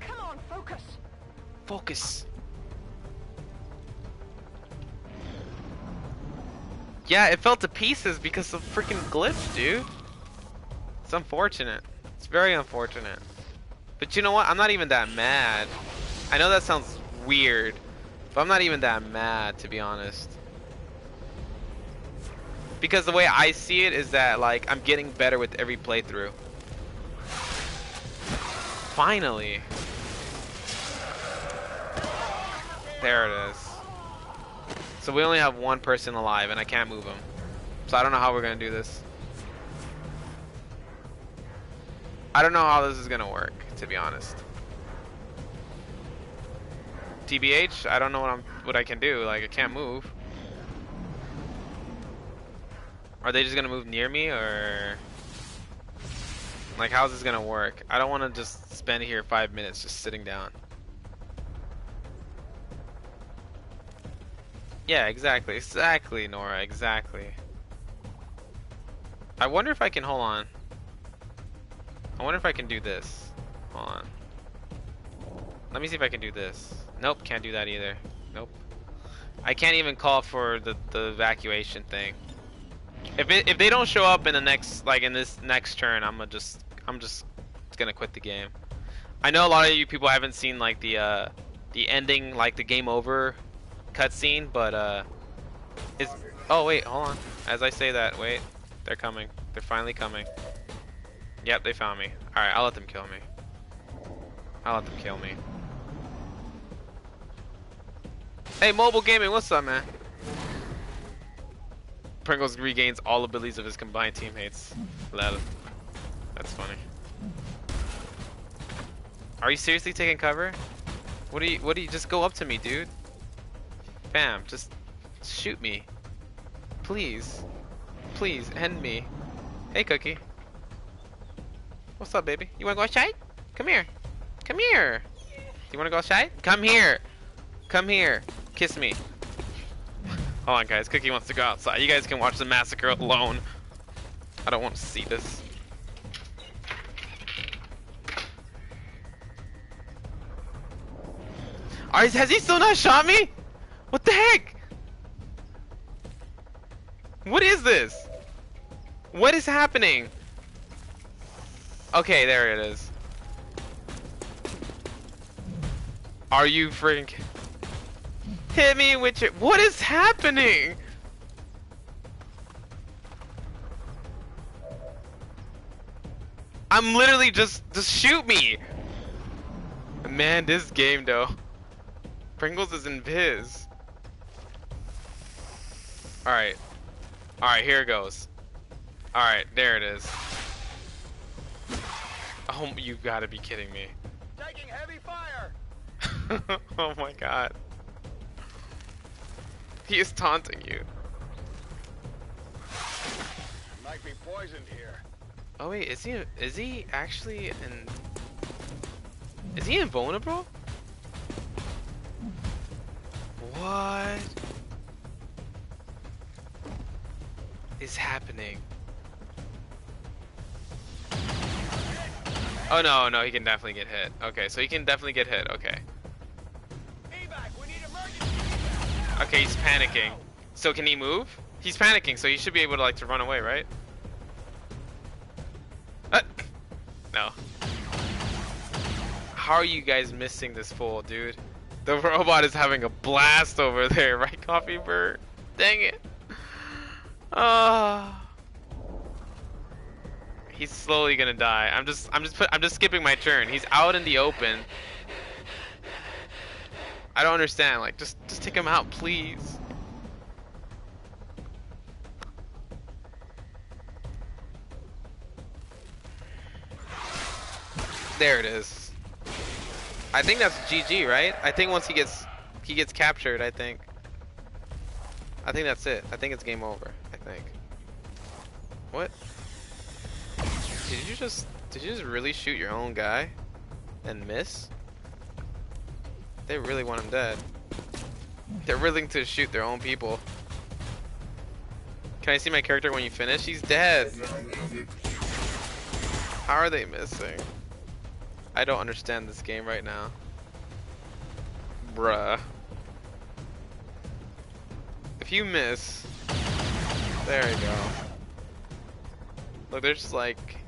Come on, focus. Focus. Yeah, it fell to pieces because of freaking glitch, dude. It's unfortunate. It's very unfortunate. But you know what? I'm not even that mad. I know that sounds weird, but I'm not even that mad, to be honest. Because the way I see it is that, like, I'm getting better with every playthrough. Finally. There it is. So we only have one person alive, and I can't move him. So I don't know how we're going to do this. I don't know how this is going to work, to be honest. T B H, I don't know what I'm what I can do. Like, I can't move. Are they just gonna move near me, or like, how's this gonna work? I don't want to just spend here five minutes just sitting down. Yeah, exactly, exactly, Nora, exactly. I wonder if I can hold on. I wonder if I can do this. Hold on. Let me see if I can do this. Nope, can't do that either. Nope. I can't even call for the the evacuation thing. If it, if they don't show up in the next like in this next turn, I'm gonna just I'm just gonna quit the game. I know a lot of you people haven't seen like the uh, the ending, like the game over cutscene, but uh, it's oh wait, hold on. As I say that, wait, they're coming. They're finally coming. Yep, they found me. All right, I'll let them kill me. I'll let them kill me. Hey, mobile gaming, what's up, man? Pringles regains all abilities of his combined teammates. Lol. That's funny. Are you seriously taking cover? What do you what do you just go up to me, dude? Bam, just shoot me. Please. Please end me. Hey, Cookie. What's up, baby? You wanna go outside? Come here. Come here. You wanna go outside? Come here. Come here. Kiss me. Hold on, guys. Cookie wants to go outside. You guys can watch the massacre alone. I don't want to see this. Are, has he still not shot me? What the heck? What is this? What is happening? Okay, there it is. Are you freaking... Hit me with your... What is happening? I'm literally just... Just shoot me! Man, this game, though. Pringles is in biz. Alright. Alright, here it goes. Alright, there it is. Oh, you've got to be kidding me. Taking heavy fire! Oh my god. He is taunting you. Might be poisoned here. Oh wait, is he is he actually in Is he invulnerable? What is happening? Oh no, no, he can definitely get hit. Okay, so he can definitely get hit. Okay. Okay, he's panicking. So can he move? He's panicking, so he should be able to like to run away, right? Uh, no. How are you guys missing this fool, dude? The robot is having a blast over there, right, Coffee Bird? Dang it. Ah. Oh. He's slowly gonna die. I'm just, I'm just, put, I'm just skipping my turn. He's out in the open. I don't understand, like, just, just take him out, please. There it is. I think that's G G, right? I think once he gets, he gets captured, I think. I think that's it. I think it's game over, I think. What? Did you just, did you just really shoot your own guy and miss? They really want him dead. They're willing to shoot their own people. Can I see my character when you finish? He's dead. How are they missing? I don't understand this game right now. Bruh. If you miss... There you go. Look, they're just like...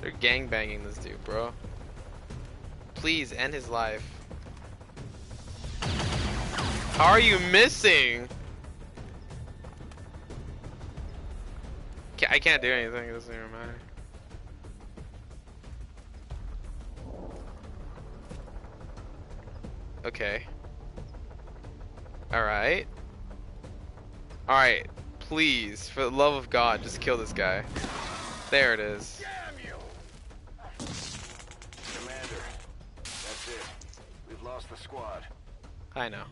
They're gangbanging this dude, bro. Please, end his life. How are you missing? can't, I can't do anything. It doesn't even matter. Okay. All right. All right. Please, for the love of God, just kill this guy. There it is. Damn you. Commander, that's it. We've lost the squad. I know.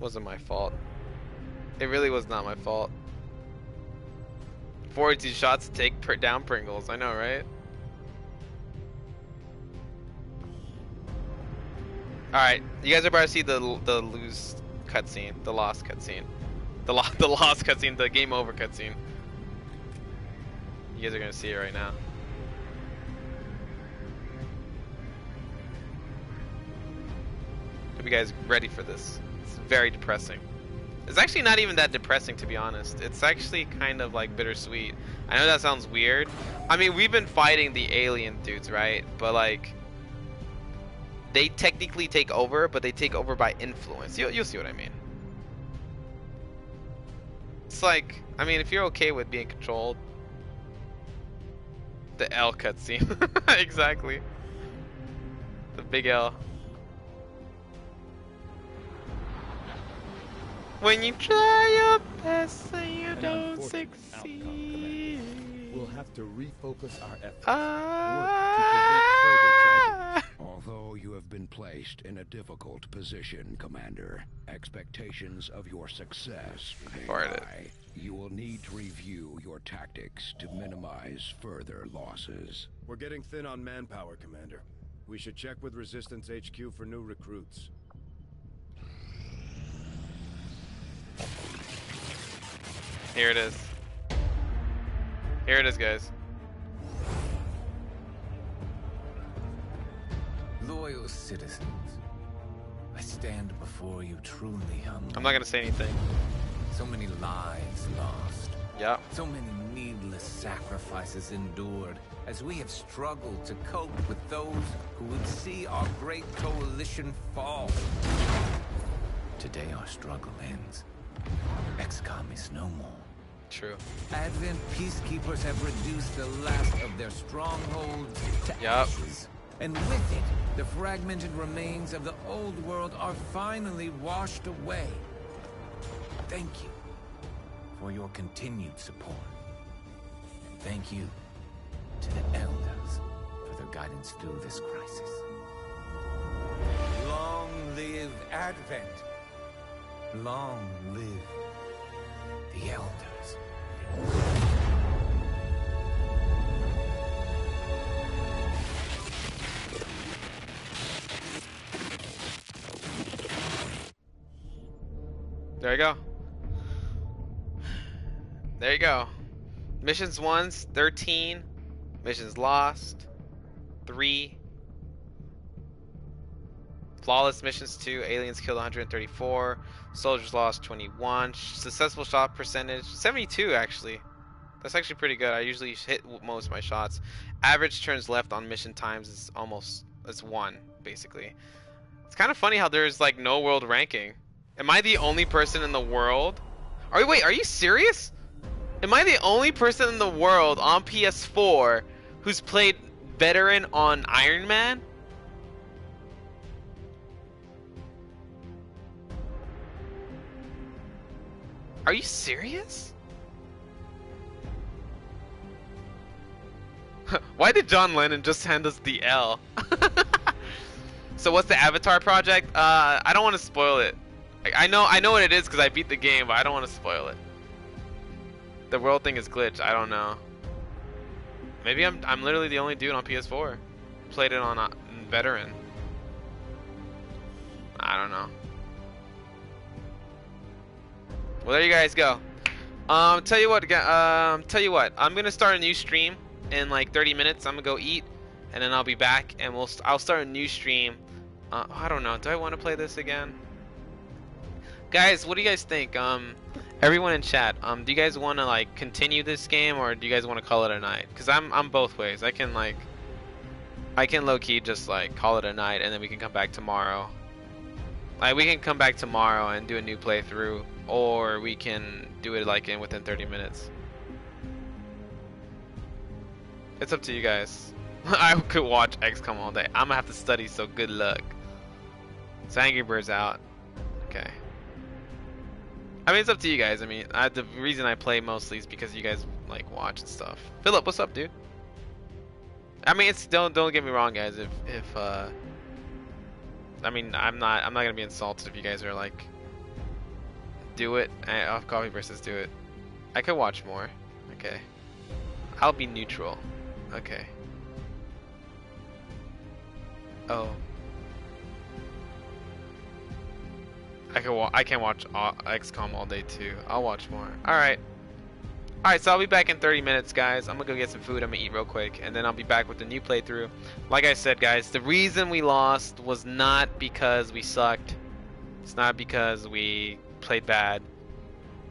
Wasn't my fault. It really was not my fault. forty-two shots to take per down Pringles. I know, right? Alright, you guys are about to see the the lose cutscene, the lost cutscene, the lo the lost cutscene, the game over cutscene. You guys are gonna see it right now. Are you guys ready for this? It's very depressing. It's actually not even that depressing, to be honest. It's actually kind of like bittersweet. I know that sounds weird. I mean, we've been fighting the alien dudes, right? But like, they technically take over, but they take over by influence. You'll, you'll see what I mean. It's like, I mean, if you're okay with being controlled. The L cutscene. Exactly. The big L. When you try your best and you don't succeed. Outcome, we'll have to refocus our efforts. Ah! Although you have been placed in a difficult position, Commander, expectations of your success high. You will need to review your tactics to minimize further losses. We're getting thin on manpower, Commander. We should check with Resistance H Q for new recruits. Here it is. Here it is, guys. Loyal citizens, I stand before you truly humble. I'm not gonna say anything. So many lives lost. Yeah. So many needless sacrifices endured as we have struggled to cope with those who would see our great coalition fall. Today our struggle ends. X COM is no more. True. Advent peacekeepers have reduced the last of their strongholds to yep. ashes. And with it, the fragmented remains of the old world are finally washed away. Thank you for your continued support. And thank you to the elders for their guidance through this crisis. Long live Advent. Long live the elders. There you go. There you go. Missions wins, thirteen. Missions lost, three. Flawless missions two. Aliens killed one hundred thirty-four. Soldiers lost twenty-one. Successful shot percentage seventy-two actually. That's actually pretty good. I usually hit most of my shots. Average turns left on mission times is almost it's one basically. It's kind of funny how there's like no world ranking. Am I the only person in the world? Are you, wait, are you serious? Am I the only person in the world on P S four who's played veteran on Iron Man? Are you serious? Why did John Lennon just hand us the L? So what's the Avatar project? Uh, I don't want to spoil it. I know, I know what it is because I beat the game, but I don't want to spoil it. The world thing is glitched. I don't know. Maybe I'm, I'm literally the only dude on P S four. Played it on uh, veteran. I don't know. Well, there you guys go. Um, tell you what, um, tell you what. I'm gonna start a new stream in like thirty minutes. I'm gonna go eat, and then I'll be back, and we'll, st I'll start a new stream. Uh, I don't know. Do I want to play this again? Guys, what do you guys think? Um, everyone in chat, um, do you guys want to like continue this game, or do you guys want to call it a night? Cause I'm I'm both ways. I can like, I can low key just like call it a night, and then we can come back tomorrow. Like, we can come back tomorrow and do a new playthrough, or we can do it like in within thirty minutes. It's up to you guys. I could watch X COM all day. I'm gonna have to study, so good luck. So Angry Birds out. Okay. I mean, it's up to you guys. I mean, I, the reason I play mostly is because you guys like watch and stuff. Philip, what's up, dude? I mean, it's don't don't get me wrong, guys. If if uh, I mean, I'm not I'm not gonna be insulted if you guys are like, do it. I, off coffee versus do it. I could watch more. Okay. I'll be neutral. Okay. Oh. I can wa I can watch all X COM all day too. I'll watch more. All right. All right, so I'll be back in thirty minutes, guys. I'm gonna go get some food. I'm gonna eat real quick, and then I'll be back with a new playthrough. Like I said, guys, the reason we lost was not because we sucked. It's not because we played bad.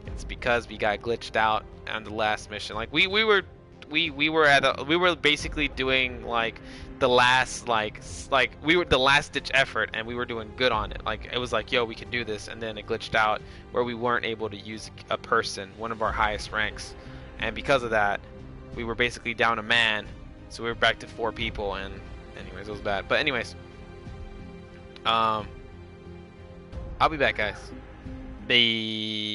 It's because we got glitched out on the last mission. Like we we were we we were at a, we were basically doing like the last like like we were the last ditch effort, and we were doing good on it. Like it was like, yo, we can do this, and then it glitched out where we weren't able to use a person, one of our highest ranks, and because of that, we were basically down a man. So we were back to four people, and anyways, it was bad. But anyways, um, I'll be back, guys. Bye.